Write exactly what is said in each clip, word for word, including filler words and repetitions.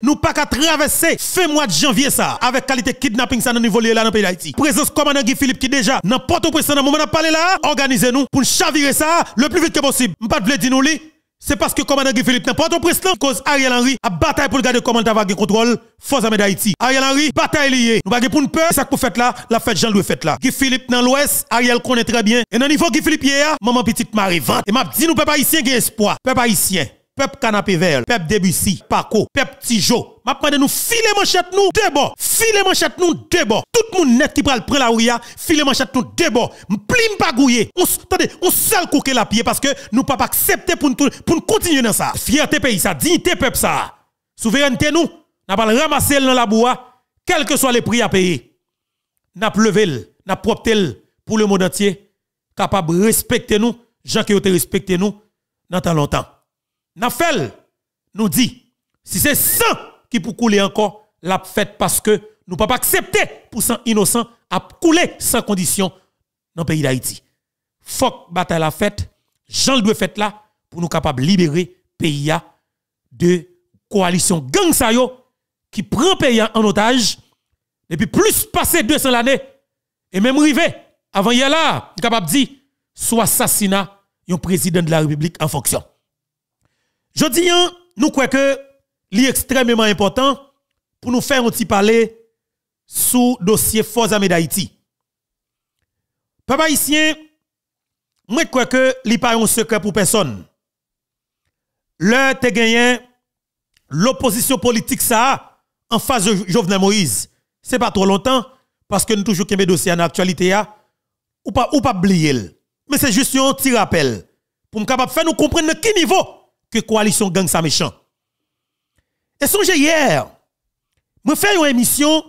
Nous pas qu'à traverser fin mois de janvier ça avec qualité kidnapping ça dans niveau là dans pays d'Haïti. Présence commandant Guy Philippe qui déjà dans Port-au-Prince dans moment on parler là, organisez nous pour chavirer ça le plus vite que possible. On pas de dire nous li, c'est parce que commandant Guy Philippe dans Port-au-Prince cause Ariel Henry a bataille pour garder comment t'avoir contrôle force armée d'Haïti. Ariel Henry bataille liée. Nous pas pour une peur ça qu'on fait là, la fête Jean-Louis fait là. Guy Philippe dans l'ouest, Ariel connaît très bien. Et dans niveau Guy Philippe hier, maman petite Marie vente. Et m'a dit nous peuple haïtien gagne espoir. Peuple haïtien Peuple Canapé Vert, Peuple Debussy, Paco, Peuple Tijo. Ma prendre nous filer manchette nous debout. Filer manchette nous debout. Tout le monde net qui prend le prend la ouya, filer manchette nous debout. M'plim pas gouiller. On attendez, on seul couper la pied parce que nous pas accepter pour nous pour nous continuer dans ça. Fierté pays ça, dignité peuple ça. Souveraineté nous, n'a pas ramasser dans la bois, quel que soit les prix à payer. N'a lever, n'a propter pour le monde entier capable respecter nous, gens qui ont respecté nous dans tant longtemps. Nafel nous dit, si c'est sang qui pour couler encore, la fête parce que nous ne pouvons pas accepter pour sang innocent à couler sans condition dans le pays d'Haïti. Fok bataille la fête, Jean-Louis fête là, pour nous capables de libérer le pays de coalition gang sa yo, qui prend le pays en otage, depuis plus passé deux cents l'année, et même rivé, avant hier là, nous capables de dire, soit assassinat, un président de la République en fonction. Je dis, nous croyons que c'est extrêmement important pour nous faire un petit parler sous le dossier Force Armée d'Haïti. Peuple haïtien, je crois que ce n'est pas un secret pour personne. L'heure est gagnée, l'opposition politique ça en face de Jovenel Moïse. Ce n'est pas trop longtemps, parce que nous toujours qu'il y a des dossiers en actualité, ou pas ou pas oublier. Mais c'est juste un petit rappel pour nous faire nous comprendre à quel niveau que coalition gang ça méchant. Et songez hier, je fais une émission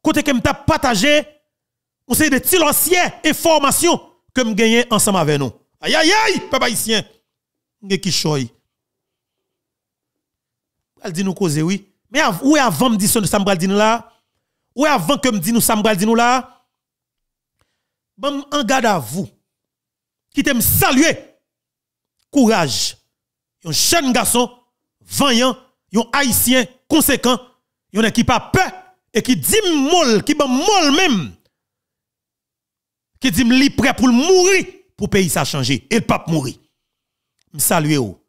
côté que m'ta partagé on sait de tilancières informations que me gagné ensemble avec nous. Aïe aïe aïe, peuple haïtien. Ngé ki choy. Elle dit nous causer oui, mais où est avant me dit ça me bral dit nous là? Où est avant que me dit nous ça me bral dit nous là? Bon en garde à vous. Qui t'aime saluer. Courage. Un jeune garçon, vaillant, un haïtien, conséquent, un qui n'a pas peur et qui dit mol, qui ban mol même, qui dit li prêt pour mourir, pour pays ça changer, et le pape mourir. Je salue vous,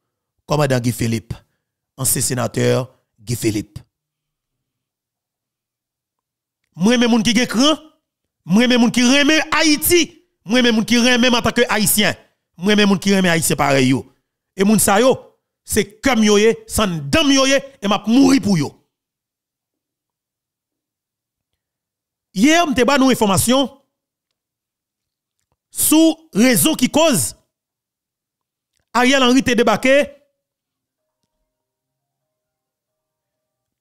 commandant Guy Philippe, ancien sénateur Guy Philippe. Moi, même moun qui gen cran, moi, même moun qui remet Haïti, moi, même moun qui remet en tant que haïtien, moi, même moun qui remet Haïtien pareil yo. Et moun sa yo, c'est comme yo ye, sans dam yo ye, et m'a mouri pour yo. Hier, m'te ba nou information sous réseau qui cause Ariel Henry te débarqué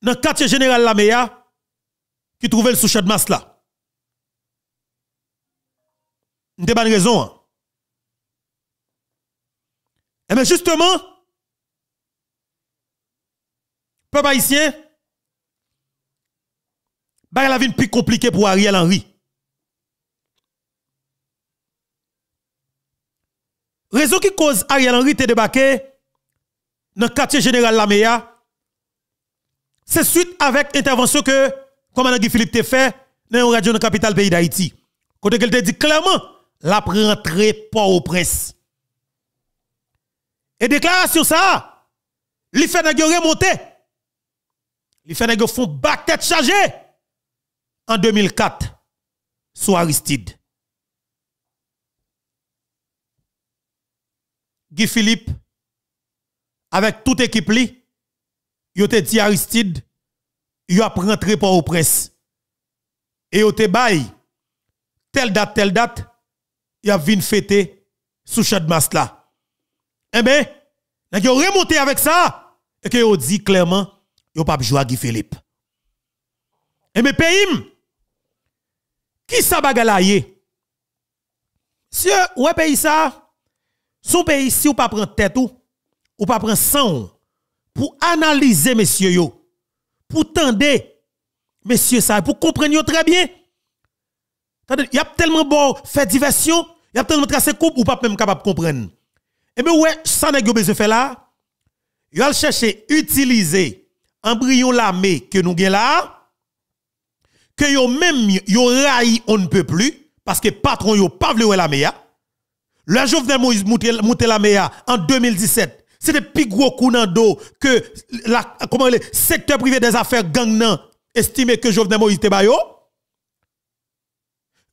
dans le quartier général la Meya qui trouvait le sous-chef de masse là. M'te ba nou raison. Hein? Et bien justement, peuple haïtien, bah la vie plus compliquée pour Ariel Henry. Raison qui cause Ariel Henry te débarqué dans le quartier général Laméa, c'est suite avec intervention que commandant Guy Philippe te fait dans la radio de la capitale pays d'Haïti. Quand elle te dit clairement, la rentrée Port-au-Prince. Et déclaration ça, les fait n'a remonter. Les fait n'a font bac tête chargée en deux mille quatre sous Aristide. Guy Philippe avec toute équipe li, yo te dit Aristide, yo a rentré par au prince. Et yo te bail telle date telle date, y a vinn fêter sous chad mas là. Eh bien, vous avez remonté avec ça et que vous dit clairement, vous n'avez pas joué à Guy Philippe. Eh bien, pays, qui ça bagalaye? Si vous avez pays ça, son pays si vous ne prenez pas tête ou ne prenez pas sang pour analyser, messieurs, yo, pour tendre, messieurs, ça, pour comprendre très bien. Il y a tellement bon fait diversion, il y a tellement tracé coupe ou pas même capable de comprendre. Et bien, ouais, ça n'est pas besoin de faire là. Vous allez chercher, utiliser, embryon l'armée que nous avons là, que yo même yo raï on ne peut plus, parce que patron yo pas vle l'armée. Le Jovenel Moïse monte l'armée en deux mille dix-sept, c'est le plus gros coup dans le dos que le secteur privé des affaires gang estimé que Jovenel Moïse te bayo.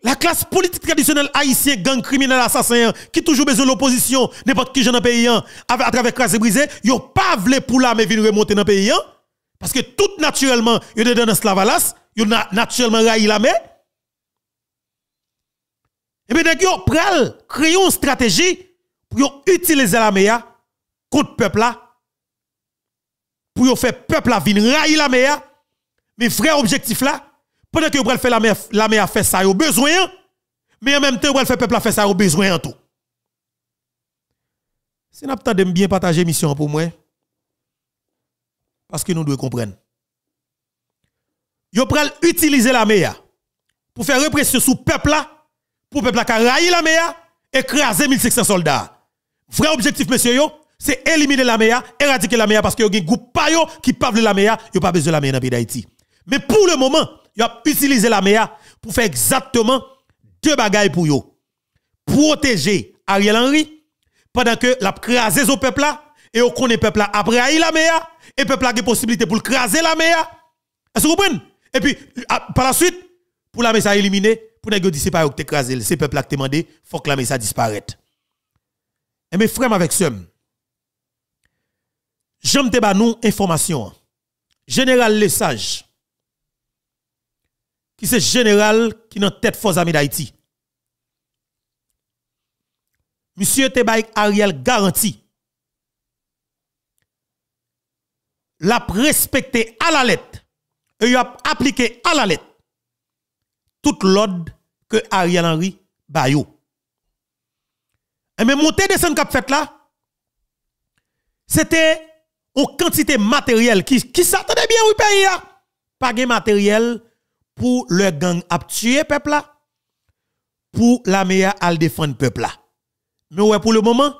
La classe politique traditionnelle haïtienne, gang criminel assassin, qui toujours besoin de l'opposition, n'importe qui dans le pays, à travers classe brisée, ils n'ont pas voulu pour l'armée venir remonter dans le pays. Parce que tout naturellement, ils sont dans Slavalas, ils ont naturellement raillé l'armée. Et bien, ils ont créé une stratégie pour utiliser l'armée contre le peuple, pour faire le peuple venir railler l'armée. Mais vrai objectif là, pendant que vous pouvez faire la mer, la mer fait ça, vous avez besoin, mais en même temps, vous pouvez faire peuple faire ça, vous avez besoin en tout. C'est n'importe de bien partager mission pour moi, parce que nous devons comprendre. Vous pouvez utiliser la mer pour faire répression sous peuple là, pour peuple qui raille la mer, écraser mille cinq cents soldats. Vrai objectif, monsieur, c'est éliminer la mer, éradiquer la mer, parce que vous avez un groupe qui parle de la mer, vous n'avez pas besoin de la mer dans le pays d'Haïti. Mais pour le moment, il a utilisé la mer pour faire exactement deux bagailles pour eux. Protéger Ariel Henry pendant que l'a craser son peuple là et on connaît peuple là après la mer et le peuple a des possibilités pour craser la mer. Est-ce que vous comprenez? Et puis par la suite pour la mer ça éliminer pour nèg dit c'est pas que craser c'est peuple là qui demandé faut que la mer ça disparaisse. Et mes frères avec somme. J'aime te ba nous information. Général Lesage qui c'est général qui n'a tête force ami d'Haïti. Monsieur Tebaïk Ariel garanti. L'a respecté à la lettre. Et il a appliqué à la lettre toute l'ordre que Ariel Henry bayo. Et mais monter de scène qu'a fait là, c'était une quantité matérielle qui qui s'attendait bien au pays a. Pas de matériel pour le gang à tuer peuple là, pour la meilleure à défendre peuple là. Mais ouais, pour le moment,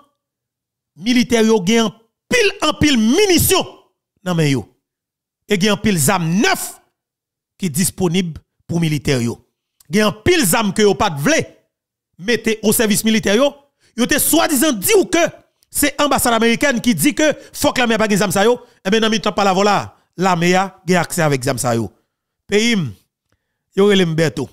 militaires yo gagne pile en pile munitions dans men yo. Et gagne pile zam neuf qui disponible pour militaires yo. Gagne pile zam que yo pas de vle mettez au service militaire yo. Yo te soi-disant dit ou que c'est ambassade américaine qui dit que faut que la meilleure pas gagne zam ça yo, et ben nan mi tan pa la voilà, la meilleure gagne accès avec zam ça yo. Pays yo relèm bèto.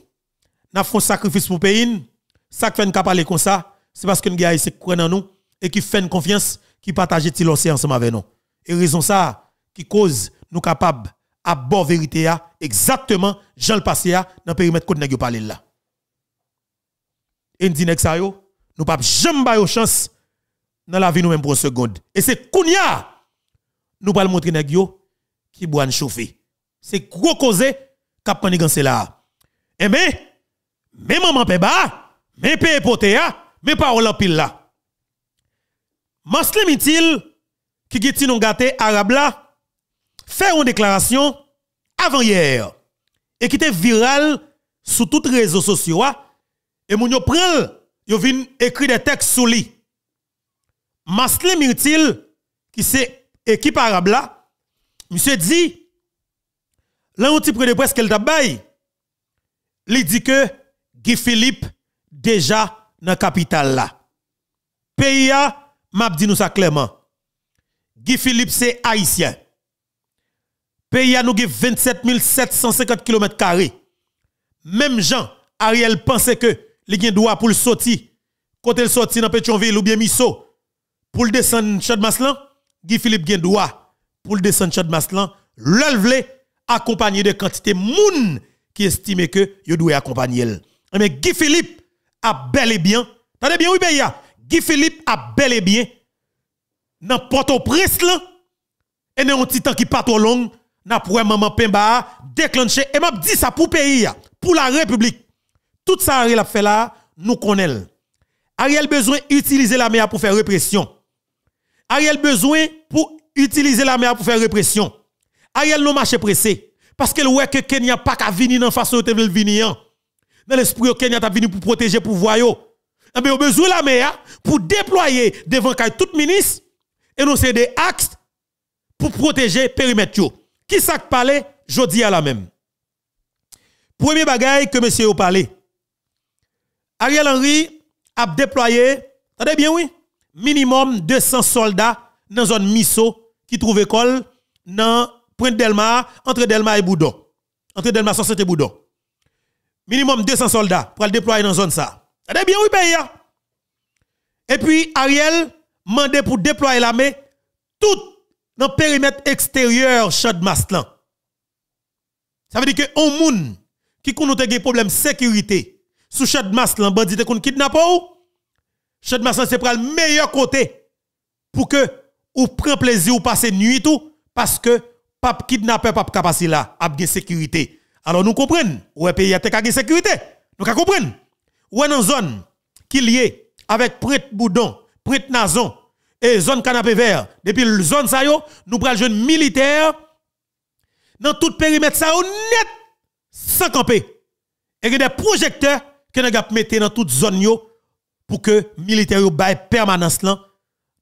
N'a font sacrifice pour pays, ça qui fait nous parler comme ça, c'est parce que nous gars ici croient en nous et qui fait confiance, qui partage ti l'océan ensemble avec nous. Et raison ça qui cause nous capables à bon vérité a exactement Jean le passé a dans périmètre côté nèg yo parler là. Et dit nèg ça yo, nous pas jamais ba yo chance dans la vie nous même pour une seconde. Et c'est kounya nous pas le montrer nèg yo qui boit chauffer. C'est gros cause Cap Panigansé là. Eh bien, mes maman Péba, mes pé potea, mes paroles en pile là. Maslem Itil, qui geti non gâté arabe là, fait une déclaration avant hier et qui était viral sur toutes les réseaux sociaux. Et moun yo prel, yo vin écrit des textes sous lui. Maslem Itil, qui c'est équipe arabe là, monsieur dit, l'un petit près de presse qu'elle tabaye, il dit que Guy Philippe déjà dans la capitale là. Pays a, m'a dit nous ça clairement. Guy Philippe c'est haïtien. Pays a nous gè vingt-sept mille sept cent cinquante kilomètres carrés. Même Jean, Ariel pensait que li gen droit pour le sorti, côté le sorti dans Pétionville ou bien Misso, pour le descendre Chad Maslan, Guy Philippe gen droit pour le descendre Chad Maslan, le vle accompagné de quantité moun qui estime que yo doit accompagner. Mais Guy Philippe a bel et bien, attendez bien oui ben Guy Philippe a bel et bien dans Port-au-Prince là et dans un petit temps qui pas trop long, n'a pour maman Pemba déclencher et m'a dit ça pour pays pour la République. Tout ça Ariel a fait là, nous connaissons. Ariel besoin utiliser la mer pour faire répression. Ariel besoin pour utiliser la mer pour faire répression. Ariel non marché pressé parce qu'elle voit que Kenya pas qu'à venir dans façon où te veut venir dans l'esprit où Kenya t'a venu pour protéger pour voir yo et ben besoin la mer pour déployer devant tout ministre et nous c'est des axes pour protéger périmètre yo Qui ça parle? Je dis à la même. Premier bagage que monsieur a parlé. Ariel Henry a déployé, attendez bien oui, minimum deux cents soldats dans zone Misso qui trouve école dans Pointe Delma, entre Delma et Boudon. Entre Delma cent sept et Boudon. Minimum deux cents soldats pour le déployer dans zone ça. Attendez bien oui pays. Et puis Ariel mandé pour déployer l'armée tout dans le périmètre extérieur Chad Maslan. Ça veut dire que on moun qui connaît des problèmes de sécurité sous Chad Maslan, bandit te kon kidnappé ou Chad Maslan c'est pas le meilleur côté pour que ou prend plaisir ou passer nuit tout parce que pas kidnappeur pas capacité là a bien sécurité. Alors nous comprenons ou un pays a te sécurité. Nous ka comprendre. Ou en zone qui lié avec Prête Boudon, Prête Nazon et zone canapé vert. Depuis la zone ça yo, nous pral jeune militaire dans tout périmètre ça yo net sans camper. Et des projecteurs que nous avons mettre dans toute zone yo pour que militaire yo bail permanence là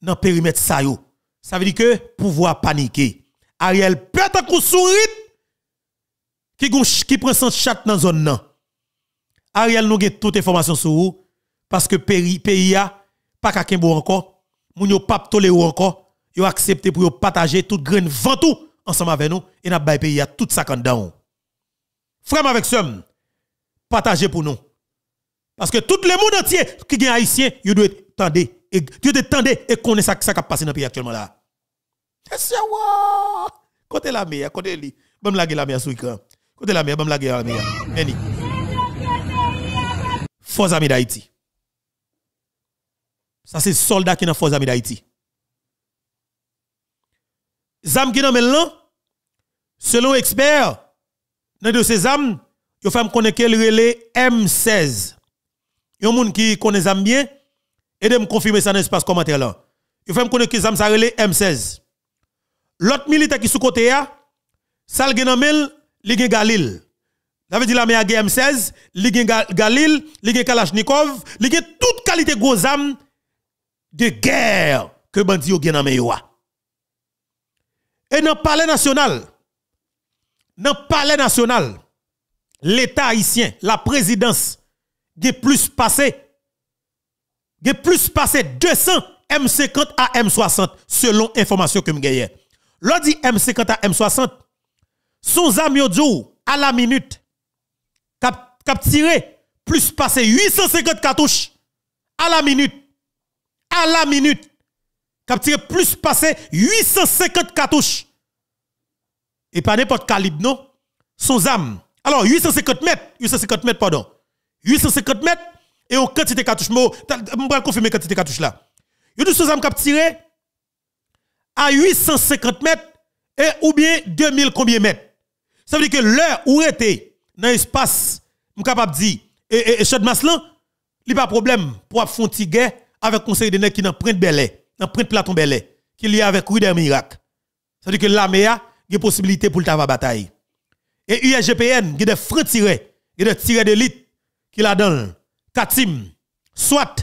dans périmètre ça yo. Ça veut dire que pouvoir paniquer. Ariel peut en coup sourit qui qui prend son chat dans zone là. Ariel nous get toute information sur vous. Parce que pays a pas qu'à Kimbo encore, moun yo pas toléré encore, yo accepté pour yo partager toute graine ventou ensemble avec nous et n'a bay pays a tout ça quand down. Frère avec somme, partager pour nous. Parce que tout le monde entier qui gen haïtien, yo doit tendre et yo doit tendre et connaît ça ça qui passe dans pays actuellement là. C'est wa! Côté la mer, côté li, bam la la mer sous écran. Côté la mer, bam la la mer. Eni. Faux amis d'Haïti. Ça, c'est soldat qui n'a force amis d'Haïti. Zam qui n'a maintenant, selon experts, dans de ces âmes, yo femme connaît quel relais M seize. Yon moun qui connaît zam bien, et de me confirmer ça dans l'espace commentaire là. Yo femme connaît que zam ça relais M seize. L'autre militaire qui sous côté ya, sal gen amel, li gen Galil. Ça veut dire la mère M seize, li gen Galil, li gen Kalachnikov, li gen toute qualité gros zam de guerre que bandi yo gen nan men yo. Et dans le palais national, dans le palais national, l'État haïtien, la présidence, gen plus passé, gen plus passé deux cents M cinquante à M soixante, selon information que m'gaye. L'on dit M cinquante à M soixante, son zam yo djou à la minute, cap, cap tiré, plus passé huit cent cinquante cartouches à la minute. À la minute, capturé plus passé huit cent cinquante cartouches. Et pas n'importe calibre, non? Son âme. Alors, huit cent cinquante mètres, huit cent cinquante mètres, pardon. huit cent cinquante mètres, et on quantité cartouches. Je vais confirmer quantité cartouches là. Il y a des choses capturées à huit cent cinquante mètres, et ou bien deux mille combien mètres. Ça veut dire que l'heure où était dans l'espace, je suis capable de dire, et Chad Maslan, il n'y a pas de problème pour faire une guerre avec conseil de nèg qui n'en prend Belay, n'en prend Platon Belay, qui lié avec Rue des Miracles. Ça veut dire que l'armée a des possibilités pour le tava bataille. Et U S G P N, il y a des francs tirés, il y a des tirés d'élite qui la donnent. Katim, Swat,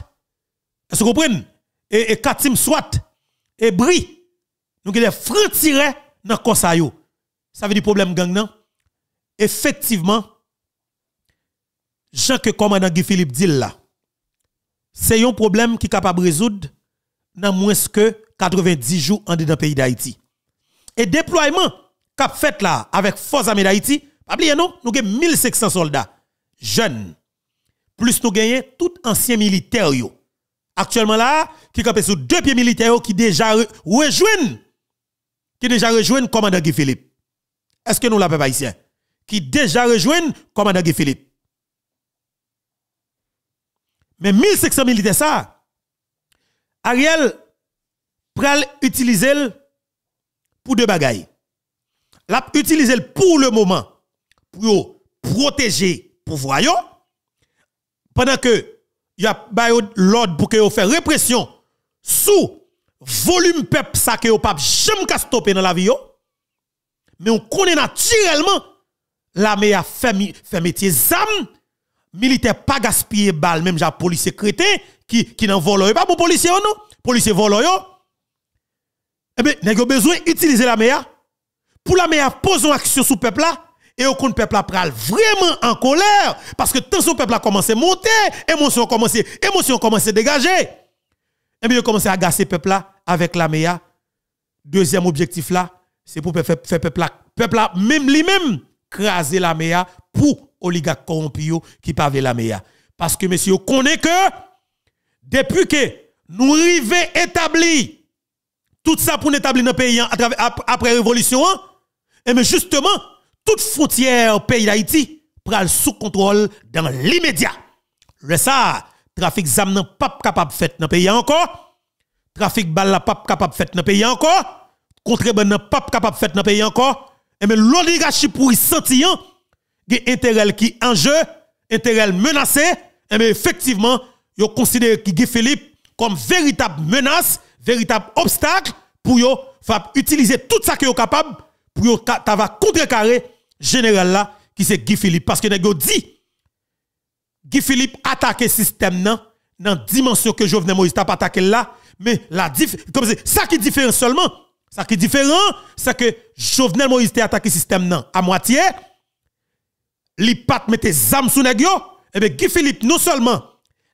est-ce que vous comprenez? Et, et Katim, Swat, et Bri. Donc il y a des francs tirés dans le Kosayo. Ça veut dire problème gang nan. Effectivement, Jean que commandant Guy Philippe dit là, c'est un problème qui est capable de résoudre dans moins que quatre-vingt-dix jours en dedans pays d'Haïti. Et déploiement qu'a fait là avec force armée d'Haïti, pas oublier non, nous avons mille cinq cents soldats jeunes. Plus nous gagnons tout ancien militaire yo. Actuellement là, qui campent sur deux pieds militaires qui déjà rejoignent qui déjà rejoignent commandant Guy Philippe. Est-ce que nous la peuple haïtien qui déjà rejoignent commandant Guy Philippe? Mais mille cinq cents militaires, ça, Ariel pral utiliser pour deux bagailles. La utiliser pour le moment, pour protéger le pouvoir, pendant que y a l'ordre pour que vous fassiez répression sous volume peuple, ça que vous pas jamais stopper dans la vie. Mais on connaît naturellement l'armée a fait métier zam. Militaire pas gaspiller balle, même j'ai policier crétin qui qui n'en vole pas pour policier non policier vole yo. Eh ben nèg yo besoin utiliser la mer pour la meilleure pose en action sous peuple là, et au compte peuple là pral vraiment en colère, parce que tension peuple a commencé à monter, émotion commencé, émotion commencé à dégager. Et bien, commencé à agacer peuple là avec la meilleure. Deuxième objectif là, c'est pour faire peuple là, peuple là même lui-même craser la meilleure pour oligarque corrompu qui pavait la meilleure. Parce que monsieur, vous connaissez que depuis que nous arrivons établi tout ça pour établir dans le pays après la révolution, et mais justement, toute frontière pays d'Haïti prend sous contrôle dans l'immédiat. Le ça, trafic zam n'a pas capable de faire dans le pays encore, trafic balle n'a pas capable de faire dans le pays encore, contrebande n'a pas capable de faire dans le pays encore, et mais l'oligarchie pour y sentir, il y a intérêt qui en jeu, intérêt menacé, et mais effectivement, il considère que Guy Philippe comme véritable menace, véritable obstacle pour yo faire utiliser tout ça que yo capable pour yo ta va contrecarrer général là qui c'est Guy Philippe, parce que nèg dit Guy Philippe attaquer système nan dans dimension que Jovenel Moïse t'a attaqué là, mais la comme ça qui différent seulement, ça qui différent c'est que Jovenel Moïse t'a attaqué système nan à moitié, li pat mette zam sou nèg yo, et ben Guy Philippe non seulement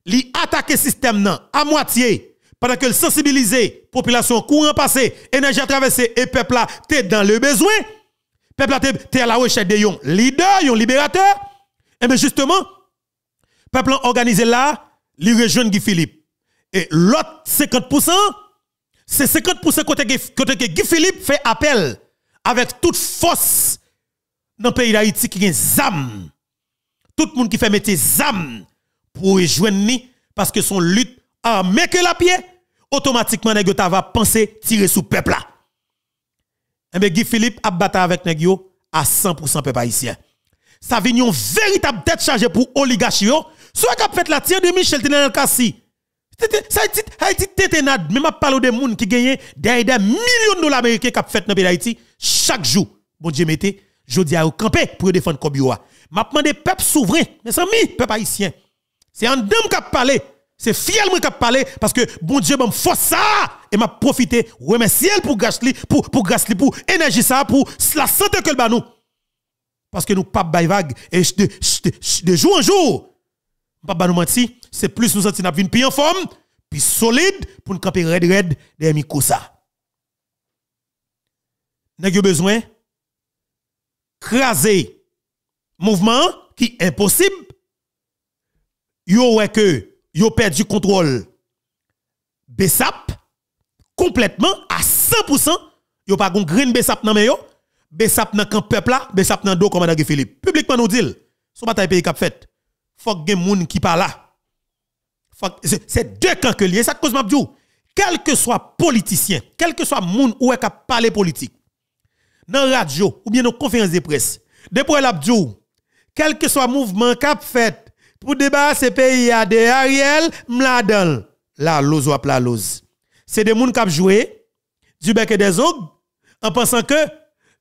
li attaquer système nan à moitié pendant que le sensibiliser, population courant passé, énergie à traverser, et peuple là, t'es dans le besoin. Peuple là, t'es à la recherche de yon leader, yon libérateur. Et bien justement, peuple là organisé là, li rejoint Guy Philippe. Et l'autre cinquante pour cent, c'est cinquante pour cent côté que Guy Philippe fait appel avec toute force dans le pays d'Haïti qui a zam. Tout le monde qui fait mettre zam pour rejoindre ni, parce que son lutte armée que la pied, automatiquement nèg yo ta va penser tirer sous peuple là. Et ben Guy Philippe a bata avec nèg yo à cent pour cent peuple haïtien. Ça vient une véritable tête chargée pour oligarchie yo. Soit qu'a fait la tire de Michel Tenel Kassi. Ça Haïti tétenade, même a parler de monde qui gagne derrière des millions de dollars américains qu'a fait dans pays d'Haïti chaque jour. Bon Dieu mettez, jodi a camper pour défendre Kobioa. M'a demandé peuple souverain, mes amis, peuple haïtien. C'est en dame qu'a parler. C'est fièrement qui a parlé, parce que bon Dieu m'a force ça et m'a profité remercier pour grâce li pour pour grâce li pour énergie ça pour la santé que le ba nous, parce que nous pas bay vague et de, de, de jour en jour pas ba nous menti, c'est plus nous senti n'a vinn plus en forme puis solide pour nous camper red red derrière micro ça. N'a que besoin craser mouvement qui impossible yo ouais que yo perdu contrôle B S A P complètement à cent pour cent, yo pas gon green B S A P nan men yo, B S A P nan camp peuple là, B S A P nan do commandant Guy Philippe. Publiquement nous dit, son bataille pays qu'a fait. Faut gen moun ki pa la. C'est deux camps que lié, ça cause m'a dit. Quel que soit politicien, quel que soit moun ou ka parler politique, dans radio ou bien dans conférence de presse, depuis l'a dit, quel que soit mouvement qu'a fait pour débarrasser pays à de Ariel, m'ladal. La lose ou la lose. C'est des moun qui ont joué du bec et des ogres en pensant que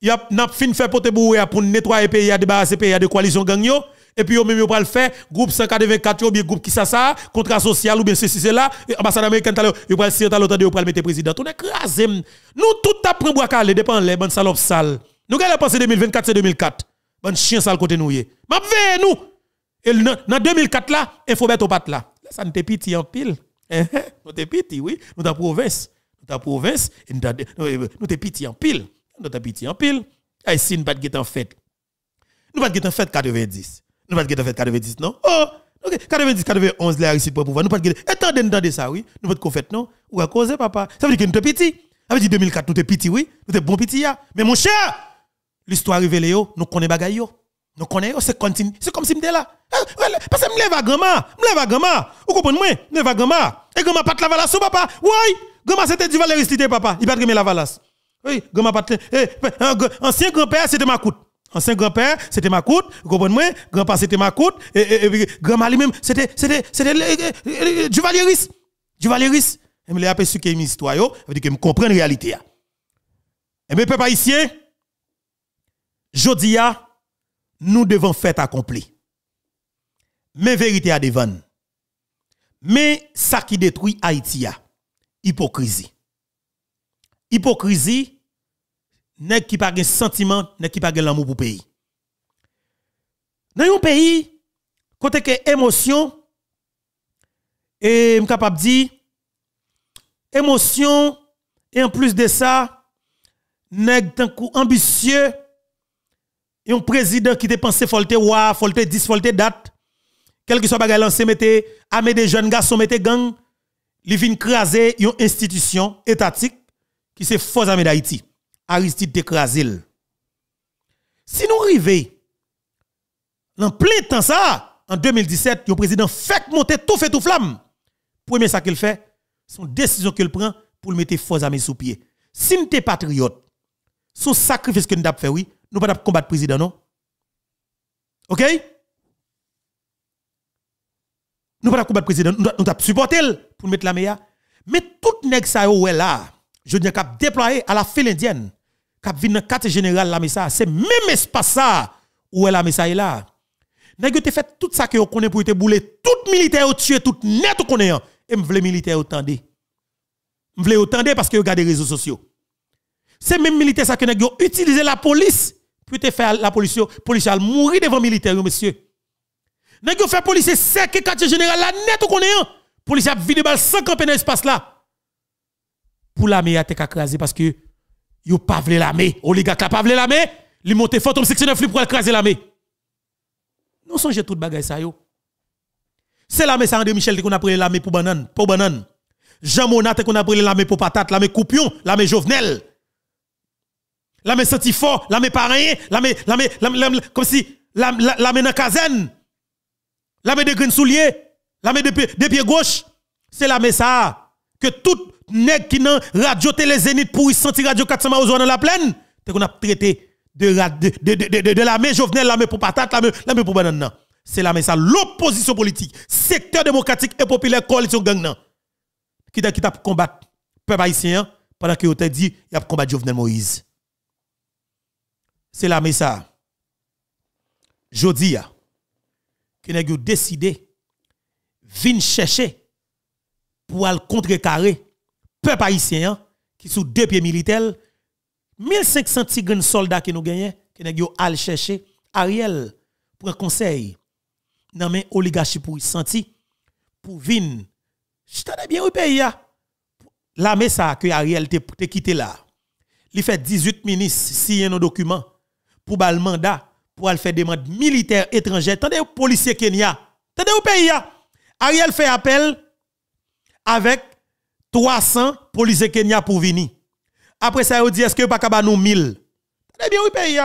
y'a n'a fin fait pote boué pour nettoyer pays à débarrasser pays à de coalition gang yo, et puis yo même yo pas le faire groupe cent quatre-vingt-quatre ou bien groupe qui ça ça contrat social ou bien ceci cela ambassade américaine talo yo pas si talo tande yo pas mettre président on écrasé nous tout t'a prend bois calé dépend les bonne salope sale nous gars penser deux mille vingt-quatre c'est deux mille quatre bonne chien sale côté nous yé m'a veille nous. Et dans deux mille quatre là, Infobeto pat là. Ça nous te piti en pile. Nous te piti, oui. Nous ta province. Nous ta province. Nous te piti en pile. Nous ta piti en pile. Et si nous pas de en fête. Nous pas de en fête quatre-vingt-dix. Nous pas de en fête quatre-vingt-dix, non? Oh! quatre-vingt-dix, quatre-vingt-onze, les réussites pour pouvoir. Nous pas de guette. Et tant de ça, oui. Nous pas de fête, non? Ou à cause, papa? Ça veut dire que nous te piti. Ça veut dire deux mille quatre, nous te piti, oui. Nous te bon piti, ya. Mais mon cher, l'histoire révélée, nous connaissons bagay yo. Nous connaissons, c'est comme si m'était là. Parce que je me lève à grand-mère, je me lève à grand-mère. Vous comprenez? Je me lève à grand-mère. Et grand-mère pas de la valasse, papa. Oui, grand-mère c'était du Valéry Slité, papa. Il pas de la valasse. Oui, grand-mère pas de la. Ancien grand-père, c'était ma coute. Ancien grand-père, c'était ma coute. Vous comprenez? Grand-père, c'était ma coute. Et grand-mère lui-même, c'était du Valéry. Du Valéry. Je me lève à ce qu'il y a une histoire. Je veux dire que je comprends la réalité. Et mes peuples haïtiens, jodi a, nous devons faire accompli. Mais vérité à devant. Mais ça qui détruit Haïti, hypocrisie. Hypocrisie, nèg qui pas gen sentiment, nèg qui pas gen l'amour pour pays. Dans un pays côté que émotion et me capable dire émotion et en plus de ça nèg tant kou ambitieux et un président qui te pensé folter wa, folter dix, folter date, quel que soit bagay lancé mettez armé des jeunes garçons mettez gang, li vinn craser une institution étatique qui c'est faux armé d'Haïti. Aristide t'écrasil. Si nous arrivons dans plein temps ça, en deux mille dix-sept, le président fait monter tout fait tout flamme. Premier ça qu'il fait, son décision qu'il prend pour mettre force armée sous pied. Si nous sommes patriotes, son sacrifice que nous avons fait, oui, nous ne pouvons pas combattre le président, non? Ok? Nous ne pouvons pas combattre le président, nous avons supporté pour mettre la meilleure. Mais tout nèg ça est là, je dis cap déployé à la file indienne, cap vient dans quartier général la messa, c'est même espace ça où est la messa là. Nèg te fait tout ça que on connaît pour te bouler tout militaire ou tuer tout net ou connaît et m'vle militaire otande. M'vle otande parce que regarde les réseaux sociaux. C'est même militaire ça que nèg yo utiliser la police pour te faire la police police al mourir devant militaire monsieur. Nèg yo fait police sec quartier général la net ou connaît police a vide balle sans camper dans espace là. Pour l'armée à te craser parce que yo pa vle l'armée, oligarque la pa vle l'armée, li monte fantôme six neuf pour craser l'armée. Non songe tout bagay sa yo. C'est l'armée ça André Michel qu'on a pris l'armée pour banane, pour banane. Jean Monat qu'on a pris l'armée pour patate, l'armée coupion, l'armée Jovenel. L'armée senti fort, l'armée pas rien, l'armée l'armée comme si l'armée dans caserne. L'armée de green soulier, l'armée de de pied gauche, c'est l'armée ça que tout nèg qui nan radio télé Zénith pour y sentir radio quatre cents maozo dans la plaine te qu'on a traité de de de de de la main Jovenel la main pour patate la main la main pour banane. C'est la main ça l'opposition politique secteur démocratique et populaire coalition gang nan qui t'a qui t'a combattre peuple haïtien pendant que on t'a dit il a combattre Jovenel Moïse. C'est la main ça jodi a que nèg yo décidé vinn chercher pour al contrecarrer peuple haïtien qui sous deux pieds militaires mille cinq cents tigres soldats qui nous gagnent qui nèg yo al chercher Ariel pour un conseil nan men oligarchie pour senti pour vinn j'tande bien ou pays là la messa que Ariel te, te quitté là il fait dix-huit ministres signer nos documents pour bal mandat pour al faire demande militaire étrangère tande policier Kenya tande ou pays là Ariel fait appel avec trois cents policiers Kenya pour venir. Après ça, il dit, est-ce que pas capable nous mille? Eh bien, oui, pays.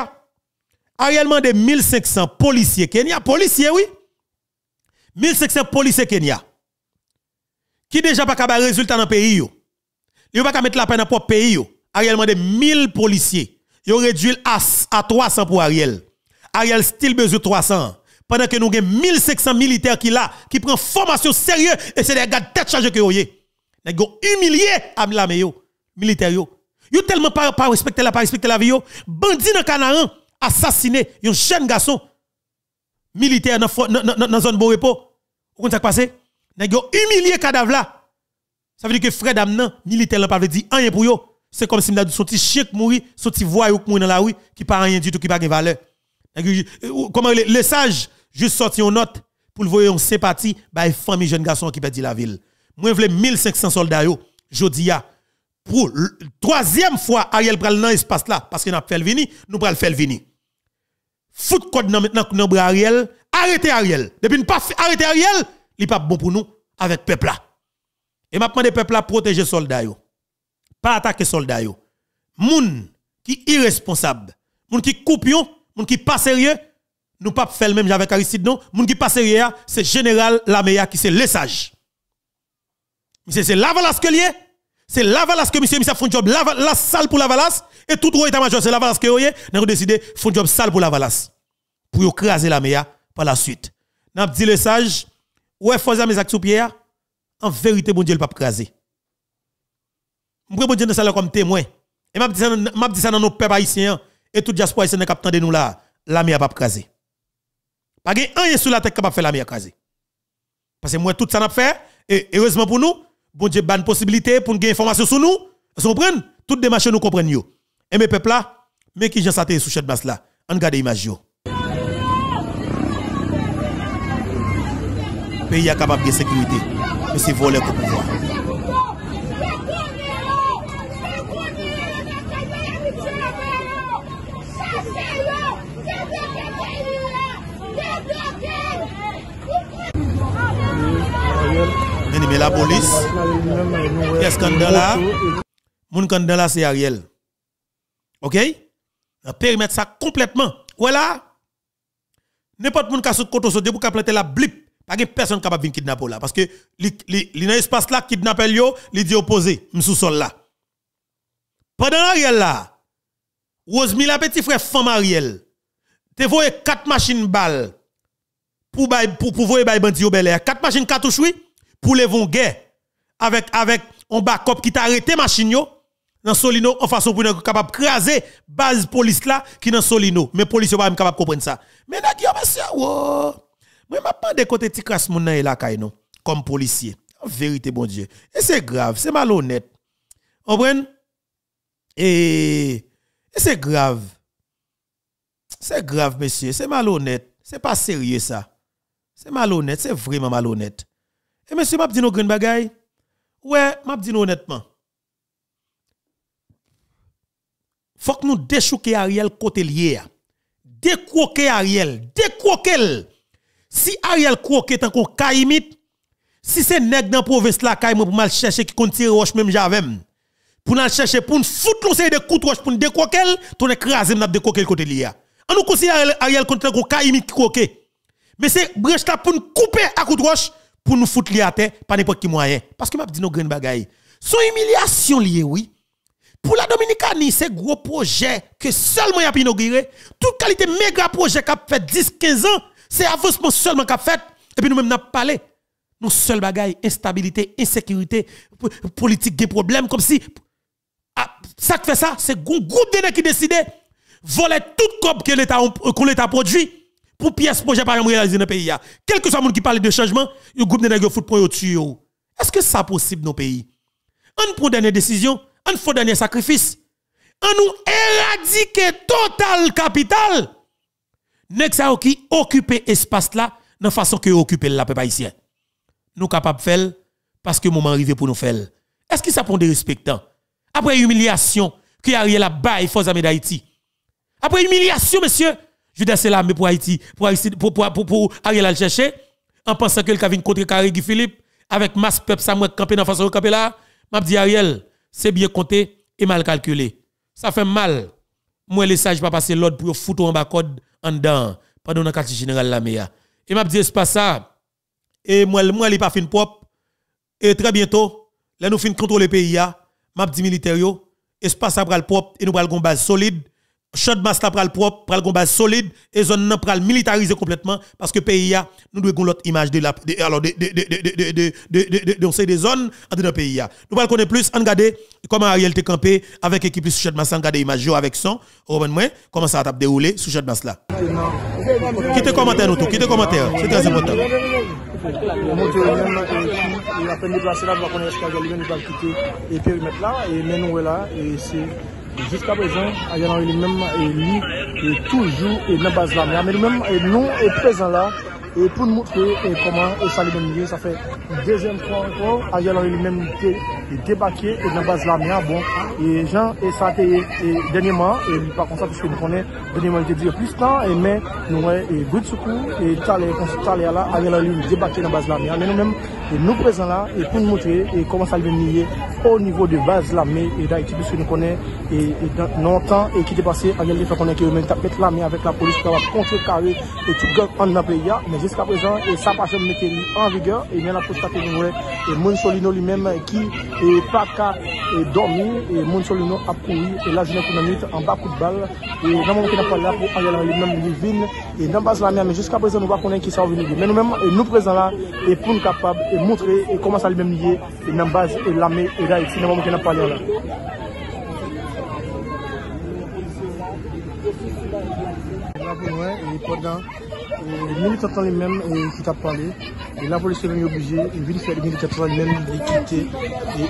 Ariel mande mille cinq cents policiers Kenya. Policiers, oui. mille cinq cents policiers Kenya. Qui déjà pas capable de résultat dans le pays. Ils ne pas mettre la peine dans le propre pays. Ariel mande mille policiers. Ils réduit à, à trois cents pour Ariel. Ariel style besoin trois cents. Pendant que nous avons mille cinq cents militaires qui là, qui prennent formation sérieuse et c'est des gars de tête chargée que vous avez. Ils ont humilié l'armée, les militaires. Ils ont tellement pas respecté la, pas respecté la vie. Bandit dans Canaran, assassiné, un jeune garçon militaire dans la zone de bon repos. Vous comprenez ce qui s'est passé? Ils ont humilié le cadavre là. Ça veut dire que Fred Amnan, militaire, n'a pas dit rien pour eux. C'est comme si son petit chien qui mourit, son petit voyou qui mourit dans la rue, qui n'a rien du tout, qui n'a pas de valeur. Comment les sages, juste sorti une note pour le voyer en sympathie par les familles jeunes garçons qui perdent la ville. Moi, je veux mille cinq cents soldats, jodi a, pour la troisième fois, Ariel pral nan espace là, parce que nous pral vini, nous pral faire venir. Fout code nan maintenant nan bra Ariel, arrêtez Ariel. Depuis nous pas arrêter Ariel, il pas bon pour nous avec peuple là. Et maintenant des peuple là protéger soldats yo. Pas attaquer soldats yo. Moun qui irresponsable, moun qui coupion, moun qui pas sérieux, nous pas faire le même avec Aristide non, moun qui pas sérieux, c'est général Lameya qui c'est les sages. C'est l'avalas que lié, c'est l'avalas que monsieur, monsieur font job, la salle pour l'avalas, et tout le état-major, c'est l'avalas que lié, nous avons décidé, font job sale pour l'avalas, pour écraser la méa par la suite. Nous avons dit le sage, ouais, faut mes actes sous pierre, en vérité, bon Dieu, le pape craser. Je prends bon Dieu dans ça comme témoin, et je dis ça dans nos peuples haïtiens, et tout diaspora haïtien qui attend de nous là, la méa pape craser. Pas de un sur la tête capable de faire la méa craser. Parce que moi, tout ça n'a pas fait, et heureusement pour nous, bon Dieu, ban possibilité pour nous gagner information sur nous. Vous comprenez? Toutes les machines nous comprennent. Et mes peuples là, mais qui j'en saté sous cette basse là. On regarde l'image. Le pays est capable de sécurité, mais c'est voler pour pouvoir. Mais la police, qu'est-ce qu'on a là? Mon candidat là, c'est Ariel. Ok? On périmètre ça complètement. Voilà. N'importe qui qui a sauté côté sauté pour planter la blip. Pas de personne capable de kidnapper là. Parce que l'espace là, kidnapper yo, il dit opposé. M'sous sol là. Pendant Ariel là, Rosemond la petit frère femme Ariel, te voye quatre machines balles pour voyer bandit au bel air. quatre machines cartouches, oui. Pour les vont guerre avec avec un backup qui t'a arrêté machine yo dans Solino en façon pour être capable craser base police là qui dans Solino, mais police pas capable comprendre ça. Mais là Dieu monsieur oh moi m'a pas de côté ti crasse mon nan la caille non comme policier en vérité bon Dieu et c'est grave, c'est malhonnête. On prend et, et c'est grave. C'est grave monsieur, c'est malhonnête, c'est pas sérieux ça. C'est malhonnête, c'est vraiment malhonnête. Et monsieur, m'a dit nos grandes bagailles. Ouais, m'a dit nous honnêtement. Faut que nous déchouquer Ariel côté lié. Décroquer Ariel, décroquer. Si Ariel croquer tant qu'on kaimit, si c'est nèg dans province la kaim pour mal chercher qui compte tirer roche même j'avem. Pour nous chercher pour nous foutre l'oseille de coups de roche pour nous décroquer, ton écraser n'a décroquer côté lié. On nous considère Ariel contre qu'on kaimit qui croquer. Mais c'est branche là pour nous couper à coups de roche. Pour nous foutre lié à terre, pas n'importe qui moyen. Parce que m'a dit nos grandes bagailles. Son humiliation liée, oui. Pour la Dominicanie, c'est gros projet que seulement y a inauguré. Toute qualité méga projet qui a fait dix à quinze ans, c'est avancement seulement qui a fait. Et puis nous-mêmes, nous avons parlé. Nos seules bagailles, instabilité, insécurité, politique, des problèmes, comme si. Ah, ça qui fait ça, c'est un groupe de gens qui décidait voler toute cope que l'État produit. Pour pièce projet par exemple réalisé dans le pays. Quel que soit le monde qui parle de changement, le groupe de nègres foot pour yo tuer. Est-ce que ça possible dans le pays? On prend dernière décision, on fait dernier sacrifice. On nous éradique total capital. Nèg ça qui occupe espace là dans façon que occupe la peuple haïtien. Nous capable faire parce que moment arrivé pour nous faire. Est-ce que ça prend des respectants? Après humiliation que Ariel a bail force armée d'Haïti. Après humiliation monsieur, je dis c'est là, mais pour Haïti, pour Haïti, pour, pour, pour, pour Ariel al chercher, en pensant que le Kavin contre Carré Guy Philippe, avec masse peuple, ça m'a campé dans face au campé là, m'a dit Ariel, c'est bien compté et mal calculé. Ça fait mal. Moi, les sages pas passer l'ordre pour foutre en bas code en dedans, pendant le quartier général la meilleure. Et m'a dit, c'est pas ça. Et moi, moi, les pas fin propre. Et très bientôt, là, nous fin contrôler le pays, m'a dit militaire, espace ça pral propre et nous pral gon base solide. Chod masse la pral propre, pral combat solide, et zone nan pral militariser complètement, parce que pays a, nous devons l'autre image de la, de, alors de, de, de, de, de, de, de, de, des zones, entre dans pays a. Nous pral connaître plus, en regarder, comment Ariel te campé, avec équipe sous chod masse, en regarder image, avec son, au moins, comment ça a déroulé sous chod masse là. Quittez commentaire nous tout, quittez commentaire, c'est très important. Il a fait déplacer là, pour qu'on ait escalier, il va quitter, et périmètre là, et maintenant là, et c'est, jusqu'à présent, Ariel Henry lui-même est toujours dans la base là. Mais lui-même, nous est présent là et pour nous montrer comment ça lui-même ça fait deuxième fois encore. Ariel Henry lui-même est débarqué dans la base là. Bon, et Jean et ça et dernièrement, et par contre, parce que nous connaissons, dernièrement, il était plus tard, mais nous avons good secours et talé, consulté là, Ariel Henry lui débarqué dans la base là. Mais nous-même, nous présents là et pour nous montrer comment ça lui-même au niveau de base là, et d'Haïti, puisque nous connaissons. Longtemps et qui est passé à quelqu'un qu'on a qui même tapé la main avec la police qui va contrecarrer et tout gang en dans pays mais jusqu'à présent et ça pas jamais été en vigueur et bien la police tapé nous et Monsolino lui-même qui est pas qu'à dormir et Monsolino a couru et la journée économique en bas coup de balle et dans mon qui n'a pas là pour aller lui-même divine et dans base la main mais jusqu'à présent nous va connaître qui sont venus mais nous-mêmes nous présents là et pour nous capable et montrer et comment ça lui-même lié et dans base la main et là ici dans mon qui n'a pas là. Et pendant les militants lui-même qui t'a parlé, et la police est obligée, et vient faire les militants lui-même de quitter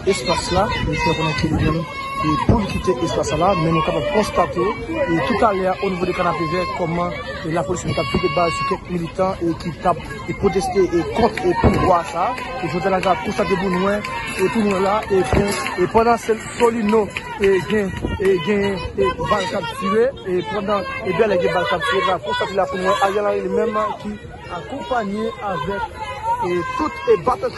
l'espace là, et c'est pendant que lui-même et pour quitter l'espace là, mais nous sommes capables de constater et tout à l'heure au niveau des canapés verts comment la police nous a pris des balles sur quelques militants et qui tapent et protestent et contre et pour voir ça. Et je vous la garde tout ça debout nous et tout nous là et puis et pendant ce solino et gain et gain et balle capturée et pendant et bien les balles capturées là pour ça là pour nous Ariel Henry lui-même qui accompagné avec et tout est batteur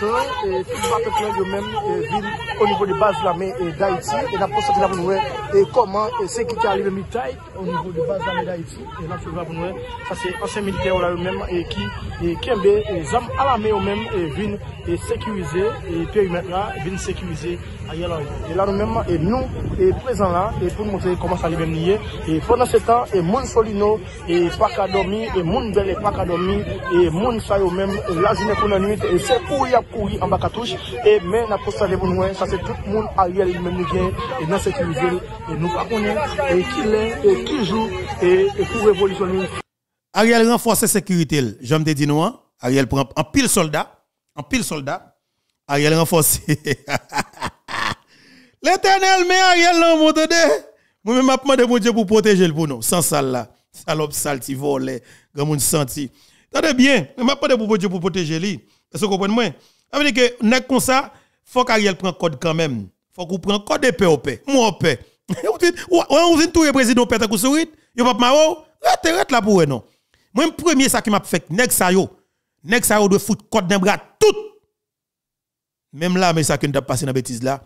et tout batteur de même ville au niveau des bases de l'armée d'Haïti et la poste de la Bounoué et comment c'est qui est arrivé mitaille au niveau des bases de l'armée d'Haïti et la poste de la Bounoué ça c'est ancien militaire là eux-mêmes et qui et qui aime les armes à l'armée eux-mêmes et viennent et sécuriser et périmètre là viennent sécuriser ailleurs et là nous-mêmes et nous et présent là et pour montrer comment ça les même lié et pendant ce temps et mon solino et pas qu'à dormir et mon belle et pas qu'à dormir et mon ça eux-mêmes la journée pour et c'est courir à courir en bas cartouche et mais n'a pas ça les bon ça c'est tout le monde Ariel lui-même lui vient et dans cette ville et nous pas et qui l'est et qui joue et pour révolutionner Ariel renforce sécurité j'aime te dire non Ariel prend en pile soldat en pile soldat Ariel renforce l'Éternel mais Ariel non mon tendez moi même m'a demandé mon Dieu pour protéger le pour nous sans ça là salope salti volé grand monde senti. Tendez bien, je ne pas de pour Dieu pour protéger lui. Est-ce que vous comprenez moi? Ça veut dire que, nèg comme ça, faut qu'Ariel prenne code quand même. Faut qu'on prenne code de P O P. Moi, paix. On vient tout le président Pétain Koussourit. Il n'y a pas de mao. Rete, rete là pour eux, non. Moi, le premier, ça qui m'a fait, nèg ça yo. Nèg ça yo de foutre code d'un bras tout. Même là, mais ça qui nous passé dans la bêtise là.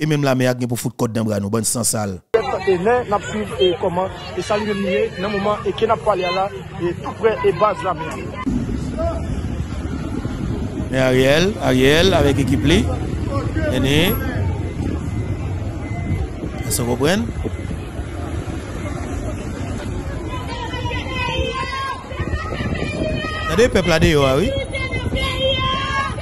Et même là, mais il y a pour foutre code d'un bras, nous, bonne sans sale. Et là, nous suivons et comment, et ça lui est dans le moment, et qui n'a pas allé là, et tout près, et base là. Mais Ariel, Ariel, avec l'équipe, il est se reprennent. T'as des peuples là, oui.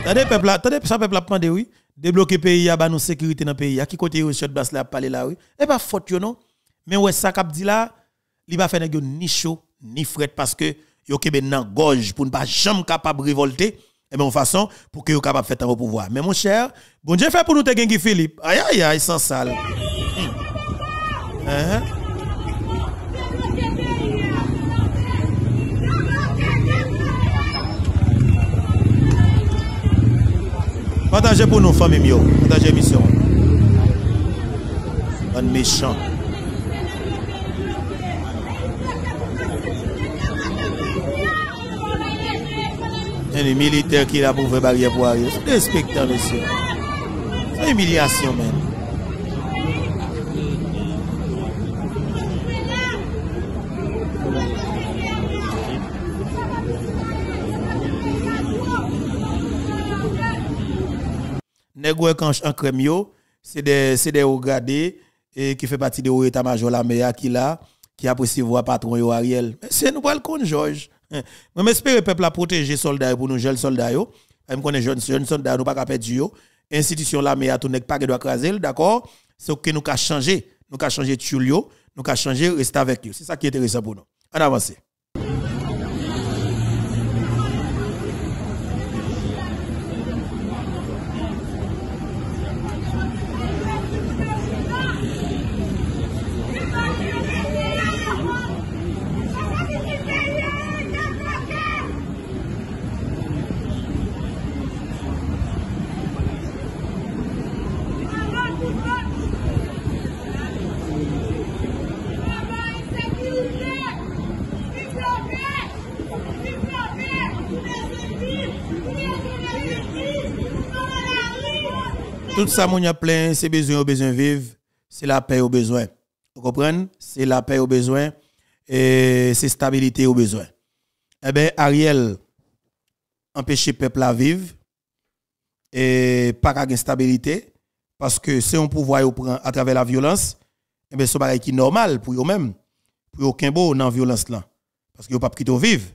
T'as des peuples là, t'as des peuples là, pendant oui. Débloquer pays à ba nous sécurité dans pays à qui côté yo shot basse là parler là oui et pas faute yo non mais ouais ça cap dit là il va faire nèg ni chaud ni fret parce que yo kebe nan gorge pour ne pas jamais capable révolter et même façon pour que yo capable faire ton pouvoir mais mon cher bon Dieu fait pour nous te Guy Philippe aïe aïe aïe sans sale hein partagez pour nous, famille mio. Partagez l'émission. Un méchant. Un militaire qui a prouvé barrière pour arriver. Respectez, monsieur. C'est une humiliation, même. Nègoué kanch en crème yo, c'est des c'est des regardés et qui fait partie de l'état-major la meilleure qui là qui apprécie voir patron yo Ariel. Mais c'est nous pas le con George. Moi m'espère peuple a protéger soldats pour nous jeunes soldats yo. Même connaît jeunes jeunes soldats nous pas capable yo. Institution la meilleure tout nèg pas doit craser, d'accord? C'est que nous ka changer, nous ka changer Tulio, nous ka changer rester avec yo. C'est ça qui est intéressant pour nous. En avance. Tout ça, mon y a plein, c'est besoin, au besoin vivre, c'est la paix au besoin. Vous comprenez? C'est la paix au besoin et c'est stabilité au besoin. Eh bien, Ariel empêche le peuple à vivre et pas qu'à stabilité parce que si on pouvoir y prend à travers la violence, eh bien, c'est un qui normal pour eux-mêmes, pour aucun beau dans la violence là. Parce qu'ils ne peuvent pas quitter au vivre.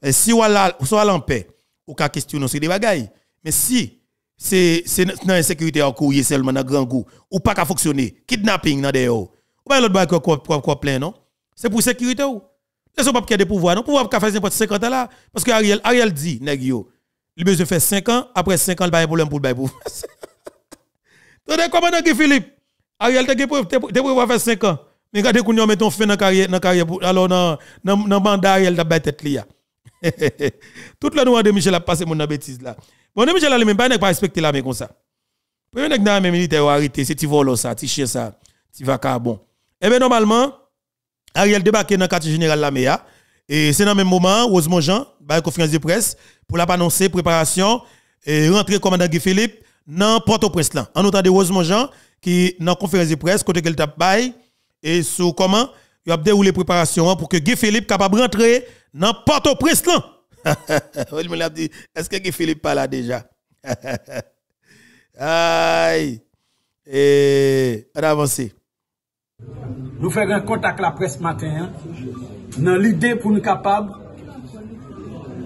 Et si on est en paix, on peut questionner des bagailles. Mais si, c'est dans l'insécurité en courrier seulement dans grand goût ou pas qu'à fonctionner kidnapping dans des hauts ou pas l'autre bail quoi plein non c'est pour sécurité ou les gens pas qu'il y a des pouvoirs non pouvoir faire n'importe cinquante ans là parce que Ariel Ariel dit nèg yo il besoin faire cinq ans après cinq ans le bail problème pour le bail pour. Attendez comment Guy Philippe Ariel te preuve faire cinq ans. Mais regardez qu'on met ton feu dans carrière dans carrière alors dans dans mandat Ariel t'a ba tête li a. Toute la noire de Michel a passé mon dans bêtise là. Bon Michel a même pas n'est pas respecté la mais comme ça. Premier nèg dans même militaire arrêté, c'est ti volo ça, ti chien ça, ti vacabon. Et ben normalement Ariel débarqué dans quartier général la Méa et c'est dans même moment Rosemond Jean ba conférence de presse pour la annoncer préparation et rentrer commandant Guy Philippe dans Port-au-Prince là. En entendant Rosemond Jean qui dans conférence de presse côté qu'elle t'a bail et sur comment il a déroulé préparation pour que Guy Philippe capable rentrer dans Port-au-Prince là. Il me l'a dit, est-ce que Guy Philippe pas là déjà? Aïe. Et on avance. Nous faisons un contact la presse matin hein, dans l'idée pour nous capables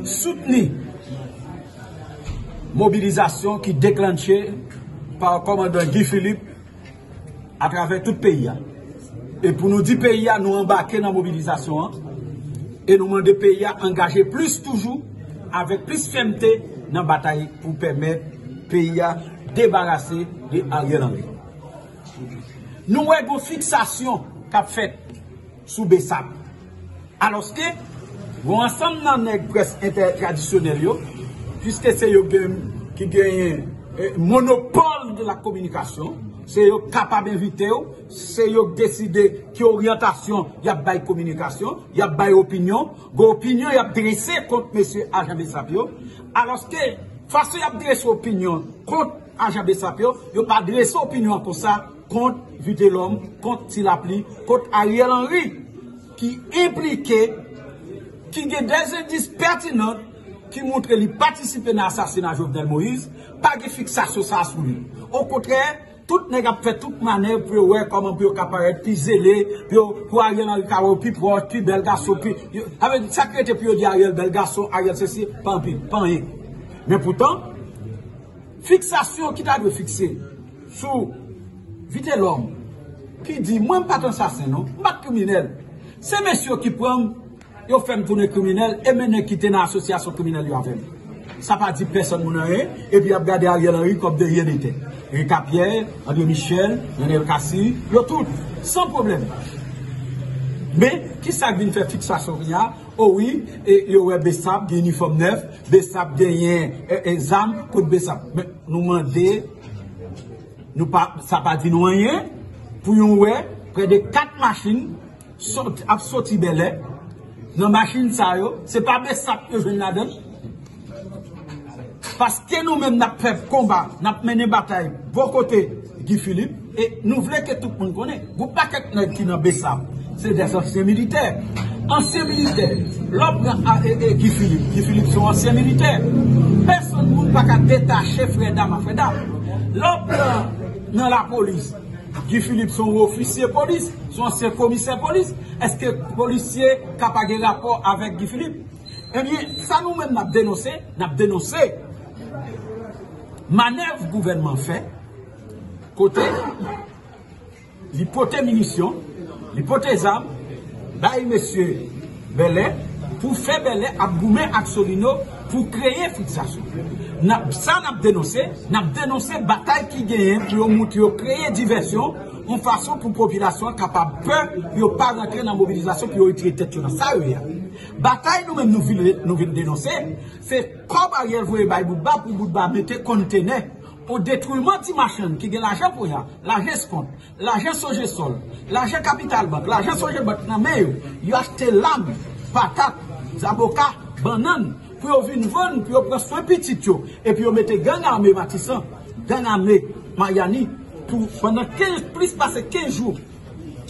soutenir mobilisation qui déclenchée par commandant Guy Philippe à travers tout le pays. Et pour nous dire pays à nous embarquer dans la mobilisation hein, et nous demander pays à engager plus toujours avec plus fermeté dans la bataille pour permettre pays à débarrasser de Ariel Henry. Nous avons une fixation qu'a faite sous Bessap. Alors que nous ensemble dans les presse intertraditionnelle puisque c'est eux qui gagnent le monopole de la communication. C'est eux capables d'inviter, c'est eux qui décident quelle orientation il y a de communication, il y a de opinion, l'opinion il y a dressé contre M. Agent Bessapio. Alors que, face à dressé opinion contre Agent Bessapio, il n'y a pas dressé opinion comme ça contre Vite l'homme, contre Tilapli, contre Ariel Henry, qui impliquait, qui a des indices pertinents qui montrent qu'il participe à l'assassinat de Jovenel Moïse, pas de fixation sur lui. Au contraire, tout le monde a fait toute manœuvre pour voir comment il apparaît, plus zélé, pour Ariel Henry, plus proche, plus bel garçon, plus. Avec ça, c'était pour dire Ariel, bel garçon, Ariel, ceci, pas rien. Mais pourtant, fixation qui t'a de fixer sur Vite l'homme, qui dit, moi, je ne suis pas un assassin, non, je ne suis pas criminel. C'est monsieur qui prend, il fait me tourner criminel et maintenant quitter dans l'association criminelle. Ça ne veut pas dire personne ne rien, et puis il a regardé Ariel Henry comme de rien n'était. Rika Pierre, André Michel, René Cassi, le tout, sans problème. Mais qui ça vient faire fixation là? Oh oui, et il y a Bessap, il y a uniforme neuf, Bessap, il y a Z A M, contre Bessap. Mais nous demandons, nous pa, ça pas dit nous rien, pour nous, ouais, près de quatre machines à sortir belé. Nos machines, ça, c'est pas Bessap que je viens là-dedans. Parce que nous-mêmes, nous avons fait combat, nous avons mené bataille, bon côté Guy Philippe, et nous voulons que tout le monde connaisse. Vous ne pouvez pas qui dans Bessap, c'est des anciens militaires. Anciens militaires, l'homme et Guy Philippe, Guy Philippe sont anciens militaires. Personne ne peut pas détacher Freda, ma Freda. L'homme dans la police, Guy Philippe sont officiers de police, sont anciens commissaires de police. Est-ce que les policiers n'ont pas de rapport avec Guy Philippe? Eh bien, ça nous-mêmes, nous avons dénoncé, nous avons dénoncé. Manœuvre gouvernement fait, côté, l'hypothèse munitions, l'hypothèse armes, bail monsieur Bellet, pour faire Bellet à Goumé Axolino pour créer fixation. Ça n'a pas dénoncé, n'a pas dénoncé bataille qui gagne pour créer diversion, en façon pour la population capable de ne pas rentrer dans la mobilisation pour retirer tête dans ça. Bataille nous-mêmes nous voulons dénoncer, c'est comme Ariel voulait bailler Boudba pour Boudba mettre conteneur au détriment des machines qui ont l'argent pour ça, l'argent Sconte, l'argent Sogesol, l'argent Capital Bank, l'argent Sogebank, ils ont acheté l'âme, patate, zaboka, banane, pour venir vendre, pour prendre soin petit, et puis mettre gang armé Matissan, gang armé Mariani, pour pendant plus de quinze jours.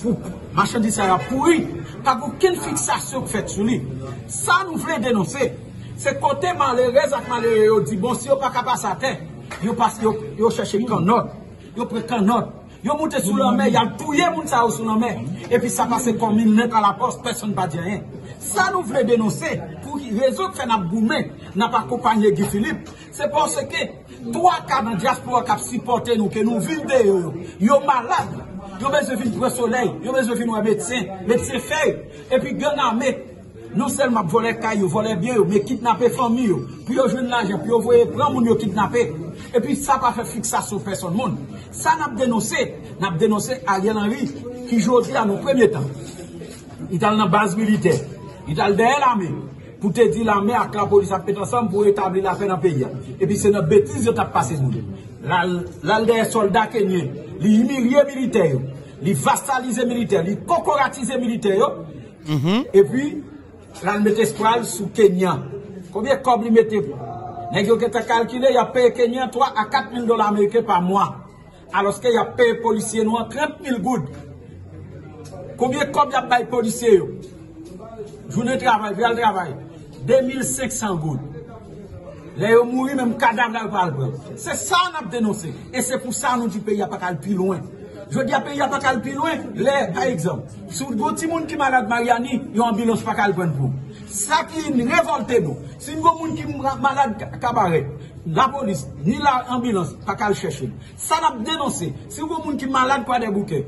Pour marchandise à la pourrie, pas pour quelle fixation faite sur lui. Ça nous voulons dénoncer. C'est côté malheureux et malheureux dit bon si on pas capable sa terre, yo passe yo chercher qu'en ordre, yo prend qu'en ordre, yo monte sous la mer, y a touyer moun ça sous la mer et puis ça passe comme une lettre à la poste, personne pas dit rien. Ça nous voulons dénoncer pour réseau que fait n'a goumé, n'a pas accompagné Guy Philippe. C'est parce que trois cas dans diaspora qui supporter nous que nous vivons yo malade. Nous avons besoin de soleil, nous avons besoin de médecins, médecins faits. Et puis, non seulement voler caillou, voler bien, mais kidnapper famille, puis vous jouez de l'argent, puis vous voyez prendre les gens kidnappés. Et puis ça pas fait fixation personne monde. Ça n'a dénoncé, n'a dénoncé Ariel Henry qui aujourd'hui à nos premiers temps. Il est dans la base militaire, il est derrière l'armée pour te dire l'armée avec la police à péter ensemble pour établir la paix dans le pays. Et puis c'est notre bêtise de passer nous. Là derrière soldats kenyans, les humiliés militaires, les vassalisés militaires, les cocoratisés militaires. Mm-hmm. Et puis là le mettre sous Kenya. Combien de cobles ils mettent? Les gens qui ont calculé, ils ont payé Kenya trois à quatre mille dollars américains par mois. Alors qu'ils ont payé les policiers noirs trente mille gouttes. Combien de cobles ils ont payé les policiers? Journée de travail, journée de travail. deux mille cinq cents gouttes. Les gens mourent, même cadavre dans le bras. C'est ça qu'on a dénoncé. Et c'est pour ça que nous disons que le pays n'a pas qu'à plus loin. Je dis à pays n'a pas qu'à plus loin. Les, par exemple, sur le petit monde qui est malade, Mariani, il y a une ambulance pas qu'à le prendre pour. Ça qui est révolté nous. Si nous avons des gens qui sont malades, cabaret, la police, ni l'ambulance, pas qu'à le chercher. Ça n'a pas dénoncé. Si nous avons des gens qui sont malades, pas des bouquets,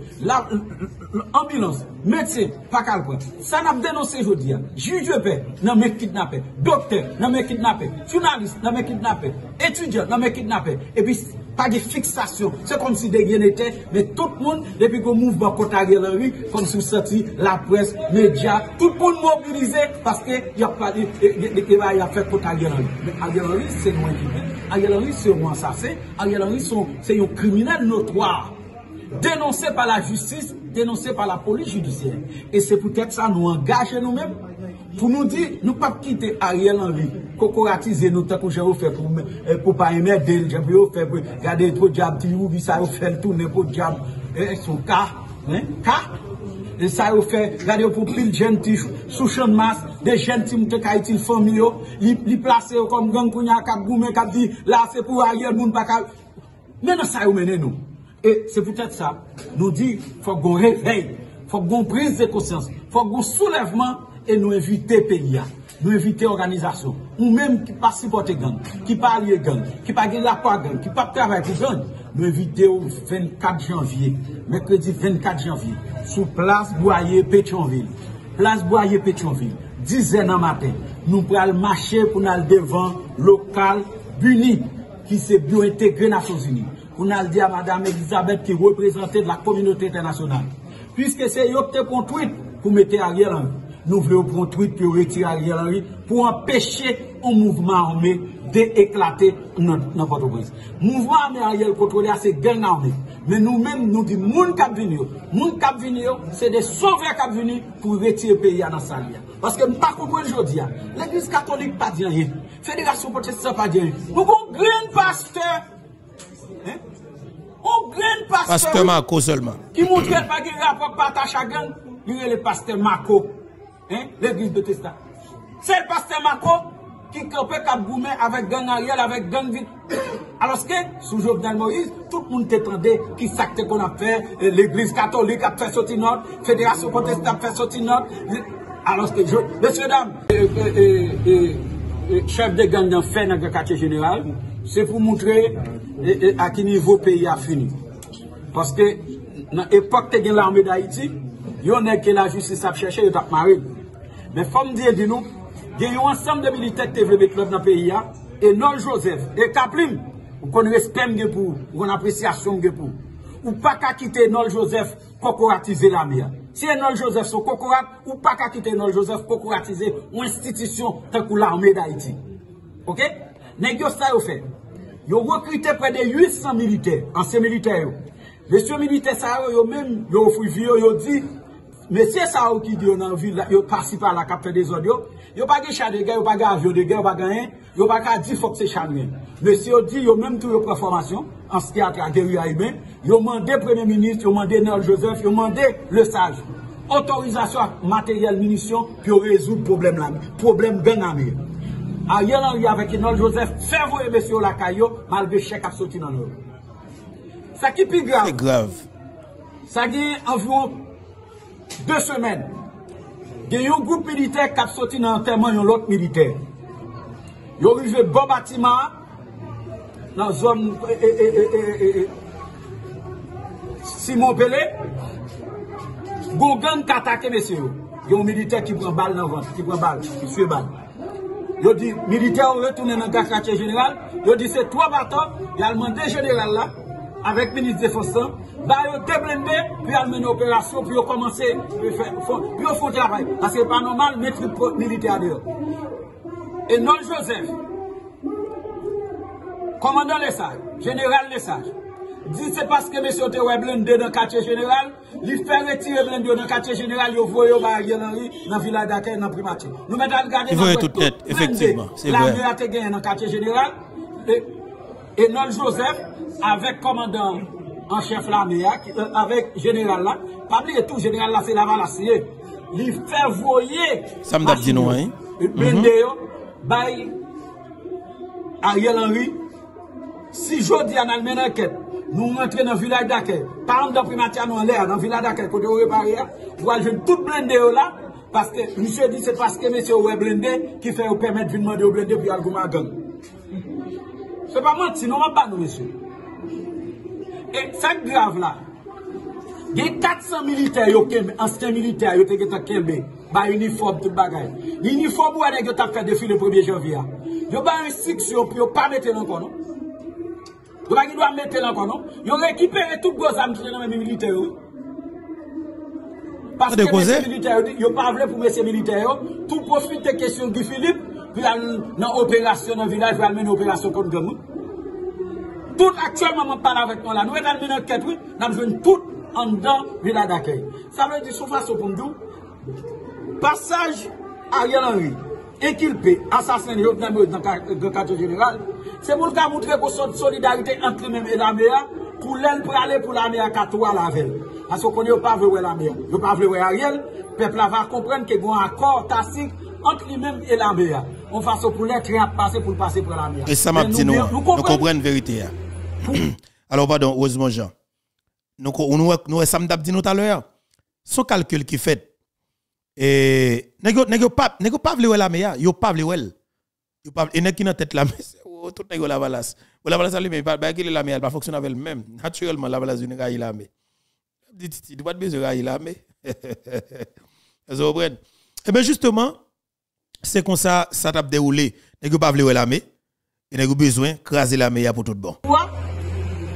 l'ambulance, médecin, pas qu'à le prendre. Ça n'a pas dénoncé, je dis. Juge de paix, non mais kidnappé. Docteur, non mais kidnappé. Journaliste, non mais kidnappé. Étudiant, non mais kidnappé. Et puis, pas de fixation. C'est comme si des gens étaient, mais tout le monde, depuis qu'on mouvement contre Ariel Henry, comme si vous sortiez la presse, les médias, tout le monde mobilisé parce qu'il n'y a pas de travail à faire contre Ariel Henry. Mais Ariel Henry, c'est nous qui vivons. Ariel Henry, c'est un assassin. Ariel Henry, c'est un criminel notoire. Dénoncé par la justice, dénoncé par la police judiciaire. Et c'est peut-être ça nous engager nous-mêmes. Pour nous dire, nous ne pouvons pas quitter Ariel Henry, cocoratiser nous, tant que j'ai offert pour ne pas aimer, j'ai offert pour garder trop de jab, tu ça offert tout, n'importe quoi, son cas, hein, cas, ça offert, garder pour pile gentil, sous champ de masse, des gentils de Haïti, famille, les placer comme gang, kounya, kap goumé, kap dit, là c'est pour Ariel, moun pas kap. Mais non, ça mène nous. Et c'est peut-être ça, nous dit, il faut qu'on réveille, il faut qu'on prise de conscience, il faut qu'on soulèvement. Et nous inviter pays, nous inviter organisation, ou même qui pas supporter gang, qui pas allier gang, qui pas gagner la part gang, qui pas travailler pour gang, nous inviter au vingt-quatre janvier, mercredi vingt-quatre janvier, sous place Boyer Pétionville, place Boyer Pétionville, dix heures du matin, nous prenons marcher pour nous devant local Buni, qui s'est bio-intégré Nations Unies, pour nous dire à Madame Elisabeth qui représentait de la communauté internationale, puisque c'est eux qui ont tweet pour mettre Ariel en vie. Nous voulons prendre un tweet pour retirer Ariel Henry pour empêcher un mouvement armé d'éclater dans votre pays. Le mouvement armé Ariel contrôlé, c'est gang armé. Mais nous-mêmes, nous disons, moun kap vini yo, moun kap vini yo, c'est des sauveurs kap vini pour retirer le pays dans sa vie. Parce que je ne comprends pas aujourd'hui. L'église catholique pas dit rien. Fédération protestante pas dit rien. Nous avons un grand pasteur. Hein? Un grand pasteur. Pasteur Marco seulement. Qui montre qu'il n'y a pas de rapport partage à gang. Il est le pasteur Marco. Hein? L'église de Testa. C'est le pasteur Marco qui campait Kabgoumé avec gang Ariel, avec gang vite. Alors que, sous Jovenel Moïse, tout le monde t'entendait qui s'actait qu'on a fait, l'église catholique a fait sortir notre, fédération protestante a fait sortir notre. Alors que, je, messieurs, dames, euh, euh, euh, euh, chef de gang d'un fait dans le quartier général, c'est pour montrer euh, euh, à quel niveau le pays a fini. Parce que, dans l'époque de l'armée d'Haïti, il y a que la justice a cherché, il y a maré. Mais il faut me dire, dis-nous, il y a un ensemble de militaires qui ont développé le club dans le pays, et non Joseph, et Kaplim, ou qu'on respecte pour, ou qu'on appréciation pour. Ou pas qu'à quitter non Joseph, cocoratiser la mer. Si non Joseph sont cocorat, ou pas qu'à quitter non Joseph, cocoratiser une institution tant que l'armée d'Haïti. Ok? N'est-ce que ça, vous faites? Ils ont recruté près de huit cents militaires, anciens militaires. Monsieur militaire, ça, ils ont même, ils ont fouillé, ils ont dit, Monsieur Sao qui dit dans la ville, il passe par la capture des autres, il n'y a pas de chat de guerre, il n'y a pas de avion de guerre, il n'y a pas de rien, il n'y a pas de dix fois que c'est charnier. Monsieur dit, il y a même tout une formation, en ce qui a trait à guerre humaine, il a demandé au Premier ministre, il a demandé Nel Joseph, il a demandé le sage. Autorisation matériel, munitions, puis résoudre le problème là, problème gang armé. Ariel Henry avec Nel Joseph, fait voir monsieur Lacayo, malgré chèque à sauter dans l'eau. Ça qui est plus grave. C'est grave. Ça qui est environ deux semaines, il y a un groupe militaire qui a sorti dans l'enterrement de l'autre militaire. Ils ont arrivé bon bâtiment dans la zone Simon Pelé. Ils ont attaqué, messieurs. Il y a un militaire qui prend balle dans le ventre, qui prend balle, qui suit balle. Ils ont dit, les militaires ont retourné dans le quartier général. Ils ont dit, c'est trois bateaux. Ils ont demandé général là, avec le ministre des Forces. Bah, ils ont déblendé, puis ils ont mené l'opération, puis ils ont commencé, puis ils ont fait le travail. Parce que ce n'est pas normal de mettre les militaires dehors. Et non, Joseph, commandant Lesage, général Lesage, dit c'est parce que monsieur Tewé blindé dans le quartier général, il fait retirer blindé dans le quartier général, il voit Ariel Henry dans le village d'Aquin, dans le primatif. Nous mettons à regarder dans toute tête, effectivement. L'armée a été gagnée dans le quartier général. Et non Joseph, avec commandant en chef l'armée, avec général là, pas oublier tout, général là, c'est la valassier. Il fait voyer. Ça me dit non, hein? Blindé, by Ariel Henry. Si je dis à l'Allemagne enquête, nous rentrons dans le village d'accueil, par exemple, dans le primataire, nous en l'air, dans le village d'accueil, pour nous réparer, pour aller tout blindé là, parce que monsieur dit c'est parce que monsieur est blindé qui fait vous permettre de demander au blindé pour aller vous gang. C'est pas moi, sinon on ne va pas nous, monsieur. Et ça grave là, il y a quatre cents militaires, anciens militaires, qui ont été kembe, par uniforme, tout le bagage. L'uniforme, vous avez fait défiler le premier janvier. Vous avez une instruction, puis vous ne pas mettre encore, non? Vous ne doit mettre là encore, non? Vous récupérez tout gros armes qui sont dans les militaires. Parce que les militaires, ils ne parlent pas pour les militaires. Tout profite de la question de Guy Philippe, puis dans l'opération dans le village, vous allez mener l'opération contre nous. Tout actuellement, on parle avec nous là. Nous allons mener l'enquête, oui, nous allons jouer tout en dedans du village d'accueil. Ça veut dire, sous façon pour nous, passage Ariel Henry, inculpé, assassiné, dans le quartier général. C'est pour nous montrer qu'on une solidarité entre nous et l'armée pour l'aile pour aller pour l'armée à Katoa la veille. Parce qu'on ne veut pas voir l'armée. On ne veut pas voir Ariel. Le peuple va comprendre qu'il y a un accord tactique entre lui-même et l'armée. On va se pour l'être passer pour passer pour l'armée. Et ça m'a dit nous, nous comprenons la vérité. Alors pardon, Rosemond Jean. Nous avons ça m'a dit nous tout à l'heure. Son calcul qui fait. Et nous ne pas voir l'armée. Nous ne pas voir l'armée. Et nous qui dans tête la messe. Tout le monde la valasse. La valasse, elle ne pas fonctionner avec elle-même. Naturellement, la valasse, elle ne peut pas l'armée. Il doit besoin de l'armée. Vous comprenez? Eh bien, justement, c'est comme ça ça t'a déroulé. Vous ne pas l'armée. Et vous avez besoin de craser l'armée pour tout bon. Pourquoi?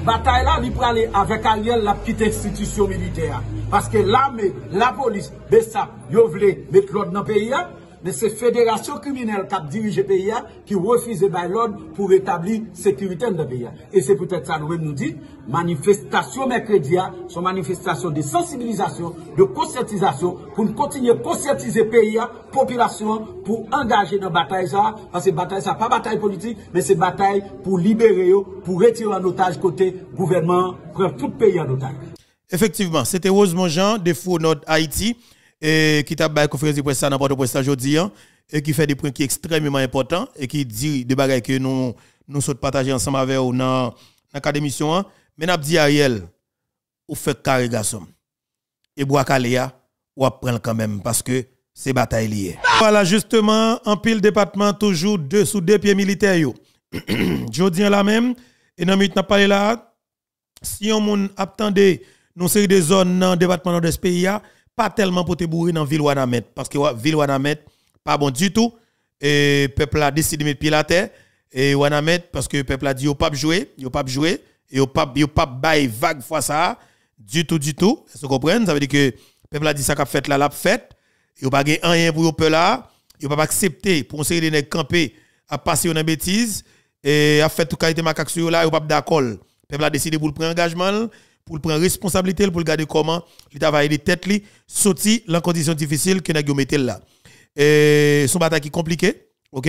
Bataille là, il peut aller avec Ariel, la petite institution militaire. Parce que l'armée, la police, les S A P, ils veulent mettre l'ordre dans le pays. Mais c'est la fédération criminelle qui a dirigé le pays qui refuse de l'ordre pour rétablir la sécurité dans le pays. Et c'est peut-être ça que nous nous dit. Manifestation mercredi, c'est une manifestation de sensibilisation, de conscientisation, pour continuer à conscientiser le pays, la population, pour engager dans la bataille. Parce que la bataille, ce n'est pas une bataille politique, mais c'est une bataille pour libérer, pour retirer en otage côté gouvernement, prendre tout le pays en otage. Effectivement, c'était Rosemond Jean, de Faux-Nord Haïti. Et qui t'a baillé conférence de presse dans Port-au-Prince aujourd'hui et qui fait des points qui sont extrêmement importants et qui dit des bagages que nous nous sommes partagés ensemble avec vous dans le cadre de l'émission. Mais nous avons dit Ariel, vous faites carré garçon. Et bois Kaléa, vous apprenez quand même parce que c'est bataille liée. Voilà justement, en pile département, toujours deux sous deux pieds militaires. Jodi la même, et dans le parlé là, si on attendait nous série des zones dans le département de ce pays, pas tellement pour te bourrer dans la ville Wanamet. Parce que la ville Wanamet, pas bon du tout. Et le peuple a décidé de mettre pied à terre. Et Wanamet, parce que le peuple a dit, il n'y a pas de jouer, il n'y a pas de jouer, il n'y a pas de bail vague fois ça. Du tout, du tout. Vous comprenez? Ça veut dire que le peuple a dit ça qu'a fait là, l'a fait. Il n'y a pas de rien pour le peuple là. Il n'y a pas d'accepter pour se les camper à passer une bêtise. Et à faire tout qualité macaque là, il n'y a pas d'accord. Le peuple a décidé pour le prendre engagement, pour prendre responsabilité, pour regarder comment le travail de tête sorti dans les conditions difficiles que nous mettons là. Et son bataille qui est compliquée, ok?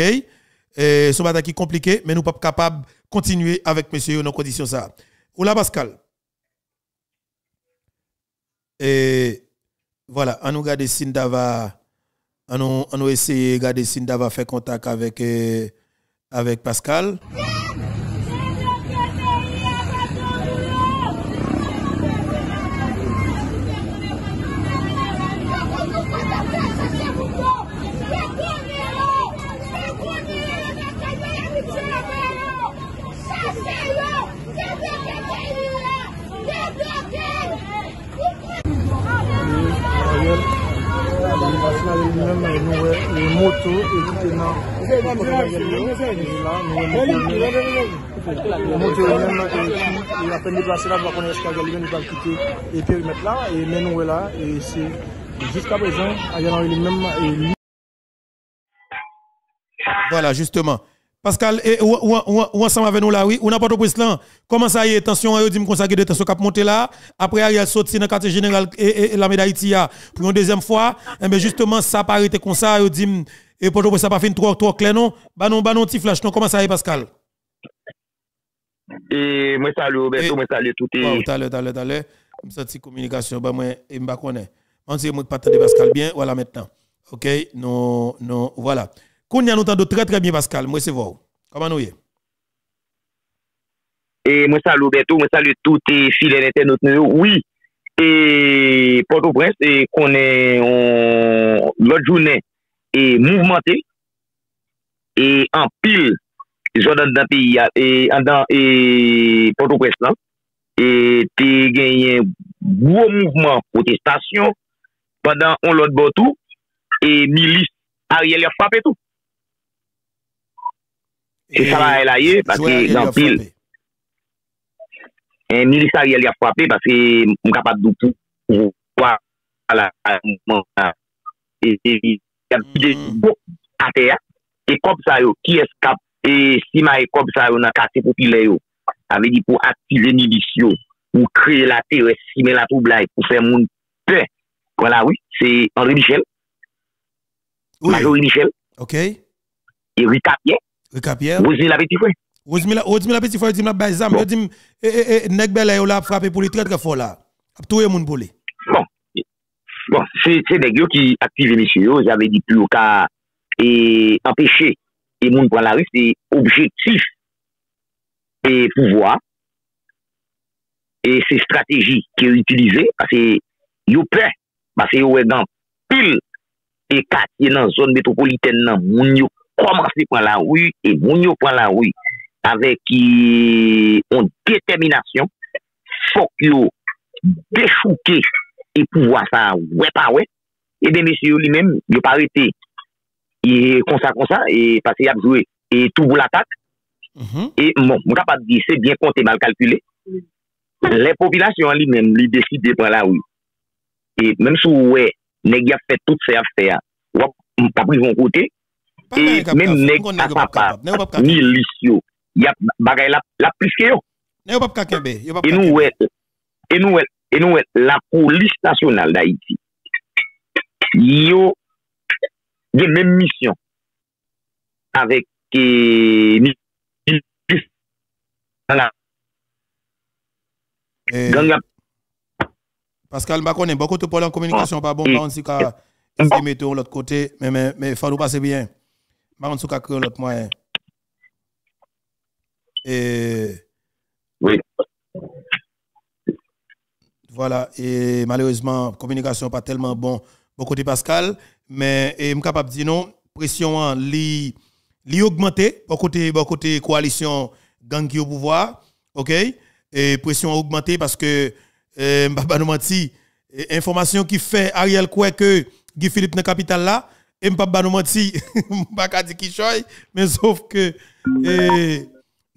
Et son bataille qui est compliquée, mais nous ne sommes pas capables de continuer avec monsieur dans les conditions ça. Oula Pascal. Et voilà, on nous regarde Sindava, on nous, on nous essaye de regarder Sindava faire contact avec, euh, avec Pascal. Moto il a fait déplacer là, on va connaître l'escalier, il va quitter le périmètre là, et maintenant on est là, et c'est jusqu'à présent, il y a même. Voilà, justement. Pascal, ou ensemble avec nous là, oui, ou n'importe où là, comment ça y est, tension, on dit que de tension cap monter là, après Ariel sorti dans le quartier général et la médaille d'Haïti pour une deuxième fois, mais justement, ça paraît été comme ça, on dit, et pour ça pas fait une trois trois clair non, bah non, bah non, petit flash, non, comment ça y est, Pascal? Et moi, salut, Roberto, moi, salut, tout est. Oh, t'allais, t'allais, t'allais, me senti communication, bah moi, et m'ba connaît. On dit, moi, pas de Pascal bien, voilà maintenant. Ok, non, non, voilà. Qu'on y a nous entend très très bien Pascal, moi c'est vous. Comment nous y est? Et moi salue Roberto, moi salue tous les fidèles internautes. Oui, et Port-au-Prince, et qu'on est on... l'autre journée et mouvementé et en pile, gens dans le pays et dans et Port-au-Prince là, et t'es gagné gros mouvement protestation pendant on l'autre bord tout et milice Ariel a frappé tout. C'est ça là, elle a eu, parce que dans pile, un militaire il a frappé parce que mon capable de tout, voilà, et il y a des beaux à terre, et comme ça, qui escape, et si ma comme ça, on a cassé populaire, avec dit pour activer milice, pour créer la terre, si la trouble, pour faire mon peur. Voilà, oui, c'est André Michel, Major Michel, ok, et Ricapier. Ricapier. Rosemond la petite fois. Rosemond la petite fois, dit m'a baisam, je dis eh eh nèg belle là frappé pour lui très très fort là. Tout le monde pour lui. Bon. Bon, c'est c'est nèg yo qui active monsieur, j'avais dit plus qu'à et empêcher et monde prend la rue, c'est objectif et pouvoir. Et c'est stratégie qui est utilisée parce que yo peur parce que yo est dans pile et quartier dans zone métropolitaine nan moun yo commencer par la rue et mounio par la rue avec une détermination faut que déchouquer et pouvoir ça ouais pas ouais et bien monsieur lui-même il pas arrêté et comme ça comme ça et parce qu'il a joué et tout pour l'attaque et bon on capable dire c'est bien compté mal calculé les populations lui-même lui décider par la rue et même si ouais nèg a fait toutes ces affaires on pas pris un côté. Et même nèg à papa, milicio, y a bagay la, la plus que yo. Et nous, et nous, et nous, la police nationale d'Haïti, yo, de même mission, avec, eh, Pascal Bakone, beaucoup de problèmes en communication, pas bon, on s'y ka, c'est météo de l'autre côté, mais, mais, mais, faut nous passer bien. Par contre, ça crée l'autre moyen. Et oui. Voilà. Et malheureusement, communication pas tellement bon. Bon côté Pascal, mais je suis capable de dire non. Pression li li augmenté. Bon côté bon côté coalition gang qui au pouvoir. Ok. Et pression augmentée parce que euh, Mbaba nous menti. Information qui fait Ariel quoi que Guy Philippe dans la capitale là. Et m'papa nous menti, m'paka di ki choy, mais sauf que eh,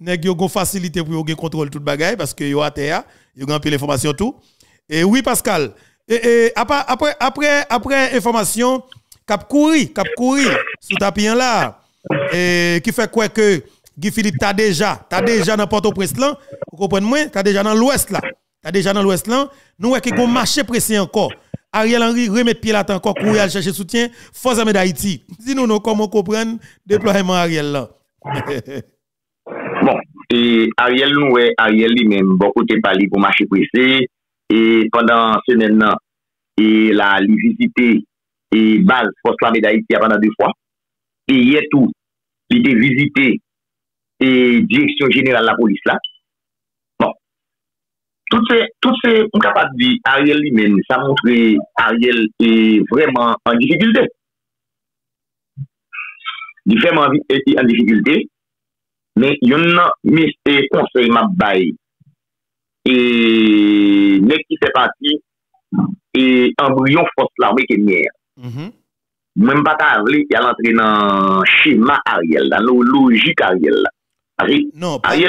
nèg yo gon facilité pour yo gen contrôle tout bagay parce que yo atea, yo gen pile information tout. Et oui Pascal, et, et après après après après information cap couri, cap couri sous tapien là et qui fait quoi que Guy Philippe t'a déjà, t'a déjà dans Port-au-Prince là, vous comprenez moi, t'a déjà dans l'ouest là, t'a déjà dans l'ouest là, nous qui gon marché pressé encore. Ariel Henry remet pied là encore courir à chercher soutien force armée d'Haïti. Dis-nous nous comment comprendre déploiement Ariel là. Bon, et Ariel nous ouais Ariel lui-même beaucoup de parler pour marcher pressé et pendant semaine là et la visité et base force armée d'Haïti pendant deux fois et hier tout il était visité et direction générale la police là. Tout ce, tout ce, on capable de dire, Ariel lui-même, ça montre Ariel est vraiment en difficulté. Il est vraiment en difficulté, mais il y en a mis des conseils m'a bail. Et, mais qui fait partie, et embryon force l'armée qui est mienne. même pas à l'entrée dans le schéma Ariel, dans la logique Ariel. Non, parlez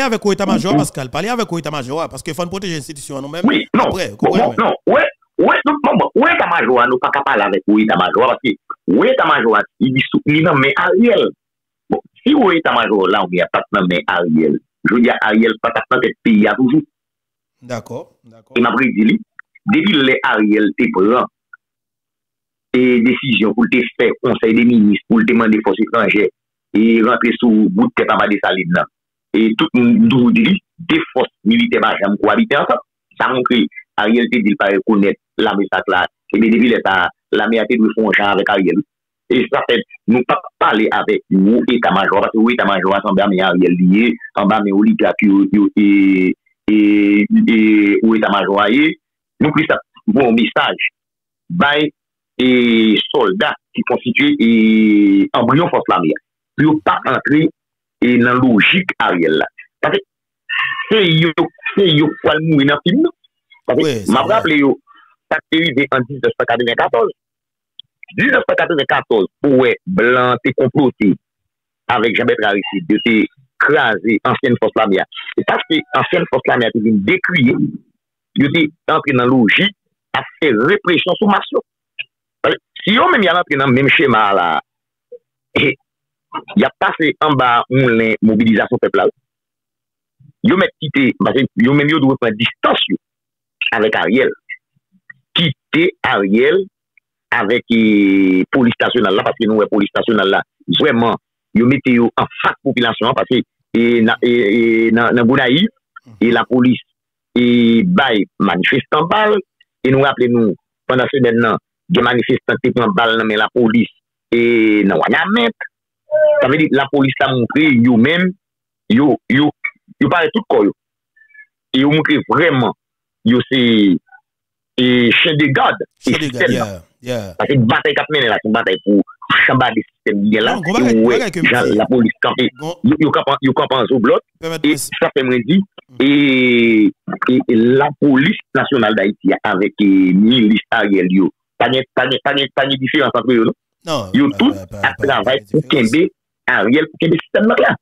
avec le état-major, Pascal. Parlez avec le état-major, parce qu'il faut protéger l'institution nous-mêmes. Oui, non, non, oui, oui, oui, état-major, nous pas capable avec le état-major, parce que oui, état-major, il dit soutenu dans mais Ariel. Si oui, état-major, là, on n'y a pas de mais Ariel. Je dis Ariel, pas de pays à toujours. D'accord, d'accord. Il m'a pris dit, depuis les Ariel, t'es présent. Et décision pour le faire, conseil des ministres, pour le demander aux forces étrangères. Et rentrer sous bout de tête à des salines. Et tout le monde dit, des forces militaires, j'aime cohabiter ensemble. Ça montre que Ariel te dit pas reconnaître la message là. Et bien, depuis l'État, la mère te nous font genre avec Ariel. Et ça fait, nous pas parler avec nous, état-major, parce que oui, état-major, en bas, mais Ariel lié, en bas, mais oligarque, et, et, et, ou état-major, nous pris ça, bon message, by, et soldats qui constituent, et, embryon force la mère. Pour pas entrer dans la logique Ariel là. Parce que c'est yo c'est yo quoi le mourir dans le film. Parce que m'a rappelé yo ça arrivé en mille neuf cent quatre-vingt-quatorze. mille neuf cent quatre-vingt-quatorze pour blanc t'es comploté avec Jean-Bert Aristide de t'es craser ancienne force l'armée. Et parce que ancienne force l'armée a été décriée, yo t'es entré dans la logique à faire répression sous maçon. Si yo même y a entré dans le même schéma là et il y a passé en bas une mobilisation peuple là. Yo met quitté parce que yo même yo doit prendre distance avec Ariel. Quitter Ariel avec e, police nationale là parce que nous police nationale là vraiment yo mettez yo en face population parce que et dans et dans Gonaïve et la police et bail manifestant balle et nous rappelez nous pendant ce dernier des manifestants qui prend balle mais la police et dans Wanamet. Ça veut dire la police a montré eux-mêmes, yo yo yo parle tout corps yo. Et yo montré vraiment yo c'est et chien de garde. C'est yeah, yeah. Parce que bataille qu'a mené là, c'est bataille pour chambarder système bien là. La police campé yo camp yo camp sous bloc et ça fait me dire et la police nationale d'Haïti avec milice Ariel yo. Pas de pas de pas de pas de différence entre eux. Non, ils ont tous travaillé pour Kembe, Ariel, pour Kembe système là.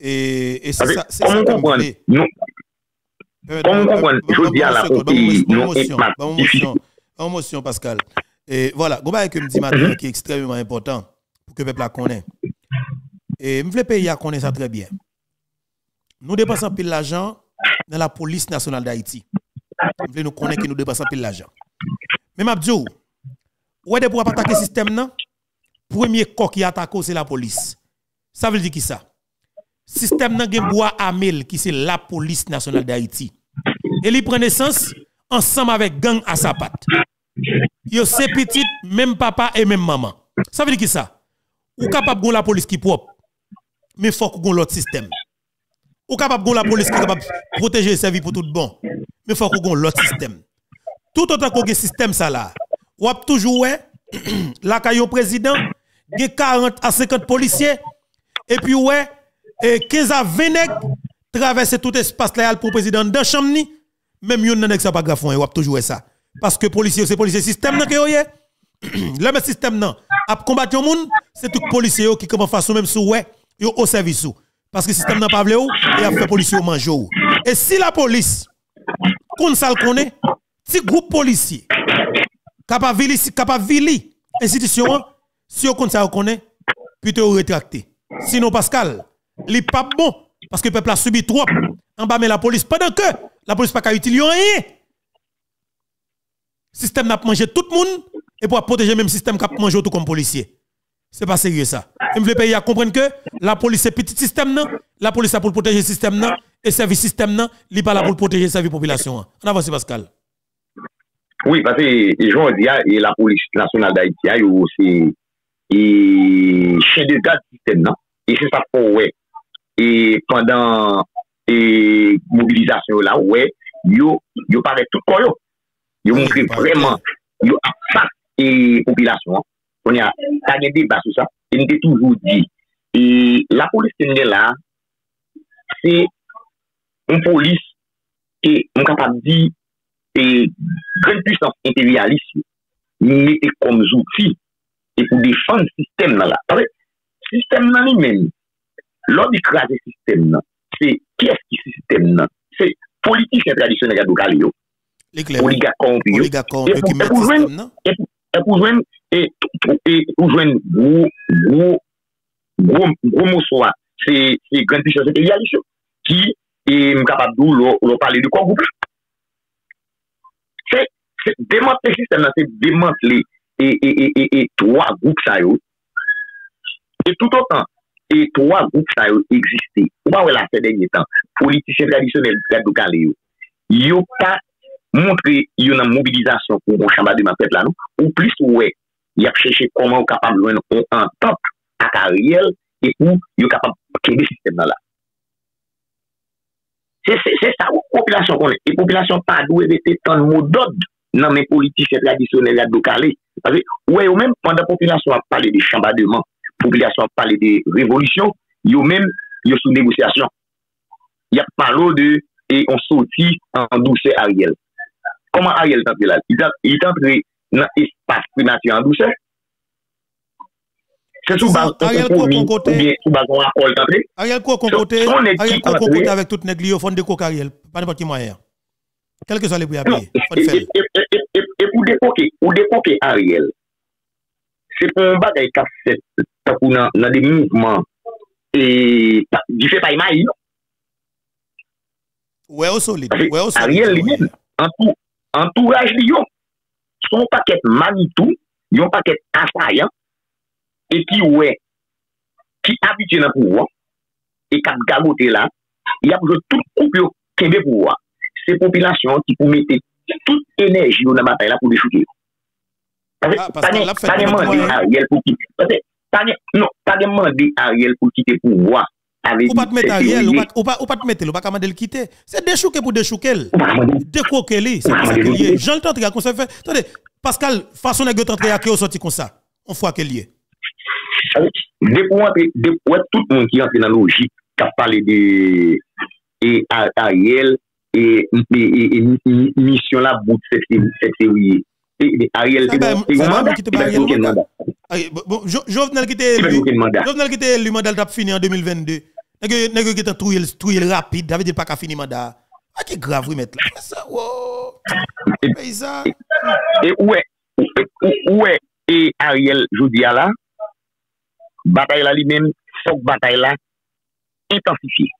Et, et c'est ça. Comment comprendre? Comment comprendre? Je dis à la copie, non, c'est pas difficile. Émotion, Pascal. Et voilà, Goba que me dit maintenant qui est extrêmement important pour que le peuple la connaisse. Et le pays a connaît ça très bien. Nous dépensons pile l'argent dans la police nationale d'Haïti. Nous connaissons que nous dépensons pile l'argent. Mais Mabdou, ou est-ce pour attaquer le système, non? Premier corps qui attaque, c'est la police. Ça veut dire qui ça? Système n'a gen bois Amel, qui c'est la police nationale d'Haïti. Et il prend naissance ensemble avec gang à sa patte. Yo c'est petit, même papa et même maman. Ça veut dire qui ça? Ou capable de la police qui propre, mais faut qu'on l'autre système. Ou capable de la police qui capable protéger et servir pour tout bon, mais faut qu'on l'autre système. Tout autant qu'on a système ça là. Ou a toujours la caillou président, il y a quarante à cinquante policiers, et puis ouais, quinze à vingt nèg traverser tout espace là pour président dans Chamni, même yon nèg ça pas grave, ou a toujours ça. Parce que policier, c'est policier système nan ke yo ye. Le même système nan, a combattre yon moun, c'est tout policier qui comment façon même sou ouais, yo au service ou. Parce que système nan pa vle ou, et a fait policier ou manje ou. Et si la police, kon sa le connaît, petit groupe policier, capable capable institution si on compte ça on connaît plutôt rétracter sinon Pascal les pas bon parce que le peuple a subi trop en bas mais la police pendant que la police pas utile rien système n'a mangé tout le monde et pour protéger même système qui mange tout comme policier c'est pas sérieux ça même le pays à comprendre que la police c'est petit système non la police a pour protéger système non et service système non il pas là pour protéger service population on avance Pascal. Oui, parce que je dis, la police nationale d'Haïti, c'est un chien de garde système, non? Et c'est ça pour, ouais. Et pendant la mobilisation, là, ouais, ils paraissent tout le corps. Ils montrent vraiment, ils attaquent la population. On a des débats sur ça. Ils nous ont toujours dit, et la police qui est là, c'est une police qui est capable de dire, et grande puissance impérialiste, mettez comme outil et pour défendre le système dans la presse, le système dans lui-même. L'homme écrase le système, c'est qui est-ce qui le système? C'est les politiciens traditionnels qui ont les oligarques corrompus. Et pour joindre, et pour joindre, et pour joindre, gros, gros, gros, gros morceau, c'est les grandes puissances impérialistes qui sont capables de parler de corps. C'est démanteler le système, c'est démanteler et trois groupes ça yo. Et tout autant, et trois groupes ça yo existé. Ou pas voilà ces derniers temps, politiciens traditionnels radicaux, ils ont pas montré une mobilisation pour le chambard de ma tête là, ou plus ouais, ils ont cherché comment on capable de joindre un top à Ariel et où ils sont capables de créer le système là. C'est ça, la population qu'on est. Et la population pas douée de tant de mots d'ordre dans mes politiques traditionnelles à Dokalé. Parce que, ouais, ou même, pendant la population a parlé de chambardement, la population a parlé de révolution, yo même, yo sous négociation. Y a parlé de, et on sortit en douceur Ariel. Comment Ariel est entré là? Il est entré dans l'espace primature en douceur. C'est sous base de côté. Sous base de rapport d'entrée. Ariel quoi côté? Ariel quoi côté avec toute négliophonie de coca Ariel. Pas n'importe qui moyen. Quel que soit le prix à payer. Et pour décoquer, pour décoquer Ariel, c'est pour un bagage qui a fait dans des mouvements et qui fait pas image. Ouais, au solide. Ouais, au solide. Ariel lui-même, entourage lui-même, son paquet Manitou, son paquet assaillant. Et qui ouais, qui habite dans le pouvoir, et qui a gagoté là, il y a tout couple qui est pouvoir. Ces populations qui pour mettre toute énergie dans la bataille là pour les shooter. Parce que, pas demander à Ariel pour quitter. Non, pas demander à Ariel pour quitter le pouvoir. Ou pas te mettre Ariel, ou pas te mettre, ou pas commander le quitter. C'est des chouquets pour des chouquets. Des croquets, c'est pour ça qu'il y a. Jean le tente, comme ça fait. Attendez, Pascal, façon de tenter à qui on sorti comme ça. On voit qu'il y a. De pour tout le monde qui entre dans la logique, qui a parlé de Ariel et mission la bout de sept février. Ariel, c'est un mandat. Jovenel qui était élu, mandat a fini en deux mille vingt-deux. Nègre qui était trouillé rapide, ça veut dire pas qu'à finir mandat. Ah, qui grave, vous mettez là. Et ouais, ouais, et Ariel, je dis à la. Bataille là lui-même, cette bataille là intensifiée.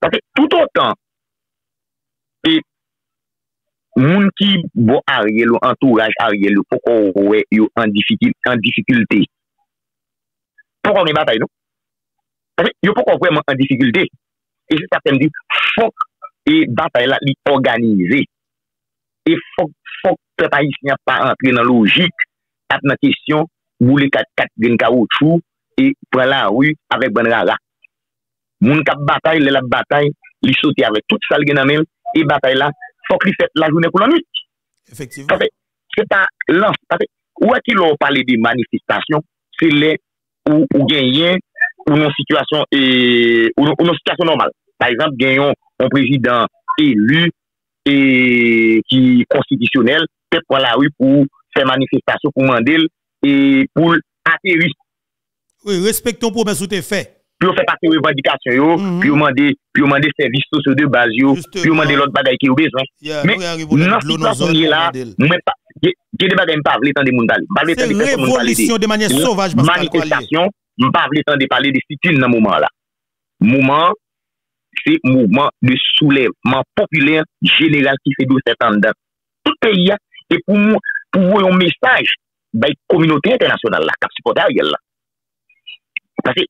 Parce que tout autant, et moun qui bon Ariel, entourage Ariel, pourquoi on est en difficulté? Pourquoi on est bataille, non? Parce que pourquoi on est vraiment en difficulté? Et c'est ça que je dis, faut que la bataille là soit organisée. Et faut que le pays n'y a pas entré dans la logique, à la question, vous les quatre gagnent caoutchouc. Et prend la rue avec Benrara. Moun kap bataille, la bataille, li sauté avec toute sale genamel, et bataille là, faut qu'il fait la journée pour la nuit. Effectivement. C'est pas lance. Ou est-ce qu'ils ont parlé de manifestations, c'est les ou gagnent ou non situation et ou non situation normale. Par exemple, gagnons un président élu et qui constitutionnel, peut prendre la rue pour faire manifestation, pour demander et pour atterrir. Oui, respectons pour promesses que tu fais. Puis on fait partie des revendications, puis on demande des services sociaux de base, puis on demande l'autre bagaille qui est besoin. Mais non, si ça se dit là, il y a des bagailles qui ne parlent pas de monde. C'est une révolution de manière sauvage. Manifestation, je ne parle pas de parler de citines dans ce moment-là. Moment, c'est un mouvement de soulèvement populaire général qui fait douze septembre dans tout le pays. Et pour nous, pour vous, un message de la communauté internationale, la cap supportarielle là. Parce que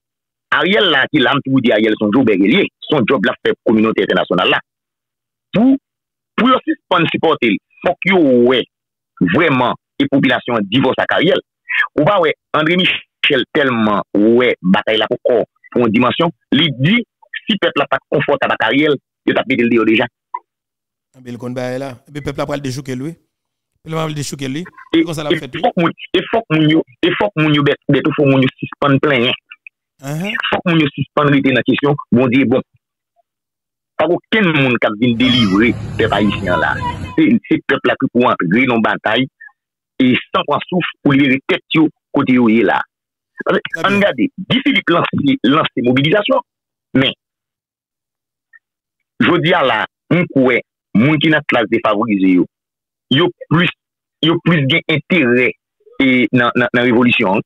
Ariel là, qui l'a tout dit, Ariel, son job est lié, son job là fait communauté internationale là. Pour, pour aussi supporter, il faut qu'il y ait vraiment les populations divorce à Ariel. Ou bien, ouais, André Michel tellement, ouais, bataille là pour corps, pour une dimension, il dit, si le peuple n'a pas confortable à Ariel, il t'a pété le dehors déjà. Mais le peuple a pas le déjou que lui. Il faut que nous nous suspendons plein. Il faut que nous suspendions la question. Bon, Dieu, bon. Pas aucun monde qui vient délivrer ces Haïtiens-là. C'est le peuple qui peut entrer dans la bataille et sans qu'on souffre pour les têtes côté où il est là. Regardez, Guy Philippe lance des mobilisations, mais je dis à la, on croit, moun qui n'a classe défavorisée, yo, yo plus, yo plus gain intérêt et dans la révolution.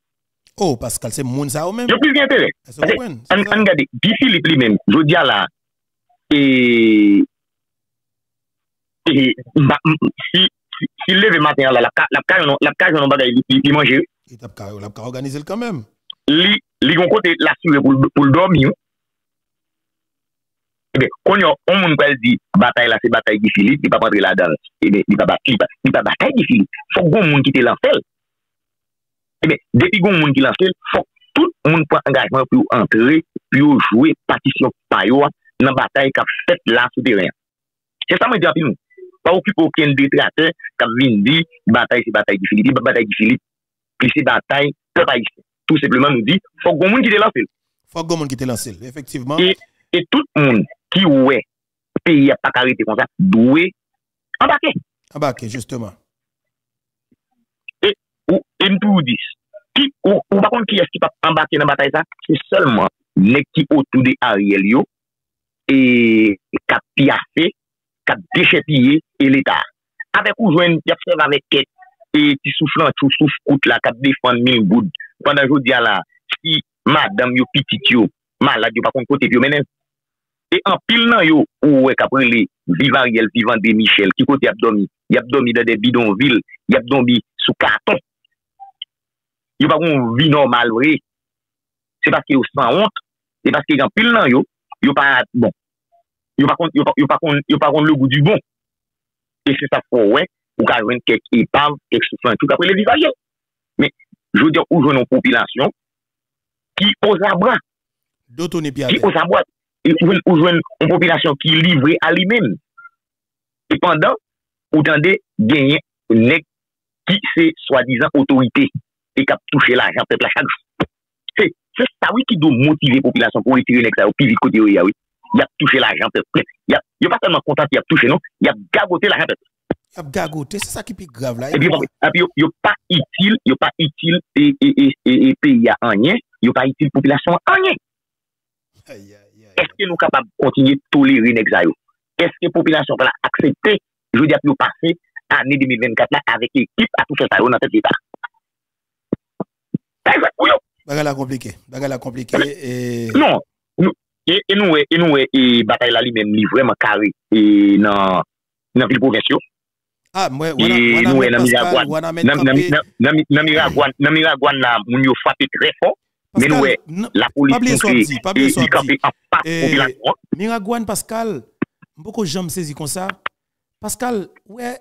Oh, Pascal, c'est moun ça ou même. Yo plus gain intérêt. Regardez, Guy Philippe lui-même, je dis à la, et et si si lève matin la la la la cage non bagaille il manger il t'a pas organiser quand même li li gon côté la suivre pour pour dormir et ben on on moun peut dire bataille là c'est bataille Guy Philippe il pas rentrer là-dedans et ben il pas bataille il pas bataille Guy Philippe faut gon moun qui te l'enfer et ben depuis gon moun qui l'enfer faut tout moun prend engagement pour entrer pour jouer partition payo dans bataille qu'a fait là sous terrain c'est ça me dit à nous pas occuper aucun détrateur qui vient dire bataille c'est bataille Guy Philippe bataille Guy Philippe puis c'est bataille peuple haïtien tout simplement nous dit faut que monde qui te lance faut que monde qui te lance effectivement et, et tout le monde qui ouais pays a pas arrêté comme ça doit embarquer embarquer justement et ou et nous dit qui ou, ou par contre qui est-ce qui va embarquer dans bataille ça c'est seulement les qui autour de Ariel yo et qui a piaffé qui a déchépillé et l'État. Avec ou jouen, y a fait avec tête et qui souffle en tout souffle coûte la, qui a défendu mille gouttes. Pendant que je dis à la, si madame yo petite yo, malade yo, par contre côté yo menen. Et en pile nan yo, ou ouais, qu'après les vivariels vivant de Michel, qui côté abdomi, y abdomi dans des bidonvilles, y abdomi sous carton. Yo par contre vie normale, vrai. C'est parce qu'ils sont sans honte, c'est parce qu'ils en pile nan yo, yo pas bon. Yo par contre, yo par contre, yo par contre le goût du bon. Et c'est ça qu'on ouais, pour qu'on ait quelques épaves, quelque chose, tout après les vivagers. Mais je veux dire, où j'ai une population qui aux abras, qui aux abras, et où j'ai une population qui est livrée à lui-même. Et pendant, vous tendez gagner une qui c'est soi-disant autorité et qui a touché l'argent peuple chaque jour. C'est ça oui qui doit motiver la population pour retirer l'ex au plus vite côté oui. Il a touché l'argent peuple. Il n'est pas tellement content qu'il a touché, non? Il a gagoté l'argent peuple. Il a gagoté, c'est ça qui est plus grave là. Et puis, il n'y a pas utile, il n'y a pas utile et pays à rien, il n'y a pas utile population à rien. Est-ce que nous sommes capables de continuer de tolérer l'exaïo? Est-ce que la population va accepter, je veux dire, de passer l'année deux mille vingt-quatre avec l'équipe à tout faire ça dans cet état? Baga la compliqué. Baga la compliqué. Non. Et, et nous, et nous, et bataille là, lui-même, lui, vraiment carré, et dans la ville provinciale. Ah, moi, et nous, dans Miragoâne, dans Miragoâne, là, nous avons frappé très fort, mais nous, la police, nous avons frappé. Miragoâne, Pascal, beaucoup de gens me saisissent comme ça. Pascal, ouais,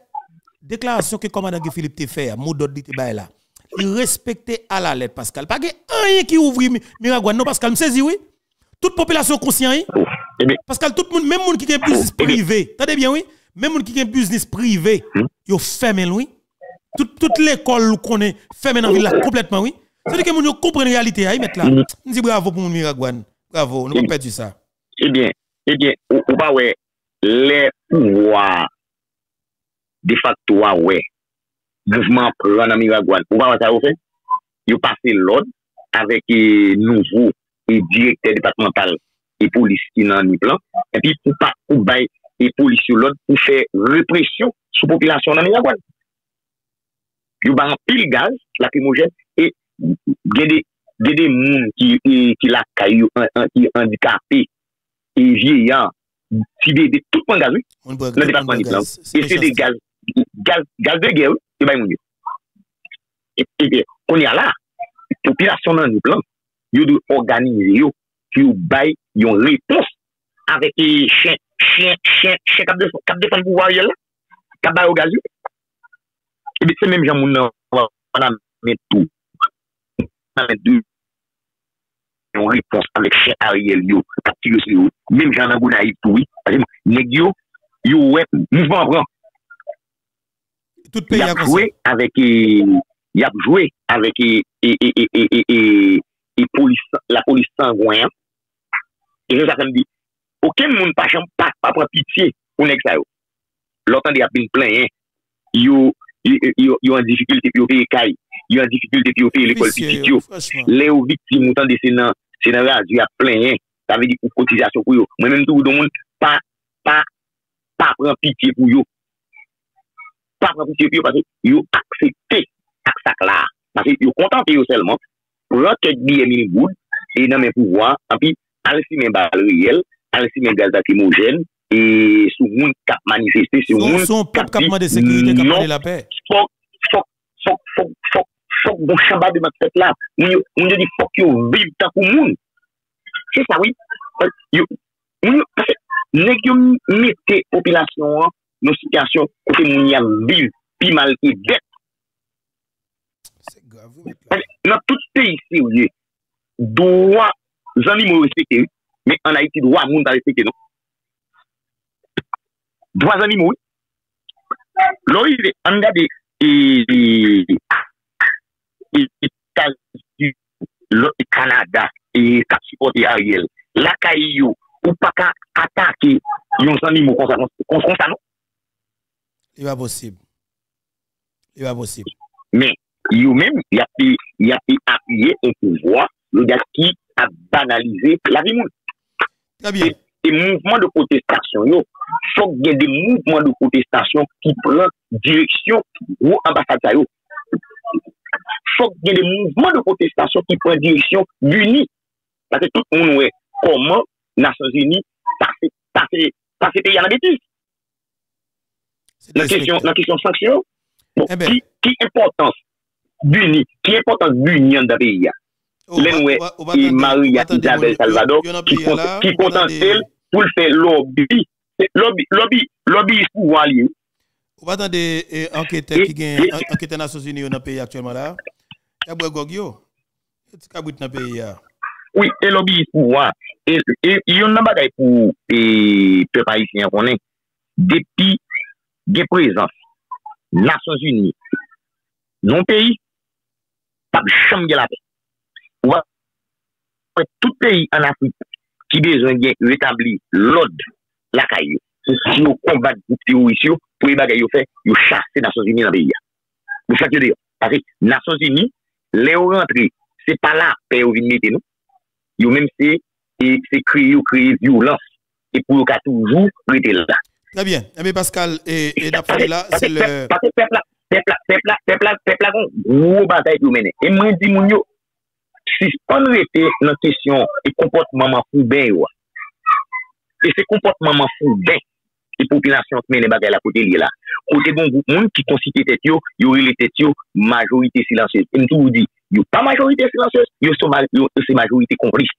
déclaration que le commandant Guy Philippe te fait, mot d'ordre de te là, il respectait à la lettre, Pascal. Pas que rien qui ouvre Miragoâne, non, Pascal, me saisit, oui. Toute population consciente, oh, eh parce que tout le monde, même les gens qui ont un business oh, privé, attendez eh bien, oui, même les gens qui ont un business privé, hmm? Ils ont fermé, oui. Toute, toute l'école qu'on est fermée dans la ville, là, complètement, oui. C'est-à-dire que les gens comprennent la réalité, ils mettent là. Mm. Nous disons bravo pour Miragoâne, bravo, nous eh, pas perdu ça. Eh bien, eh bien, ou, ou pas, ouais, les pouvoirs, de facto, ouais, mouvement prend dans Miragoâne, ou pas, ça vous fait? Ils ont passé l'ordre avec les nouveaux. Et directeur départemental et police qui n'en ni plan, et puis pour pas ou bail et police sur l'autre pour faire répression sur la population dans Miragoâne. Ils ont un pile gaz lacrymogène et des gens qui qui la caillou qui handicapés et vieillants qui des tout le gaz dans le département ni plan et c'est des gaz gaz gaz de guerre et bail mon Dieu et bien on y a là population dans ni plan. Yo doit organiser yo qui ou bail yon réponse avec les chien chien chien chien cap de cap de fond pouvoir là cap bail au gaz et c'est même gens moun on a met tout on met deux yon réponse avec chien Ariel yo cap tu yo même gens nan gounaï tout oui nèg yo yo ouais mouvement prend tout pays a joué avec y a joué avec et et et et et et police, la police sanguine. Et je me dis, aucun monde pas jamais pas prendre pitié pour les gens. L'autre, il y a plein de gens qui ont des difficultés, il y a une difficulté qui est l'école petite. Les victimes, autant de ces dans la radio, il y a plein. Ça veut dire pour cotisation pour eux. Moi-même, tout le monde, pas pas pas prendre pitié pour eux. Pas prendre pitié pour eux parce qu'ils ont accepté ça là. Parce qu'ils ont contenté eux seulement. Prendre quelques billets mille gouttes et dans mes pouvoirs, et puis aller sur mes balles réelles, aller sur mes gaz lacrymogènes. Et sous le monde qui a manifesté, c'est le monde qui a manifesté. C'est le monde qui a manifesté. Faut que bon chamba de ma fête là. On dit faut que vous vivez tant pour le monde. C'est ça, oui. Parce que nous mettons la population dans une situation où nous vivons plus mal que bête. C'est grave. Dans tout pays sérieux, droit, les animaux respectés, mais en Haïti, droit, les gens respectés, non? Droits animaux. Lorsqu'il est en garde et États-Unis, le Canada et qui supporte Ariel, la caillou ou pas qu'à attaquer les animaux comme ça, non? C'est pas possible. C'est pas possible. Mais vous-même, il y a appuyé un pouvoir, le gars qui a banalisé la vie. Très bien. Et mouvements de protestation, il faut qu'il y ait des mouvements de protestation qui prennent direction ou ambassadeur. Il faut qu'il y ait des mouvements de protestation qui prennent direction unis. Parce que tout le monde est comment les Nations Unies passent les pays à la bêtise. La question de sanction, qui est l'importance d'unis, qui est l'importance d'union dans le pays? Lenoué et Maria Isabel Salvador qui contente pour faire lobby. Lobby, lobby, lobby pour aller. Vous attendez enquête qui gagne enquête Nations Unies dans le pays actuellement là. Kabwe Gogyo. Kabwe dans le pays. Oui, et lobby pour et il y en a bagaille pour et peuple haïtien qu'on est depuis des présences Nations Unies. Non pays pas chambre de la paix. Tout pays en Afrique qui besoin de rétablir l'ordre, la caille, si nous combattons les terroristes, pour les bagailles, nous chassons les Nations Unies dans le pays. Vous savez dire, parce que les Nations Unies, les rentrées, ce n'est pas la paix où ils mettent nous. Ils ont même créé ou créé violence. Et pour qu'ils toujours prêter là. Très bien. Mais Pascal, et d'après là, c'est le. Parce que le peuple là, le peuple là, le peuple là, gros bataille pour mener. Et moi, je dis, mon yo. Si on était dans la question du comportement foubin, et ce comportement foubin, les populations qui mènent les bagages à côté de là, côté bon groupe monde qui constitue tête, yo, yo les têtes, yo, majorité silencieuse. Et nous dit, yo pas majorité silencieuse, yo c'est majorité complice.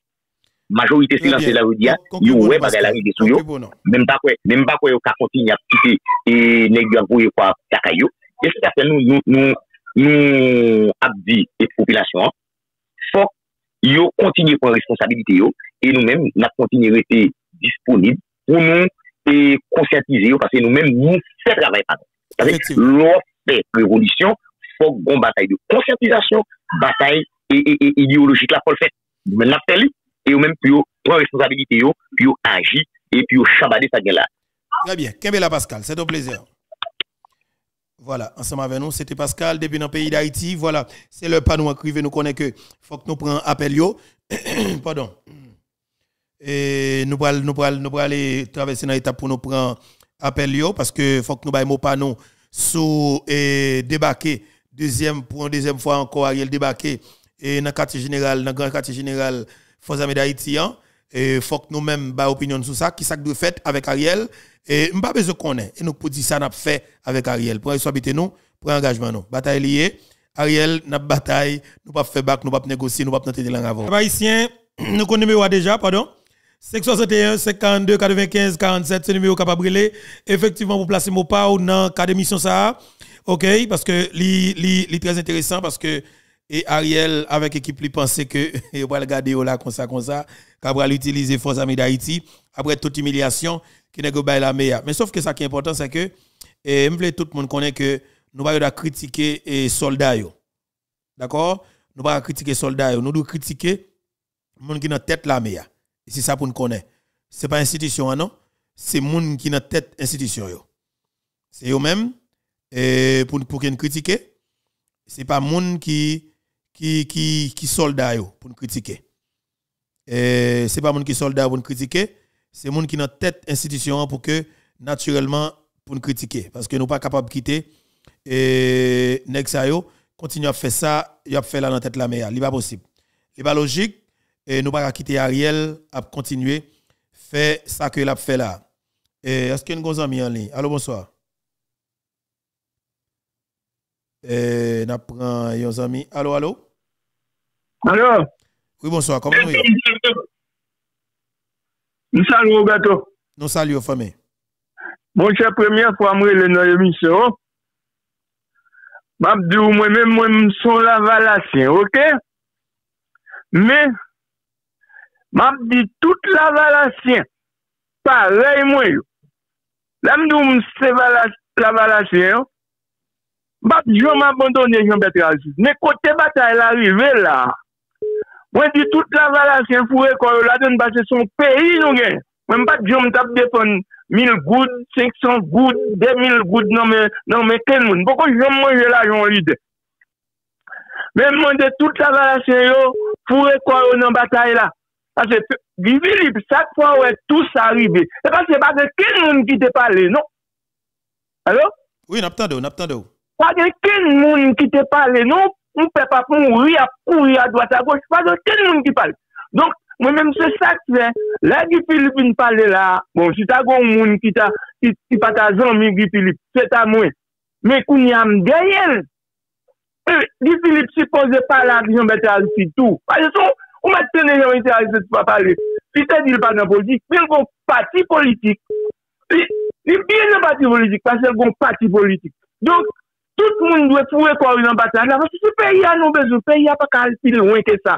Majorité silencieuse, là, vous dites, yo ouais bagages arrivés sur yo, même pas quoi, même pas quoi, yo ka continue à quitter et négocier pour yo quoi, cacayo. Et c'est parce que nous, nous, nous, abdi les populations. Faut yo continuer pour responsabilité yo et nous-mêmes n'a continuer rester disponible pour nous et conscientiser parce que nous-mêmes nous fait travail pas parce que l'offre révolution faut une bataille de conscientisation bataille et idéologique la pour le fait maintenant fait et nous-mêmes puis prendre responsabilité yo puis agir et puis chabader ça là. Très bien, Kembela Pascal, c'est un plaisir. Voilà, ensemble avec nous, c'était Pascal, depuis dans le pays d'Haïti. Voilà, c'est le panneau en crivé, nous connaissons que faut que nous prenions appel. Pardon. Et nous allons nous nous aller traverser dans l'étape pour nous prendre appel parce que faut que nous baillons panneau sous et débarquer deuxième pour une deuxième fois encore Ariel débarquer et dans le quartier général, dans le grand quartier général Forces armées d'Haïti. Et faut que nous même ba opinion sur ça qui ça doit fait avec Ariel et on pas besoin qu'on ait et nous pour dire ça n'a fait avec Ariel pour responsabilité nous pour engagement nous bataille liée Ariel n'a bataille nous pas faire bac nous pas négocier nous pas tenter de langue avant haïtien nous connaît numéro déjà pardon cinq six un cinquante-deux quatre-vingt-quinze quarante-sept ce numéro capable briller effectivement pour placer mot pas dans cas d'émission ça OK parce que li li, li très intéressant parce que et Ariel, avec l'équipe, il pensait que, il va le garder là, comme ça, comme ça, qu'il va l'utiliser, Force Armée d'Haïti, après toute humiliation, qui n'est pas la meilleure. Mais sauf que ça qui est important, c'est que, et même tout le monde connaît que, nous ne pouvons pas critiquer les soldats. D'accord? Nous ne pouvons pas critiquer les soldats. Nous devons critiquer les gens qui ont la tête la meilleure. Et c'est ça pour nous connaître. Ce n'est pas l'institution, non? C'est les gens qui ont la tête l'institution. C'est eux-mêmes, pour qu'ils critiquent. c'est pas monde qui qui qui qui soldat pour nous critiquer. Et c'est pas monde qui soldat pour nous critiquer, c'est monde qui dans tête institution pour que naturellement pour nous critiquer parce que nous pas capable quitter et nèg ça yo continue à faire ça, il a fait là dans tête la meilleure, il pas possible. C'est pas logique et nous pas quitter Ariel à continuer faire ça que l'a fait là. Est-ce que nous avons un ami en ligne? Allô, bonsoir. Euh, nous prenons un ami. Allô, allô? Allô? Oui, bonsoir. Comment nous allons? Nous saluons, gâteau. Nous saluons, famille. Bon, c'est la première fois que je suis dans l'émission. Je dis moi-même, moi, je suis Lavalacien, ok? Mais, je dis tout Lavalacien. Pareil, moi. Là, je dis c'est Lavalacien. Je m'abandonne, Jean-Bertrand. Mais côté bataille, l'arrivée là. Moi, je dis toute la Valassien fourré, quand la donne, parce que son pays, nous gagne. Même pas, je m'tape dépendre mille gouttes, cinq cents gouttes, deux mille gouttes, non, mais, non, mais, quel monde. Pourquoi je mange l'argent, l'idée? Mais moi, je dis toute la Valassien fourré, quand on dans bataille là. Parce que, Guy Philippe, chaque fois, ouais, tout ça arrive. C'est parce que, parce que, quel monde qui te parle, non? Allô? Oui, n'attendez, n'attendez. Pas de quel monde qui te parle, non? On ne peut pas courir à courir à droite à gauche. Pas de quel monde qui parle. Donc, moi-même, c'est ça que c'est. Là, Guy Philippe parle là. Bon, si tu as un monde qui t'a pas ta zone, Guy Philippe, c'est à moi. Mais qu'on y a derrière. Guy Philippe suppose pas là, Jean Bertrand, c'est tout. Parce que, on m'a tenu Jean Bertrand, c'est pas parler. Si tu dis pas dans la politique, il y a un parti politique. Il y a bien un parti politique, parce qu'il y a un parti politique. Donc, tout le monde doit trouver quoi dans la bataille. Parce que ce pays a nos besoins. Le pays n'a pas qu'à aller plus loin que ça.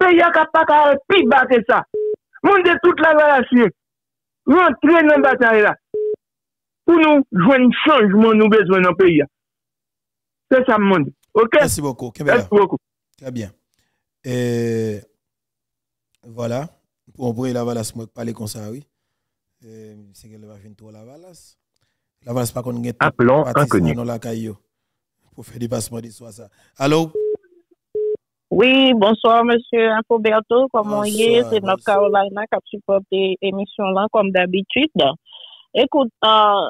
Le pays n'a pas qu'à aller plus bas que ça. Le monde de toute la relation. Rentrer dans la bataille là. Pour nous joindre un changement, nous besoin dans le pays. C'est ça, le monde. OK? Merci beaucoup. Merci beaucoup. Très bien. Euh, voilà. Pour envoyer la valasse, moi, parler comme ça, oui. Euh, C'est que le va finir tout la valasse. La valse pas qu'on guette. Appelons inconnu. Pour faire dépassement des soirs ça. Allô? Oui, bonsoir, monsieur Infobeto. Comment il est? C'est notre Carolina qui a supporté l'émission là, comme d'habitude. Écoute, euh,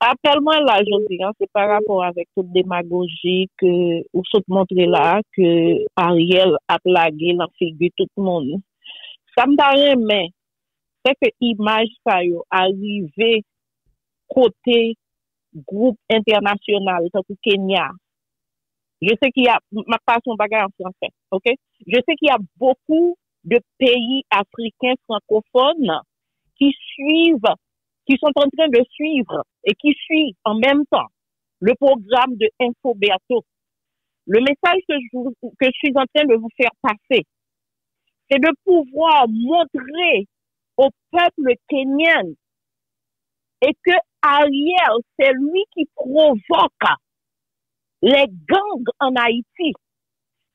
appelle-moi là, je dis, hein, c'est par rapport avec toute démagogie que, ou saute montrer là, que Ariel a plagué la figure tout le monde. Ça me paraît, mais, c'est que l'image, ça y est, arrivée côté groupe international, comme Kenya. Je sais qu'il y a, ma passe mon bagage en français, ok? Je sais qu'il y a beaucoup de pays africains francophones qui suivent, qui sont en train de suivre et qui suivent en même temps le programme de Infobeto. Le message que je, que je suis en train de vous faire passer, c'est de pouvoir montrer au peuple kenyan et que Ariel, c'est lui qui provoque les gangs en Haïti.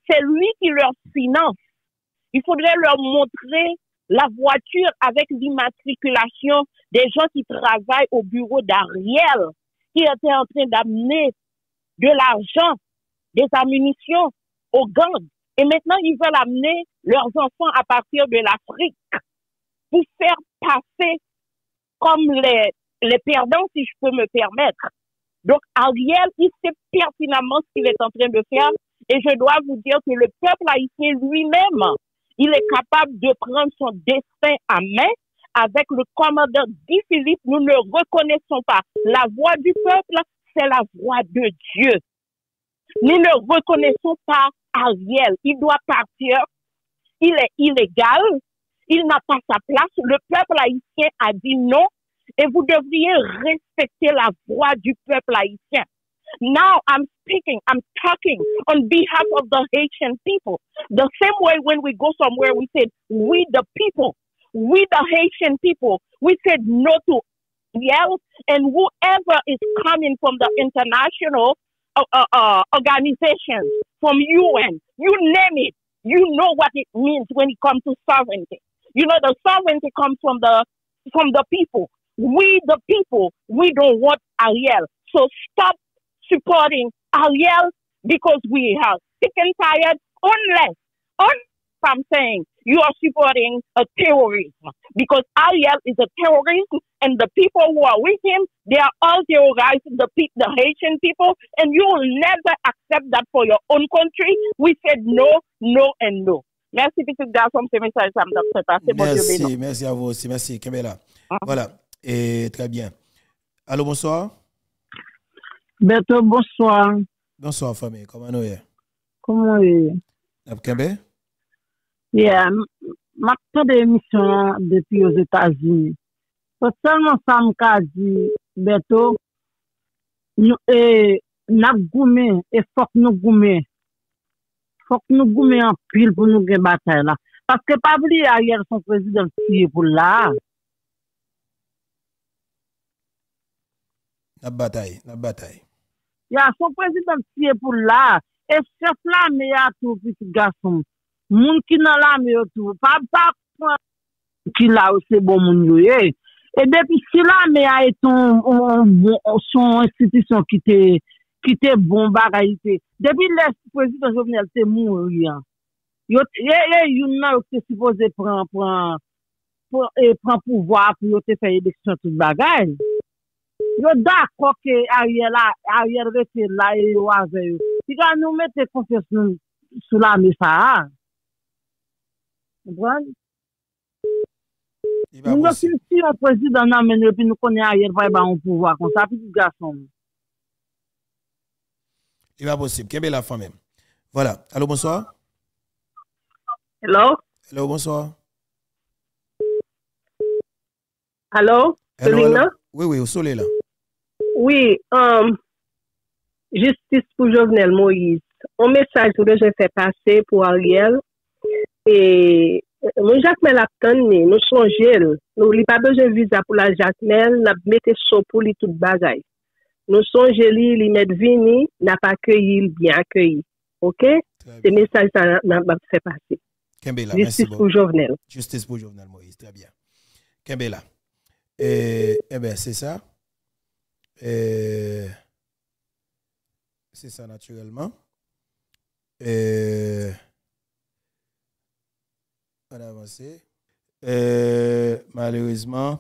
C'est lui qui leur finance. Il faudrait leur montrer la voiture avec l'immatriculation des gens qui travaillent au bureau d'Ariel, qui étaient en train d'amener de l'argent, des ammunitions aux gangs. Et maintenant, ils veulent amener leurs enfants à partir de l'Afrique pour faire passer comme les les perdants, si je peux me permettre. Donc, Ariel, il sait pertinemment ce qu'il est en train de faire. Et je dois vous dire que le peuple haïtien lui-même, il est capable de prendre son destin à main. Avec le commandant Guy Philippe, nous ne reconnaissons pas la voix du peuple, c'est la voix de Dieu. Nous ne reconnaissons pas Ariel. Il doit partir. Il est illégal. Il n'a pas sa place. Le peuple haïtien a dit non. Et vous devriez respecter la voix du peuple haïtien. Now I'm speaking, I'm talking on behalf of the Haitian people. The same way when we go somewhere, we said, we the people, we the Haitian people, we said no to Ariel and whoever is coming from the international uh, uh, uh, organizations, from U N, you name it, you know what it means when it comes to sovereignty. You know, the sovereignty comes from the, from the people. We, the people, we don't want Ariel. So stop supporting Ariel because we have taken tired unless, on something, you are supporting a terrorism. Because Ariel is a terrorist, and the people who are with him, they are all terrorizing the, pe the Haitian people, and you will never accept that for your own country. We said no, no, and no. Merci, Petit Garçon, c'est message ça me fait passer. Merci, merci à vous aussi, merci, Kembela. Ah. Voilà, et très bien. Allô, bonsoir. Beto, bonsoir. Bonsoir, famille, comment nous est? Comment est? Kembe? Yeah, ma toute émission depuis aux États-Unis. Parce seulement ça me qu'a dit, Beto, nous, eh, n'a goumé, et faut que nous goumé. Faut que nous goumions en pile pour nous gagner bataille là. Parce que pas oublier Ariel son président qui est pour là. La bataille, la bataille. Il y a son président qui est pour là. Et chef là, mais il y a tout petit garçon. Moun qui n'a la mais tout. Pas pas qui là c'est bon moun yo. Et depuis si là mais a été son institution qui était qui était bon bagaille. Depuis le président Jovenel c'est mort. Yo yo nan yo supposé prendre prendre pour prendre pouvoir pour te faire élection tout bagaille. Yo d'accord que Ariel là Ariel reste là et yo avec. Si quand nous mettez confiance sur la mesa. Comprendre? Nous si un président nan mais puis nous connaît Ariel va ba on pouvoir comme ça petit garçon. Il va possible. Quelle est la femme même? Voilà. Allô, bonsoir. Hello. Hello, bonsoir. Allô? Oui, oui, au soleil là. Oui. Um, justice pour Jovenel Moïse. Un message que je fais passer pour Ariel. Et mon Jacmel a tenu, nous changeons. Nous n'avons pas besoin de visa pour la Jacmel. Nous mettons chaud pour lui toute bagaille. Nous sommes jolis, les mettre vini, n'a pas accueilli, bien accueilli. OK? Ce message, ça m'a fait passer. Kembela, merci beaucoup. Justice pour Jovenel. Justice pour Jovenel Moïse, très bien. Kembela. Eh, eh bien, c'est ça. Eh, c'est ça, naturellement. Eh, on a avancé. Eh, malheureusement.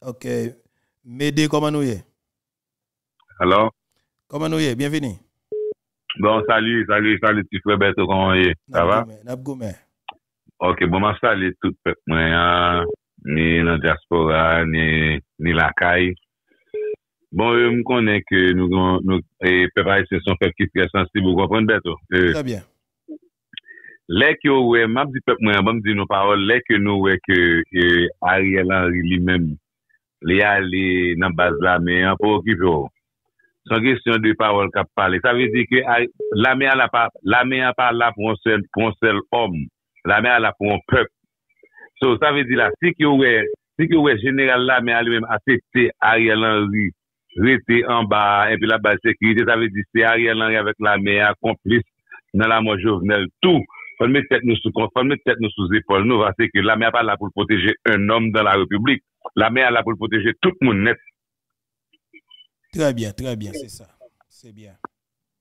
OK. Médé, comment nous y est? Alors? Comment nous y est? Bienvenue. Bon, salut, salut, salut, petit frère Berto, comment y est? Ça va? Nabgoumé. Ok, bon, je salue tout le peuple, ni la diaspora, ni la caille. Bon, je connais que nous, nous, les peuples haïtiens sont faits qui sont très sensibles, vous comprenez, Berto? Très bien. Les qui ont, je dis peuple, je me dis nos paroles, les que nous, que Ariel Henry lui-même, les allés dans la base là, mais un peu qui veut. Sans question de parole qu'a parlé. Ça veut dire que l'armée a pas, l'armée a pas là pour un seul, pour un seul homme. L'armée a là pour un peuple. So, ça veut dire là, si qu'il ouais, si qu'il ouais, général l'armée a lui-même accepté Ariel Henry, rester en bas, et puis la base sécurité, ça veut dire c'est Ariel Henry avec l'armée a complice dans la mort Jovenel. Tout. Faut mettre tête nous sous, faut mettre tête nous sous épaule. Nous, c'est que l'armée a pas là pour protéger un homme dans la République. L'armée a là pour protéger tout le monde net. Très bien, très bien, c'est ça. C'est bien.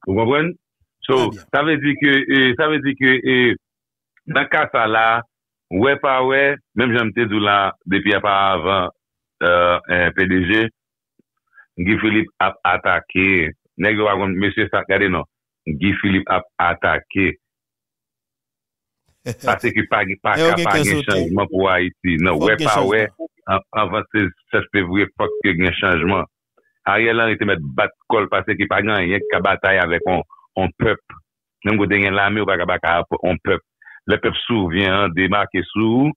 Vous comprenez? So, ça veut dire que, eh, ça veut dire que, eh, dans le cas là, ouais, pas ouais, même j'aime te dire là, depuis avant, euh, un P D G, Guy Philippe a attaqué, monsieur Sakade, non, Guy Philippe a attaqué. Parce que pas, pas, pas, pas, de changement pour Haïti. Non, ouais, pas ouais, avant seize février, pas de changement. Ariel Henry te met battre col parce qu'il pas grand rien qui bataille avec on on peuple même go dernier l'armée ou pas baka on peuple le peuple souvient démarquer sous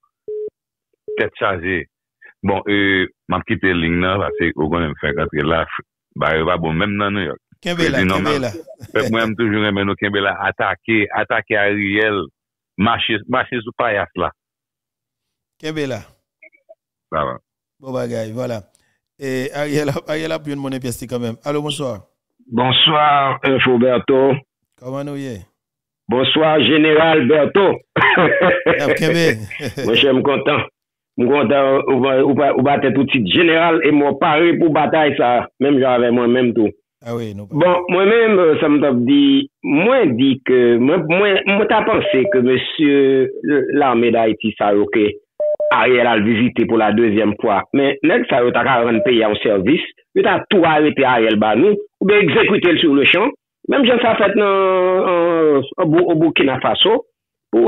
tête chargée bon euh m'a quitté ligne là parce que on même faire rentrer là bah va bon même dans New York Kembela Kembela peuple moi même toujours aimer nous Kembela attaquer attaquer Ariel marcher marcher sous paillasse là Kembela ça va bon bagage voilà. Et Ariel a pu mon pièce quand même. Allô, bonsoir. Bonsoir, Infobeto. Comment nous y est? Bonsoir, Général Berto. Moi, je suis content. Je suis content de battre tout de suite. Général, et moi, paré pour bataille ça. Même j'avais moi-même tout. Ah oui, non. Bon, moi-même, ça me dit, moi, dit que, moi, moi, moi, t'as pensé que monsieur, l'armée d'Haïti, ça, ok, Ariel a visité pour la deuxième fois. Mais, même ça, t'as quarante pays en service, t'as tout arrêté Ariel Banou, ou bien exécuter le sur le champ. Même, j'en ça fait, non, au Burkina Faso, ou,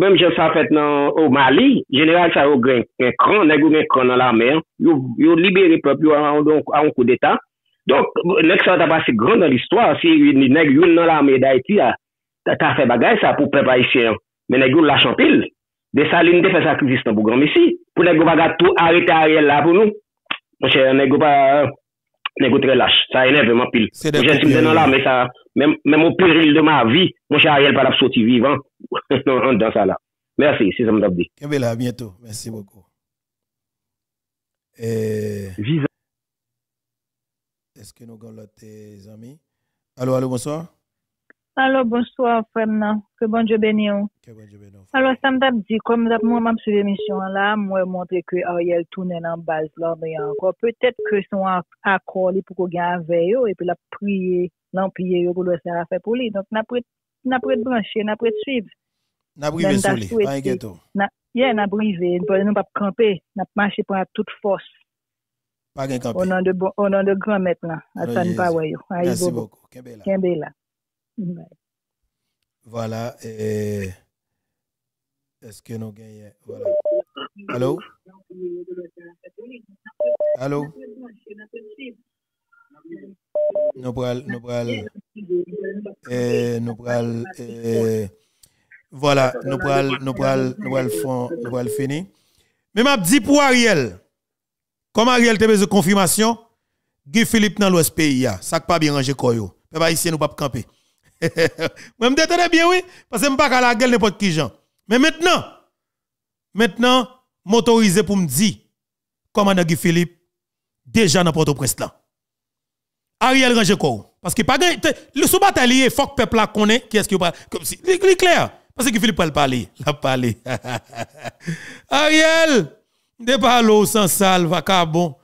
même, j'en ça fait, non, au Mali, général, ça, au grain, un cran, n'est-ce pas, un cran dans la mer, y'a libéré le peuple, à un coup d'État. Donc, nèg ça t'a passé grand dans l'histoire, si nèg yon dans l'armée d'Haïti, t'as fait bagay ça pour peuple haïtien. Mais nèg yon la champil, de sa ligne de fait sacrifice pour grand messie. Pour nèg yon bagay tout arrêter Ariel là pour nous. Mon cher, nèg yon pas, nèg yon très lâche. Ça énerve mon pile. Je suis dans l'armée, ça, même, même au péril de ma vie, mon cher Ariel pas la sorti vivant. On dans ça là. Merci, c'est ça m'd'abdi. Kembele, à bientôt. Merci beaucoup. Et... Est-ce que nous avons l'autre amis? Allô, allô, bonsoir. Allô, bonsoir, frère. Que bon Dieu bénisse. Que bon Dieu bénisse. Alors, ça m'a dit, comme moi, je suis l'émission là, moi, je montre que Ariel tourne en base là, mais encore. Peut-être que son accord pour qu'il y ait un veille, et puis la prier, l'empier, pour le faire pour lui. Donc, n'a pas de brancher, n'a pas de suivre. N'a pas de suivre, pas inquiétant. Yeah, n'a pas de suivre, n'a pas de camper, n'a pas marché pour toute force. Pas on a de, bon, de grands maintenant. Merci beaucoup. Kembela. Kembela. Bye. Voilà. Et... Est-ce que nous gagnons? Voilà. Allô? Allô? Nous pral, nous pral. Et nous pral. Et... Voilà. Nous pral, nous pral, nous pral fond, nous pral fini. Mais m'a dit pour Ariel. Comme Ariel te besoin de confirmation, Guy Philippe dans l'Ouest pays, ça pas bien rangé koyo. Peuple haïtien nous pas camper. Moi me détendais bien oui, parce que me pas à la gueule n'importe qui gens. Mais maintenant, maintenant m'autoriser pour me dire commandant Guy Philippe déjà dans Port-au-Prince là. Ariel rangé koyo parce que pas le sous bataille faut que peuple là connaît qui est-ce que comme si c'est clair parce que Guy Philippe pas parler, la parler. Ariel de parlo sans salle, vacabon.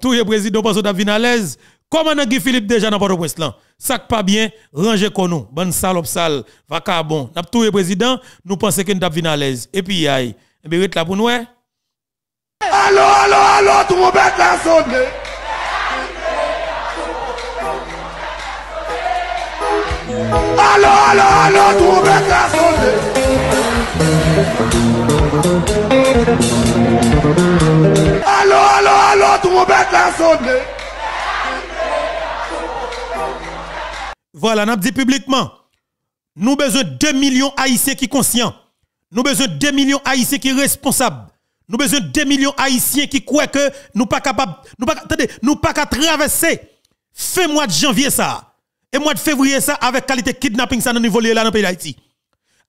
Tout le président, parce que tu as venu à l'aise. Comment Guy Philippe déjà dans Port-au-Prince? Ça pas bien, rangez konou. Bonne salle, salle, vacabon. Tout le président, nous pensons que nous avons venu à l'aise. Et puis, aïe. Et bien, là pour nous. Allô, allô, allô, trompette la sonne. Allô, allô, allô, trompette la sonne. Allô, allô, allô, trompette la sonne. Voilà, nous avons dit publiquement, nous avons besoin de deux millions haïtiens qui sont conscients. Nous avons besoin de deux millions haïtiens qui sont responsables. Nous avons besoin de deux millions haïtiens qui croient que nous ne sommes pas capables. Nous ne sommes pas capables de traverser fin mois de janvier ça. Et mois de février ça avec qualité kidnapping ça dans le niveau là dans le pays d'Haïti.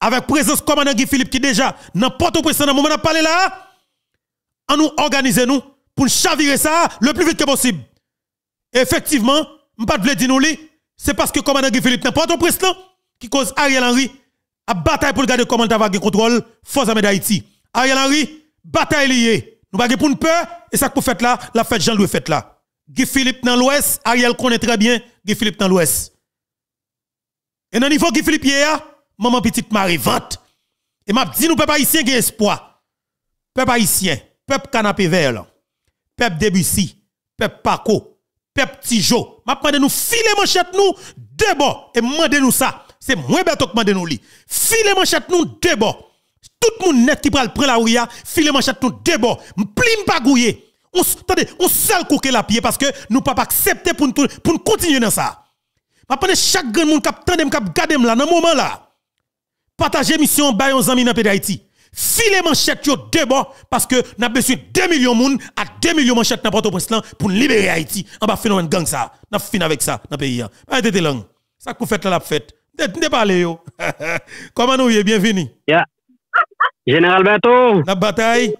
Avec présence commandant Guy Philippe qui déjà n'importe où, dans le moment de parler là, on nous organise nous pour chavirer ça le plus vite que possible. Effectivement, je ne vais pas dire nous, c'est parce que commandant Guy Philippe n'importe où président qui cause Ariel Henry à bataille pour garder comment avoir le contrôle force armée d'Haïti. Ariel Henry, bataille liée. Nous ne pour une peur et ça pour fait là, la fête Jean-Louis fait là. Guy Philippe dans l'Ouest, Ariel connaît très bien Guy Philippe dans l'Ouest. Et dans le niveau Guy Philippe hier, maman petite Marie vente. Et m'a dit nous peuple haïtien qui espoir. Peuple haïtien, peuple canapé vert, peuple Debussy, peuple Paco, peuple Tijo. M'a demandé nous filer manchette nous debout et mandez nous ça. C'est moins bête que mandez nous li. Filer manchette nous debout. Tout monde net qui pral prend la ouya, filer manchette nous debout. M'plim pas gouyer. On attendez, on seul couper la pied parce que nous pas accepter pour pour continuer dans ça. M'a demandé chaque grand monde cap tande cap garder là dans moment là. Partagez mission bay aux amis dans pays d'Haïti. Filez manchette yo debout parce que n'a besoin de deux millions moun à deux millions manchette dans Port-au-Prince pour libérer Haïti. En bas phénomène gang ça. N'a fin avec ça dans pays. Pas été langue. Ça qu'on fait là la fête. Ne parlez yo. Comment nous y bienvenue. Yeah. Général Beto. La bataille.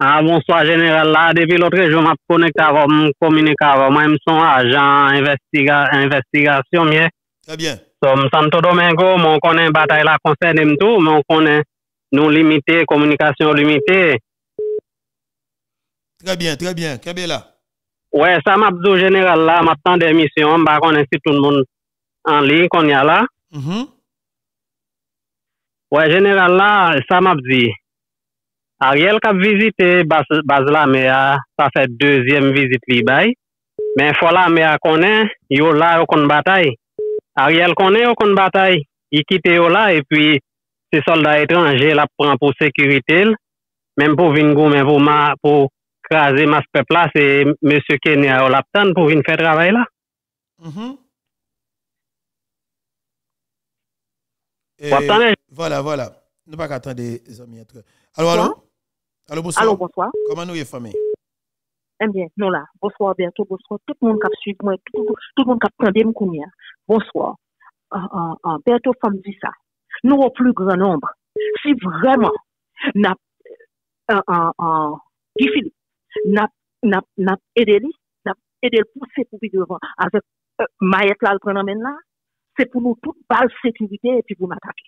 Ah bonsoir général là depuis l'autre jour m'a connecté avec mon communicateur moi son agent investiga investigation mais. Très bien. Comme Santo Domingo, on connaît la bataille la concerne tout, mais on connaît nous limiter, communication limitée. Très bien, très bien. Kembela. Ouais, ça m'a dit au général là, maintenant des missions, bah on incite tout le monde en ligne qu'on y a là. Mm-hmm. Ouais, général là, ça m'a dit. Ariel qui a visité base, base la mer, ça fait deuxième visite li bay. Mais fois la mer connaît, yo là qu'on bataille. Ariel connaît qu'on bataille, il quitte yo là et puis ces soldats étrangers la prend pour sécurité, même pour venir goumen pour pour craser masse peuple là, c'est monsieur Kenya la tante pour venir faire travail là. Mhm. Et voilà, voilà. Nous pas attendre les amis entre. Allô, allô. Allô, bonsoir. Allô, bonsoir. Comment nous est famille? Eh bien, nous là. Bonsoir bientôt, bonsoir tout le monde qui suit moi, tout tout le monde qui attendait me connait. Bonsoir. Ah ah ah, bientôt femme dit ça. Nous au plus grand nombre. Si vraiment n'a un un un Guy Philippe n'a n'a n'a aidé lui, n'a aidé le pousser pour vivre devant avec Maïette là le prendre maintenant, c'est pour nous toute balle sécurité et puis vous m'attaquer.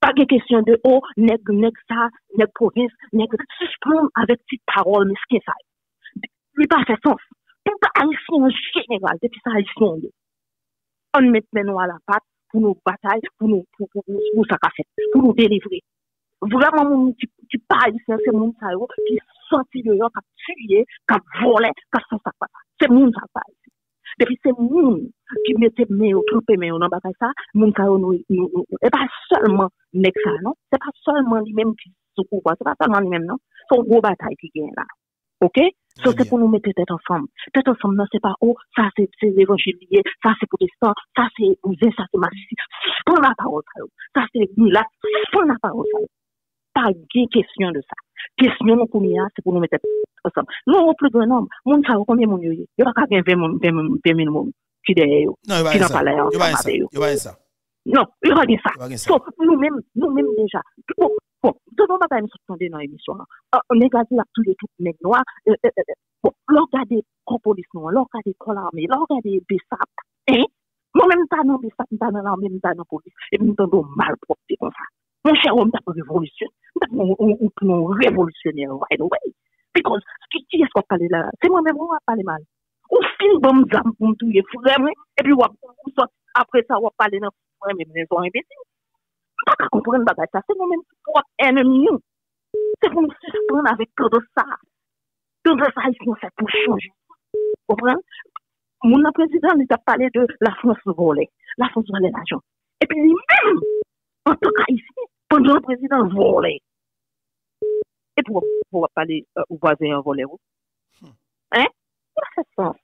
Pas de question de oh, nèg, nèg ça, nèg province, nèg. Si je prends avec petite parole, mais ce qui est ça, il n'a pas fait sens. Tout haïtien en général, depuis ça, haïtien, on met nous à la patte pour nos batailles, pour nous, pour, pour, pour, pour ça fait, pour nous délivrer. Vraiment, mon petit haïtien, c'est mon ça, qui sorti de là, qui a tué, qui a volé, qui a sans ça. C'est mon ça, pas. Depuis c'est mon qui mettait mes autres pays en bataille ça, mon ça, nous, et pas seulement nèg ça, non, c'est pas seulement lui-même qui se couvre, c'est pas seulement lui-même, non, c'est une grosse bataille qui vient là. OK? Ça, c'est pour nous mettre tête ensemble. Tête ensemble, non, c'est pas, oh, ça, c'est évangélier, ça, c'est protestant, ça, c'est ouvert, ça, c'est marxiste. Pour la parole, ça, c'est là, pour la parole, ça. Pas de question de ça. Question de combien, c'est pour nous mettre ensemble. Nous, au plus grand nombre, nous savons combien de monde. Il n'y a pas qu'à vingt mille qui derrière. Non, il n'y a pas là. Il n'y a pas ça. Il n'y a pas ça. Non, il n'y a pas ça. Nous-mêmes, nous-mêmes déjà. Bon, nous avons pas même dans l'émission. On est gardé là tous les trucs nèg noirs. Bon, l'on regarde la police noire, l'on regarde la l'armée, l'on regarde les B S A P. Hein? Moi-même, pas dans B S A P, pas dans l'armée, pas dans la police. Et nous sommes mal propres comme ça. Mon cher homme, t'as pas révolution. On peut révolutionner right away. Because, qui est-ce qu'on parle là? C'est moi-même, on va parler mal. On filme bon zam pour tout, vraiment. Et puis, après ça, on va parler dans le même maison imbécile. Pas qu'à comprendre bagaille ça, c'est nous-mêmes propres ennemis. C'est pour nous suspendre avec tout de ça. Tout de ça, ils nous fait pour changer. Vous comprenez? Mon président nous a parlé de la France volée. La France volée l'argent. Et puis lui-même, en tant qu'Haïtien, pendant le président volé. Et pour pouvoir parler aux voisins volés. Hein? Ça fait sens.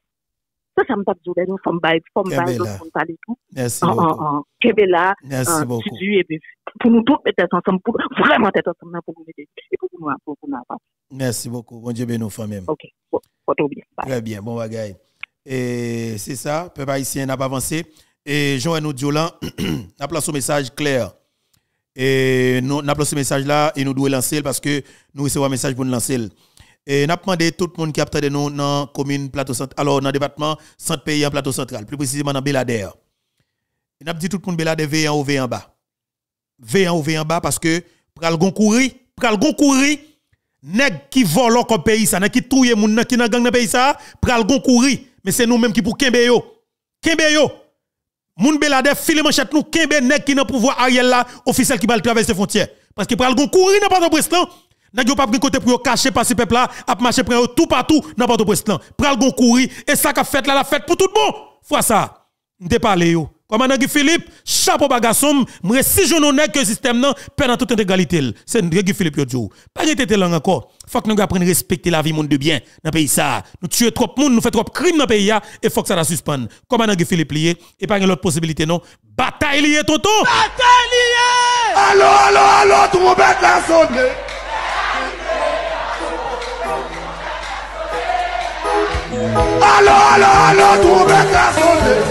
Ça, ça me tape du lait, nous sommes bails, nous sommes bails, tout. Merci beaucoup. Kébéla, Tudu, et puis pour nous tous mettre ensemble, pour vraiment être ensemble, pour nous aider, et pour nous apprendre. Merci beaucoup. Bon Dieu, ben nous femmes. Ok, tout bien. Très bien, bon bagaille. Et c'est ça, peuple haïtien n'a pas avancé. Et Joël nous dit là, n'a pas ce message clair. Et nous n'a pas ce message là, et nous devons lancer parce que nous recevons un message pour nous lancer. Et nous avons demandé tout le monde qui a attendu nous dans la commune plateau central, alors dans le département centre pays en plateau central, plus précisément dans Belader. Nous avons dit tout le monde Belader veillant ou veillant en bas. Veillant ou veillant en bas parce que pral gon kouri, pral gon kouri, nèg qui vole comme pays ça, nèg qui touye moun nan ki nan gang nan pays ça, pral gon kouri, mais c'est nous même qui pour kembe yo. Kembe yo. Moun Belader file manchette nous kembe nèg qui nan pouvoir Ariel là, officiel qui va traverser frontière parce que pral gon kouri dans Port-au-Prince. N'a pas pris côté pour cacher par ce peuple là, a marché près tout partout dans Port-au-Prince là. Pral gon kouri et ça qu'a fait là la fête pour tout bon. Fois ça, n'te parlé yo. Commandant Guy Philippe, chapeau bagasom, m're si j'nonnais que système nan perd dans toute intégralité. C'est Guy Philippe yo djou. Pas rete te lang encore. Faut que nous apprenne respecter la vie monde de bien dans pays ça. Nous tuer trop monde, nous fait trop crime dans pays là et faut que ça la suspende. Commandant Guy Philippe lié et pas une autre possibilité non. Bataille lié tonton. Bataille lié. Allô allô allô trompette la sonne. Allô, allô, allô, trompette la sonne.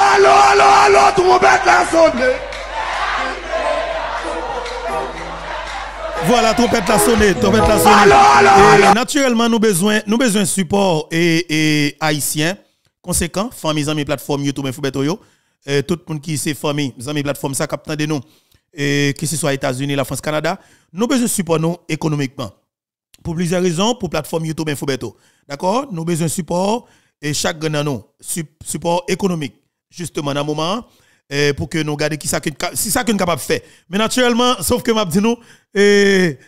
Allô, allô, allô, trompette la sonne. Voilà, trompette la sonne, trompette la sonne. Allô, allô, allô. Et naturellement, nous besoin, nous besoin support et, et haïtien. Conséquent, famille, amis, plateforme, YouTube, Infobeto, tout le monde qui s'est formé, amis, plateforme, ça capte de nous. et que ce soit États-Unis, la France, Canada, nous avons besoin de support nous économiquement. Pour plusieurs raisons, pour plateforme YouTube Infobeto. D'accord? Nous avons besoin de support et chaque gagnant nous, support économique, justement, dans un moment, et pour que nous gardions qui ça que si ça que nous capable faire. Mais naturellement, sauf que m'a dit nous, et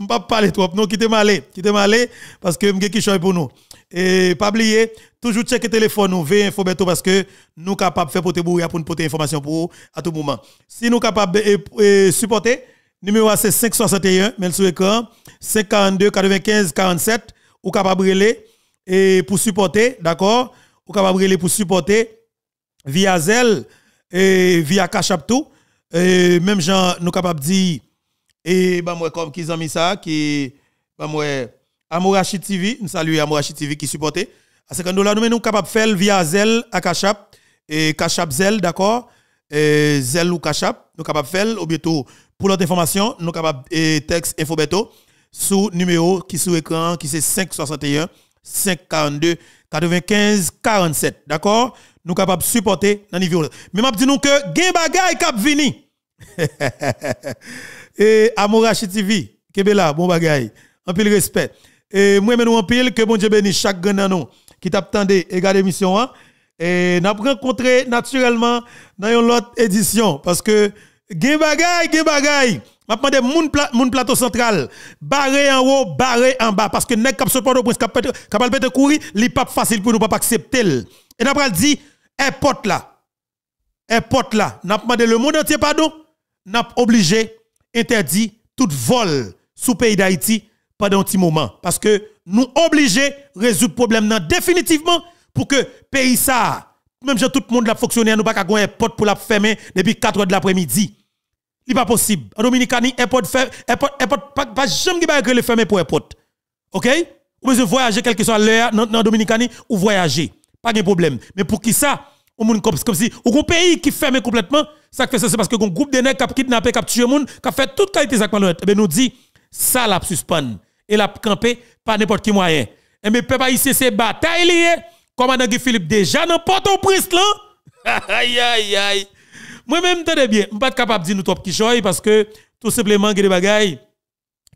ne pas parler trop, non, qui t'es malé, qui t'es malé, parce que m'gé qui choy pour nous. Et pas oublier, toujours checker téléphone nous, V Infobeto, parce que nous sommes capables de faire pour te bouillir, pour nous porter information pour à tout moment. Si nous sommes capables de supporter, numéro c'est cinq six un, mais sur l'écran, cinq quarante-deux quatre-vingt-quinze quarante-sept, ou capable de brûler et pour supporter, d'accord, ou capable de brûler pour supporter via Zelle et via Cash App tout, et même gens nous capable dire et bah moi comme qu'ils ont mis ça qui bah moi Amorachi T V, nous saluons Amorachi T V qui supporte à cinquante dollars nous nous capable faire via Zelle à Cash App et Cash App Zelle, d'accord, et Zelle ou Cash App nous capable faire ou bientôt pour l'autre information nous capable et texte Infobeto sous numéro qui sous écran qui c'est cinq six un cinq quarante-deux quatre-vingt-quinze quarante-sept, d'accord, nous capables de supporter dans niveau. Mais m'a dit nous que gen bagay k'ap vini. Et Amorachi T V, Kebela, bon bagay. En pile respect. Et moi nous en pile que bon Dieu bénisse chaque grand nous qui t'attendait et garde émission hein. Et n'a rencontré naturellement dans une autre édition parce que gen bagay, gen bagay. M'a demandé moun pla, moun plateau central, barré en haut, barré en bas parce que nèg k'ap support au prince capable pété courir, li pas facile pour nous pas accepter. Et n'a pas dit airport là, airport là, n'a pas demandé le monde entier pardon, n'a pas obligé, interdit tout vol sous pays d'Haïti pendant un petit moment. Parce que nous obligés résoudre problème nan définitivement pour que pays ça, même si tout le monde l'a fonctionné, nous pas qu'à un airport pour la fermer depuis quatre heures de l'après-midi. Il n'est pas possible. En Dominicani, airport ferme, airport, airport, pas, pas jamais qu'il le fermer pour airport. Ok? Ou besoin voyager quelque soit l'heure dans Dominicani ou voyager. Pas de problème. Mais pour qui ça? Au monde comme si, au pays qui ferme complètement, ça fait ça, c'est parce que un groupe de nègres qui a kidnappé, qui a tué le monde, qui a fait toute qualité de malhonnête. Eh bien, nous dit, ça l'a suspend. Et l'a campé par n'importe qui moyen. Eh bien, peuple haïtien, c'est bataille liée. Commandant Guy Philippe, déjà, dans Port-au-Prince, là. Aïe, aïe, aïe. Moi-même, tenez bien, je ne suis pas capable de dire nous trop qui choy parce que, tout simplement, il y a des bagailles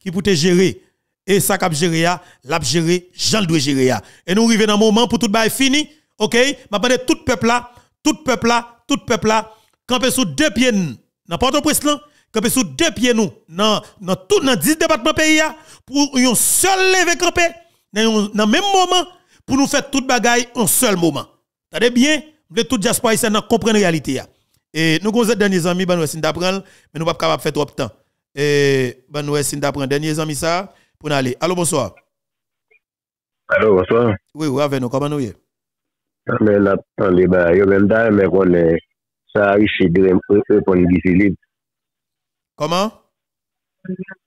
qui peuvent gérer. Et ça, cap gérer, l'a gérer, j'en dois gérer. Et nous arrivons dans un moment pour tout le bail fini. Ok, m'a demandé tout peuple là, tout peuple là, tout peuple là, camper sous deux pieds nous, dans Port-au-Prince là, camper sous deux pieds nous, dans dans tout dans dix départements pays là, pour un seul lever camper, dans dans même moment pour nous faire toute bagaille en seul moment. T'as bien, de toute diaspora ici dans comprendre réalité là. Et nous gonzet derniers amis ben nous essayer d'apprendre, mais nous pas capable faire trop de temps. Et ben nous essayer d'apprendre derniers amis ça pour aller. Allô bonsoir. Allô bonsoir. Oui, oui, avec nous comment nous y est? Mais là, les bah, yo même d'ailleurs, mais qu'on est, ça arrive chez de répondre Guy Philippe. Comment?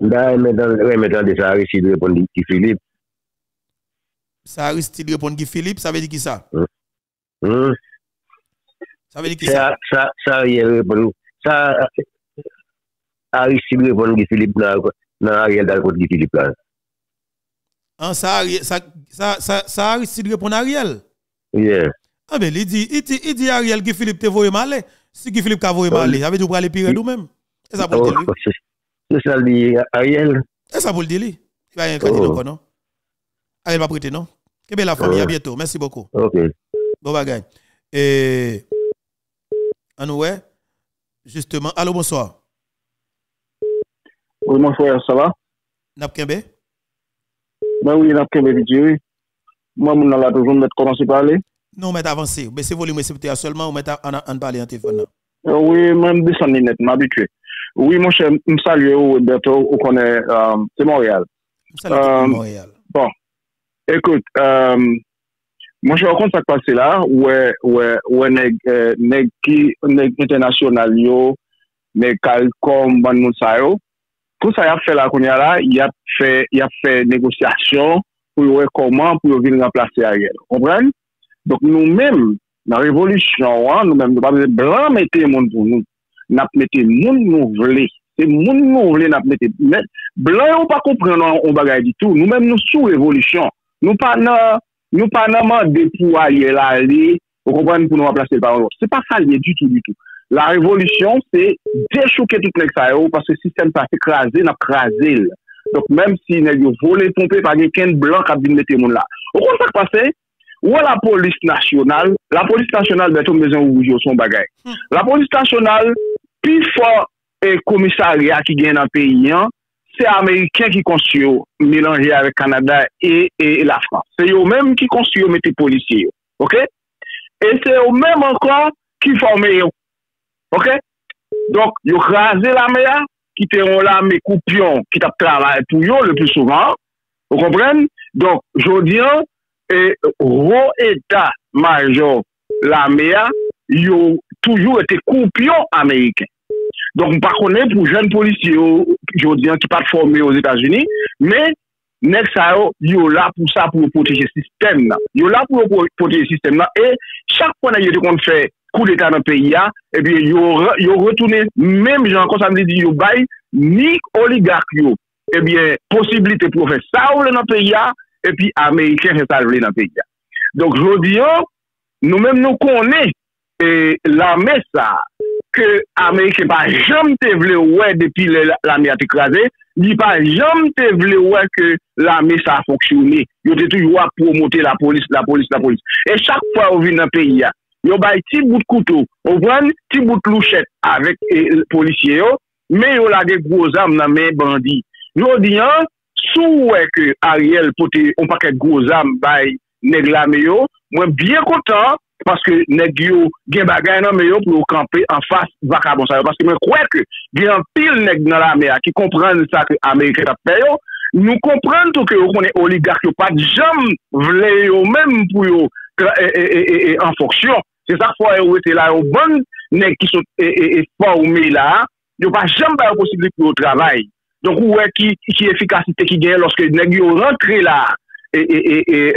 D'ailleurs, mais dans, ouais, mais dans, ça arrive chez de répondre Guy Philippe. Ça arrive chez de répondre Guy Philippe, ça veut dire qui ça? Hum. Ça veut dire qui ça? Ça, ça arrive répondre, ça arrive chez de répondre Guy Philippe là, non, Ariel dans Guy Philippe là. Ah, ça arrive, ça, ça, ça, ça arrive chez de répondre Ariel. Yeah. Ah ben il dit, il dit, il dit Ariel Guy Philippe te voye mal. Si Guy Philippe ka voye mal, ça veut dire pour aller pire nous même. Et ça pour dire. C'est ça lui Ariel. Et ça pour dire lui. Il va rien dire non non. Ariel va prêter non. Que belle la famille à bientôt. Merci beaucoup. OK. Bon bagage. Et Anoué justement, allô bonsoir. Oui, bonsoir, ça va? Napkembe? Ben oui, Napkembe Dieu. Moi, je vais toujours commencer à parler. Non, mais avancer. Mais c'est volume récepteur seulement, on va parler en téléphone. Oui, moi, je descends net, je m'habitue. Oui, mon cher, je salue Roberto, on connaît, c'est Montréal. Salut, Montréal. Bon, écoute, moi, je rencontre ça qui passe là, où est international, où est Calcom, Banmounsayo. Tout ça, il a fait là, il a fait il a fait négociation. Pour voir comment pour venir remplacer Ariel. Vous comprenez? Donc nous-mêmes, dans la révolution, nous-mêmes, nous ne pouvons pas mettre les gens pour nous. Nous mettons les gens nous voulons. C'est les gens nous voulons, nous mettons les gens. Blanc, on ne comprend pas, on bagaille du tout. Nous-mêmes, nous sous révolution. Nous ne pouvons pas demander pour Ariel aller, vous comprenez, pour nous remplacer par l'autre. Ce n'est pas ça lié du tout, du tout. La révolution, c'est déchouquer tout le monde parce que le système pas écrasé, n'a pas écrasé. Donc, même si nous volé, trompé, par quelqu'un blanc qui a dit mettre les gens là. Au contraire, ça qui passe, ou la police nationale, la police nationale, ben, tout besoin de son bagage. La police nationale, plus fort et commissariat qui gagne dans le pays, hein, c'est Américains qui construisent, mélangés avec le Canada et, et, et la France. C'est eux-mêmes qui construisent, mettent les policiers. OK? Et c'est eux-mêmes encore qui forment eux. OK? Donc, ils ont rasé la mer, qui ont l'armée coupion, qui ont travaillé pour eux le plus souvent. Vous comprenez? Donc, je dis, et gros état-major, l'armée, ils ont toujours été coupions américains. Donc, par contre, pour jeunes policiers, je dis, qui ne pas formés aux États-Unis, mais, next, ils sont là pour ça, pour protéger le système. Ils sont là pour protéger le système. Et chaque fois qu'on fait coup d'État dans le pays, et bien, ils ont retourné, même, genre, comme ça me dit, ils ont bail, ni oligarque, et bien, possibilité pour faire ça dans le pays, et puis, Américains s'installent dans le pays. Donc, je dis, nous-mêmes, nous connaissons l'armée, ça. Que Américains pas jamais te vle ouais depuis l'armée a écrasé, ni pas jamais te vle ouais que l'armée ça a fonctionné. Yo te toujours à promoter la police, la police, la police. Et chaque fois on vient dans pays, yo bay ti bout de couteau, on prend ti bout de louchette avec les policiers yo, mais yo la des gros armes dans main bandits. Jodi an, sou ouais que Ariel poté on paquet gros armes bay nèg la yo, moi bien content. Parce que nèg yo gen bagay nan men yo pour camper en face vagabond ça parce que moi crois que gen pile nèg dans la mer qui comprennent ça que américain t'a fait yo nous comprendre tout que on est oligarque pas jamais vle yo même pour yo en fonction c'est ça fois yo était là au bon nèg qui sont formés là yo pas jamais pas possibilité pour travail donc ouais qui qui efficacité qui gagne lorsque nèg yo rentré là et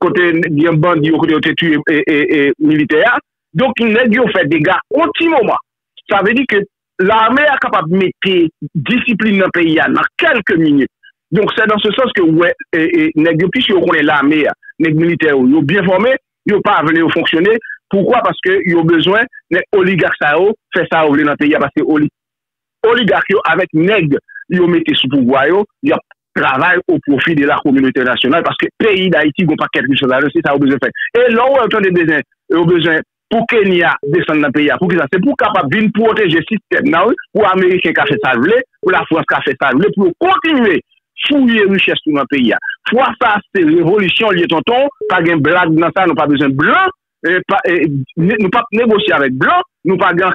côté bien bandit au côté tué et militaire donc il n'a pas fait des gars au petit moment ça veut dire que l'armée est capable de mettre discipline dans le pays dans quelques minutes donc c'est dans ce sens que ouais n'a pas pu connaître l'armée les militaires ils sont bien formés ils n'ont pas voulu fonctionner pourquoi parce que ils ont besoin les oligarques ça fait ça dans le pays parce que oligarques avec nègres ils ont mis sous pouvoir ils ont travail au profit de la communauté nationale parce que le pays d'Haïti n'a pas quelque chose à faire, c'est ça qu'on a besoin de faire. Et là où on a besoin pour Kenya descendre dans le pays, pour que ça, c'est pour capable de protéger le système, pour les Américains qui ont fait ça, pour la France qui a fait ça, pour continuer à fouiller les richesses dans le pays. Fois ça, c'est la révolution, il y a tonton, pas de blague dans ça, nous pas besoin de blanc, nous pas négocier avec blanc, nous pas de blanc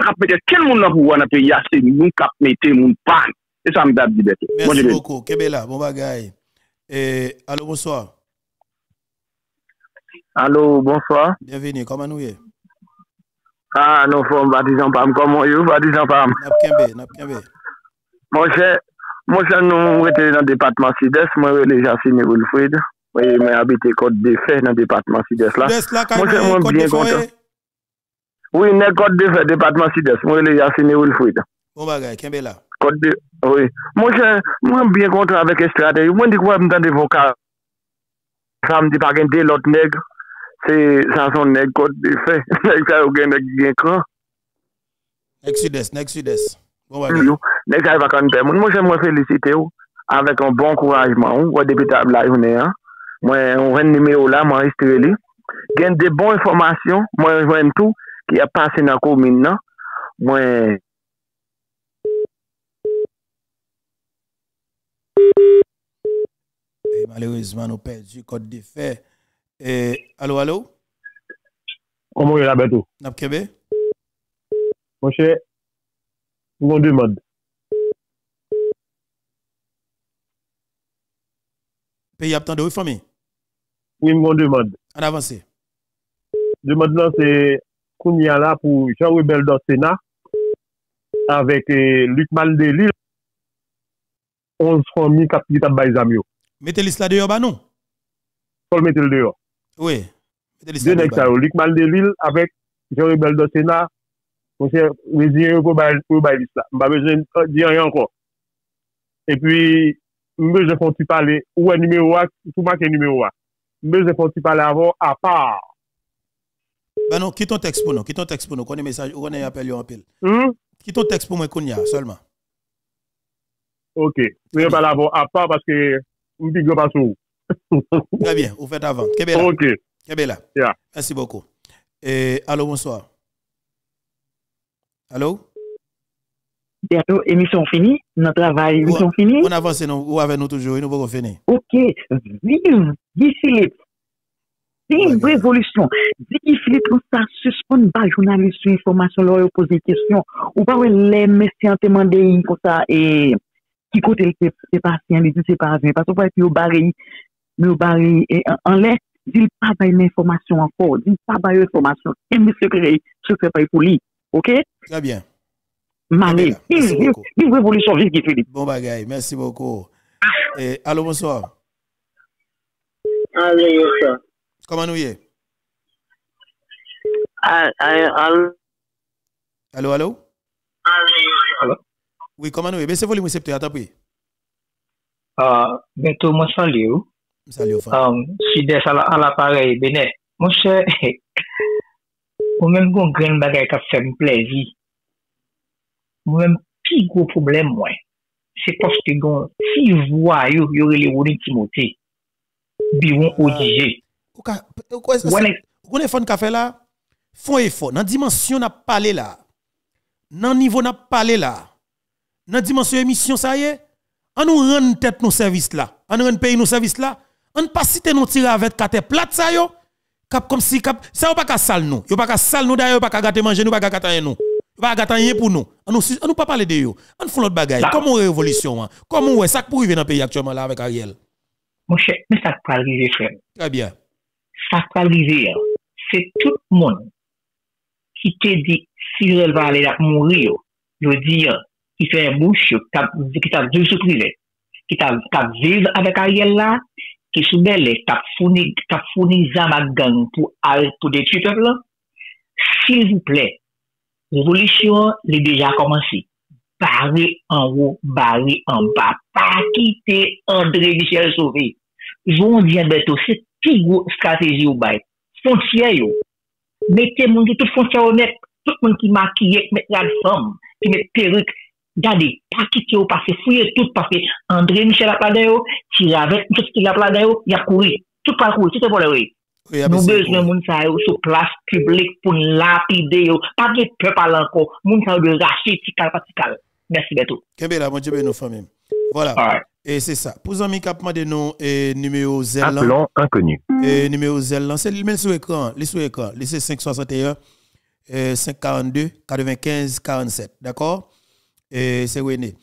qui a peut-être quel monde dans le pays, c'est nous qui mettons mon pan. Et ça me date liberté. Merci beaucoup. Kebela, bon bagay. Et, allô, bonsoir. Allô, bonsoir. Bienvenue, comment nous y Ah, nous sommes baptisants pam. Comment vous baptisants pam? Nap Kembe, Nap Kembe. Mon cher, mon cher, nous étions dans le département sud-est. Moi, je suis Jacmel Wilfrid. Oui, je habite Côte des Fers dans le département sud-est. Là, moi, je suis bien content. Oui, je suis Côte des Fers, département sud-est. Moi, je suis Jacmel Wilfrid. Bon bagay, Kembela. De, oui. Moi, je suis bien content avec les stratégies. Moi, je dis que je suis dans des vocales. Ça me dit pas qu'il y a l'autre nègre. C'est ça, son nègre, côté de fait. Nègre, ça, il y a un nègre qui est grand. Nègre sud-est, nègre sud-est. Nègre, ça, il va quand même. Moi, j'aimerais féliciter avec un bon encouragement. Au député de la journée, moi, on a un numéro là, moi, je suis là. Il y a des bonnes informations. Moi, je vois tout qui a passé dans la commune. Moi, et malheureusement, nous perdu Côte des Fers. Allô, allô? Comment est-ce que vous avez Napkebe? Mon cher, nous demande. Pays absent de famille? Oui, nous demande. En avance. Demande là, c'est qu'on y a là pour Jean-Rebel dans le Sénat avec Luc Maldeli. onze familles qui ont fait des amis. Mettez l'isla dehors, bah non? Faut le mettre dehors. Oui. Mettez l'isla dehors. Luc Maldelil avec Jean-Rebel de Sénat, monsieur Résidien, pour bailler l'isla. Je n'ai pas besoin de dire rien encore. Et puis, je ne sais pas si parler, où est le numéro un, tout marqué numéro un. Je ne sais pas si parler avant, à part. Ben non, qui ton texte pour nous? Qui ton texte pour nous? Qu'on ait message, qu'on ait appel, en pile. Qui ton texte pour moi qu'on y a seulement? Ok. Je vais pas l'avoir à part parce que je ne dis pas tout. Très bien, vous faites avant. Kébéla. Ok. Kébéla. Yeah. Merci beaucoup. Et, allô, bonsoir. Allô? Bientôt, émission finie. Notre travail, émission ouais, finie. On avance, nous, ou avec nous toujours, nous pouvons finir. Ok. Vive Guy Philippe. Vive okay. Révolution. Guy Philippe, on ça suspend pas journaliste sur information, leur pose des questions. Ou pas, les messieurs te demandé comme ça, et qui côté c'est pas si, il dit c'est pas vrai. Parce qu'on peut être au baril, mais au baril, et en l'air, il pas pas l'information encore. Il pas pas l'information. Et le secret, secret pas pour lui. Ok? Très bien. Marie, vive Révolution, vive Guy Philippe. Bon bagaille, merci beaucoup. Ah. Et, allô, bonsoir. Allez, bonsoir. Comment nous y est? Allô? Allô, allô? Allô? Oui, comment nous y est? Baissez volume récepteur, attendez. Ah, bientôt, moi, salut. Salut, Fabien. Je suis à l'appareil, Bénet. Mon cher, ou même qu'on graine bagaille qui a fait me plaisir. Ou même, pire gros problème, moi. C'est parce que, si voix, il y aurait les Ronin Timothée, Biron Odigé. Vous avez fait un café là, font effort. Dans la dimension n'a parlé là, dans le niveau n'a parlé là, dans la dimension émission, ça y est, on nous rend tête nos services là, on nous rend paye nos services là, on ne pas citer nos tirs avec quatre plates ça yo, cap comme si cap, ça on pas qu'à sale nous, yo pas qu'à sale nous d'ailleurs, pas qu'à gâter manger nous, pas qu'à gâter nous, pas qu'à gâter pour nous, on nous pas parler de yo, on fait l'autre bagaille, comme on révolution, comme on est ça pour vivre dans le pays actuellement là avec Ariel. Mon cher, mais ça peut arriver frère. Très bien. Ça peut arriver, c'est tout le monde qui te dit si elle va aller mourir, je veux dire, qui fait un bouche, qui t'a vu se privé, qui t'a vivre avec Ariel là, qui sous belle, qui t'a fourni à gang pour détruire le peuple. S'il vous plaît, l'évolution est déjà commencée. Barré en haut, barré en bas, pas quitter André Michel Sauvé. J'en viens bientôt, c'est plus gros stratégie au bail. Foncière, yo. Mettez mon tout foncière honnête, tout le monde qui maquille, qui met la femme, qui met perruque, gardez, pas quitter au passé, fouillez tout parce que André Michel a plané, tire avec tout ce qu'il a plané, il a couru, tout pas couru, tout est volé. Nous besoin moun sa yo sur place publique pour lapider yo, pas de peuple à l'encore, moun sa yo de racheter tical patical. Merci bientôt. Kebela, mon Dieu, nos familles. Voilà. Et c'est ça. Pour les amis qui ont de nous, et numéro zéro. Appelons inconnu. Et numéro zéro, c'est le même sur l'écran. Le sur l'écran. Le c'est cinq six un, cinq quatre deux, quatre-vingt-quinze, quarante-sept. D'accord? Et c'est René.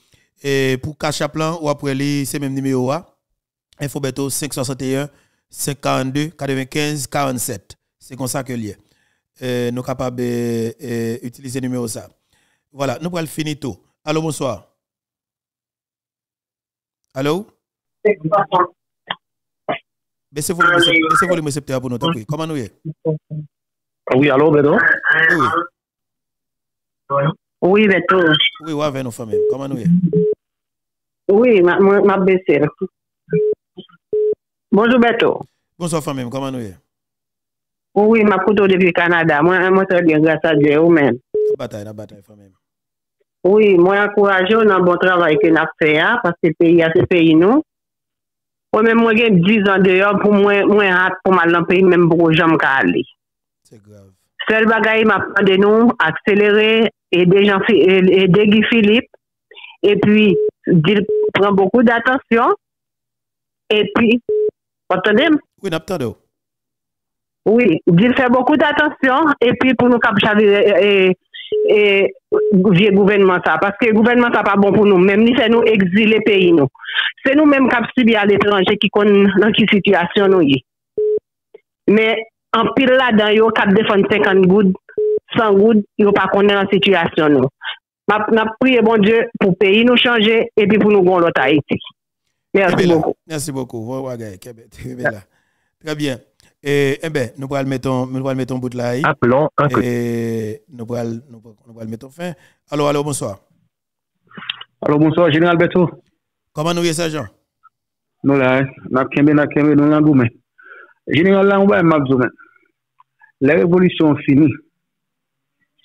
Et pour Cachaplan, ou après lui, c'est le même numéro A. Infobeto cinq six un, cinq quatre deux, quatre-vingt-quinze, quarante-sept. C'est comme ça que lié. Nous sommes capables d'utiliser le numéro ça. Voilà. Nous allons finir tout. Allô, bonsoir. Allô? Baissez vous le récepteur pour nous. Comment nous est? Oui, allô, Bédo? Oui. Oui, Bédo. Oui, oui, avec nos familles. Comment nous est? Oui, ma, ma baissée. Bonjour, Bédo. Bonsoir, famille. Comment nous est? Oui, ma couteau depuis le Canada. Moi, moi, c'est bien grâce à Dieu, ou même. La bataille, la bataille, famille. Oui, moi, encourage dans le bon travail que nous avons fait, parce que le pays a ce pays, nous. Moi-même, moi, j'ai dix ans dehors pour moi, moi, hâte pour mal dans le pays, même pour les gens qui aller. C'est grave. Seul bagaille, m'a pris de nous, accélérer, aider Guy Philippe, et puis, prendre beaucoup d'attention, et puis, vous entendez? Oui, n'attendez. Oui, il fait beaucoup d'attention, et puis, pour nous capter, et vieux gouvernement ça parce que le gouvernement ça pas bon pour nous même ni c'est nous exiler pays nous c'est nous même cap subi à l'étranger qui connaît dans qui situation nous y mais en pile là dedans yo cap défendre cinquante goud cent goud yo pas connaît en situation nous m'a m'a prier bon Dieu pour pays nous changer et puis pour nous gon l'autre Haïti. Merci beaucoup. Merci beaucoup. Très bien. Eh, eh ben, nous pourrons le mettre en bout de là. Appelons un coup. Eh, nous pourrons le mettre en fin. Allô, allô, bonsoir. Allô, bonsoir, Général Beto. Comment nous y est, sergent? Nous là, nous sommes là, nous sommes là, nous sommes là. Général, là, on va être mal. les révolutions finies.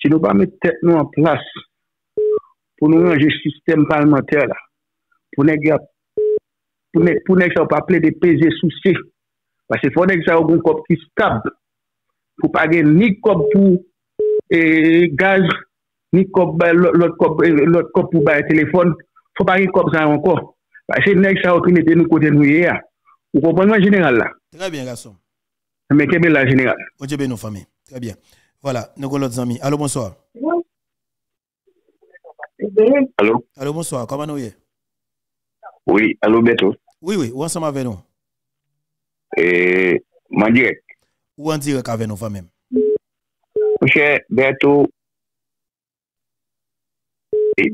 Si nous ne mettons pas tête en place pour nous ranger le système parlementaire, là, pour ne pas appeler des pesées soucis, parce qu'il faut que ça ait un corps qui stable, pour ne pas avoir ni corps pour gaz, ni l'autre corps pour le téléphone, il ne faut pas avoir corps ça encore. Parce que nous avons aucune idée de nous côté de nous hier. Vous comprenez en général là? Très bien, garçon. Mais qu'est-ce que la général? On dit bien nos familles. Très bien. Voilà, nous avons l'autre ami. Allô, bonsoir. Allô? Allô, bonsoir. Comment nous y est? Oui, allô, Beto. Oui, oui, où ensemble avec nous? Et, en direct. Où en direct avec nous, famille? Monsieur Beto,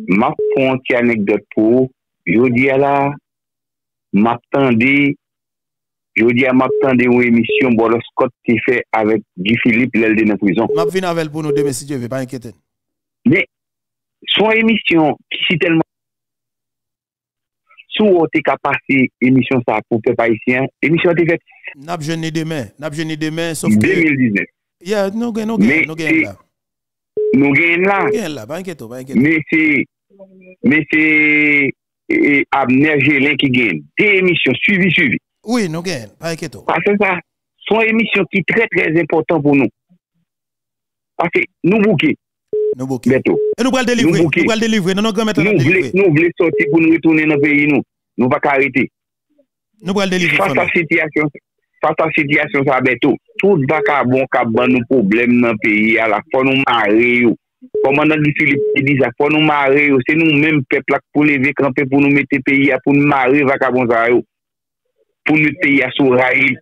ma fonte anecdote pour je dis à la, m'attendais, je dis à m'attendais une émission Bolos Scott qui fait avec Guy Philippe l'L D dans la prison. Je vais venir avec vous nous demain si Dieu ne veut pas inquiéter. Mais, son émission qui si tellement. Sous vous êtes capable de émission ça pour les Haïtiens, l'émission est faite. N'a pas jeûné demain, n'a pas jeûné demain, sauf que. deux mille dix-neuf. Yeah, nous gagnons là. Nous gagnons là. Nous gagnons là, pas inquiéter, pas inquiéter. Mais c'est. Mais c'est. Et Abner Gélin qui gagne des émissions suivies, suivies. Oui, nous gagnons. Parce que ça, c'est une émission qui est très, très importante pour nous. Parce que nous bouquons. Nous bouquons. Et nous allons délivrer. Nous allons délivrer. Nous voulons sortir pour nous retourner dans le pays. Nous ne pouvons pas arrêter. Nous allons délivrer. Face à la situation, face à la situation, ça va tout. Tout le monde a un problème dans le pays. À la fois, nous marrer. Commandant Guy Philippe dit ça, pour nous marrer, c'est nous-mêmes, peuple, pour lever, camper, pour nous mettre pays, pour nous marrer, vacabonzaïo, pour nous payer à Souraï.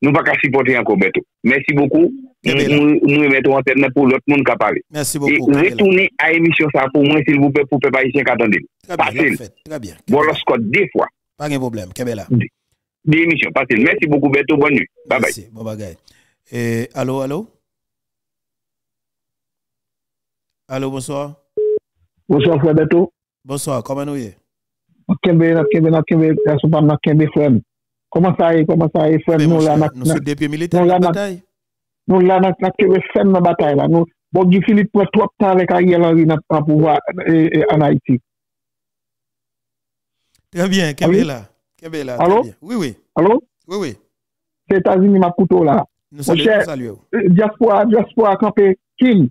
Nous ne pouvons pas supporter encore, Beto. Merci beaucoup. Nous remettons en tête pour l'autre monde qui a parlé. Merci beaucoup. Et retournez à l'émission ça pour moi, s'il vous plaît, pour préparer ici, qu'attendez. Passez. Très bien. Bon, lorsque deux fois. Pas de problème. Des émissions. Passez. Merci beaucoup, Beto. Bonne nuit. Bye bye. Bon bagage. Allô, allô? Allô, bonsoir. Bonsoir, frère Beto. Bonsoir, comment nous y sommes? Comment ça y est, comment ça y est, frère? Nous sommes des pieds militaires dans la bataille. Nous sommes dans la bataille. Bon, Guy Philippe prend trois temps avec Ariel Henry pour pouvoir en Haïti. Très bien, Kembe là. Kembe là. Allô? Oui, oui. Allô? Oui, oui. C'est États-Unis, ma couteau là. Nous saluons. Diaspora, diaspora, campé, Kim.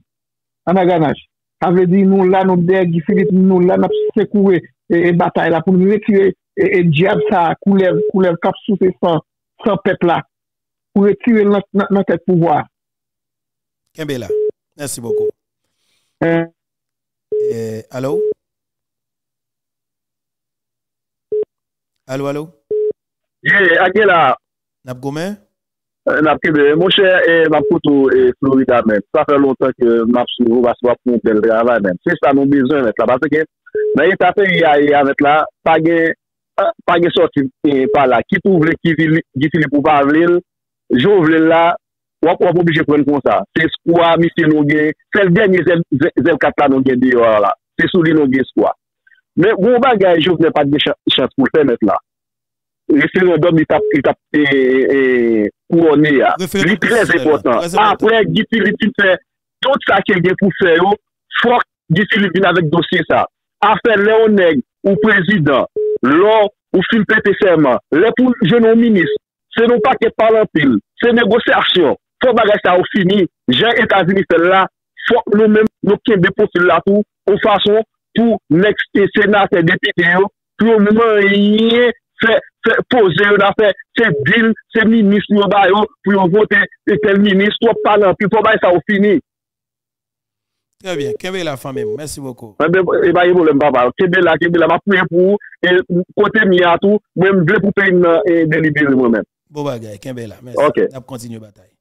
Anaganache. Ça veut dire, nous, là, nous, Guy Philippe, nous, là, nous, secoué, et bataille, là, pour nous retirer, et diable, ça, couleur, couleur, cap sous sans, sans peuple, là, pour retirer notre pouvoir. Kembela, merci beaucoup. Allô? Allô, allô? Eh, à quel là? Nabgoumé? Mon cher, ma couteau et Florida même. Ça fait longtemps que ma soeur va se voir pour le travail même. C'est ça nous besoin là. Parce que dans l'état pays avec là, pas de pas de sortie par là. Qui trouve qui Philippe ou pas vle, j'ouvre là, on est obligé de prendre comme ça. C'est quoi, monsieur Nogué? C'est le dernier zéro quatre là Nogué dehors là. C'est sous lui Nogué quoi. Mais bon bagage, je n'ai pas de chance pour le faire là. Le référendum, il t'a couronné. C'est très important. Après, Guy Philippe, il fait tout ça qu'il vient pour faire. Il faut que Guy Philippe vienne avec dossier ça. Affaire Léonègue, ou président, l'or, ou film pété serment, les pour jeunes ministres, c'est non pas que parlant pile, c'est négociation. Il faut que ça soit fini. J'ai États-Unis là, il faut que nous-mêmes, nous qui des profils là pour, de façon, pour next Sénat, et député, pour nous, fait poser, on a fait, c'est deal, c'est ministre, on va pour voter, c'est tel ministre, on parle, puis on va ça au fini. Très bien, Kébé la famille, merci beaucoup. Et bien, il y a un problème, papa. Kébé la, Kébé la, ma prière pour, et côté mia tout, même, je vais pour payer une délibération moi-même. Bon bagay, Kébé la, merci. Ok. On continue la bataille.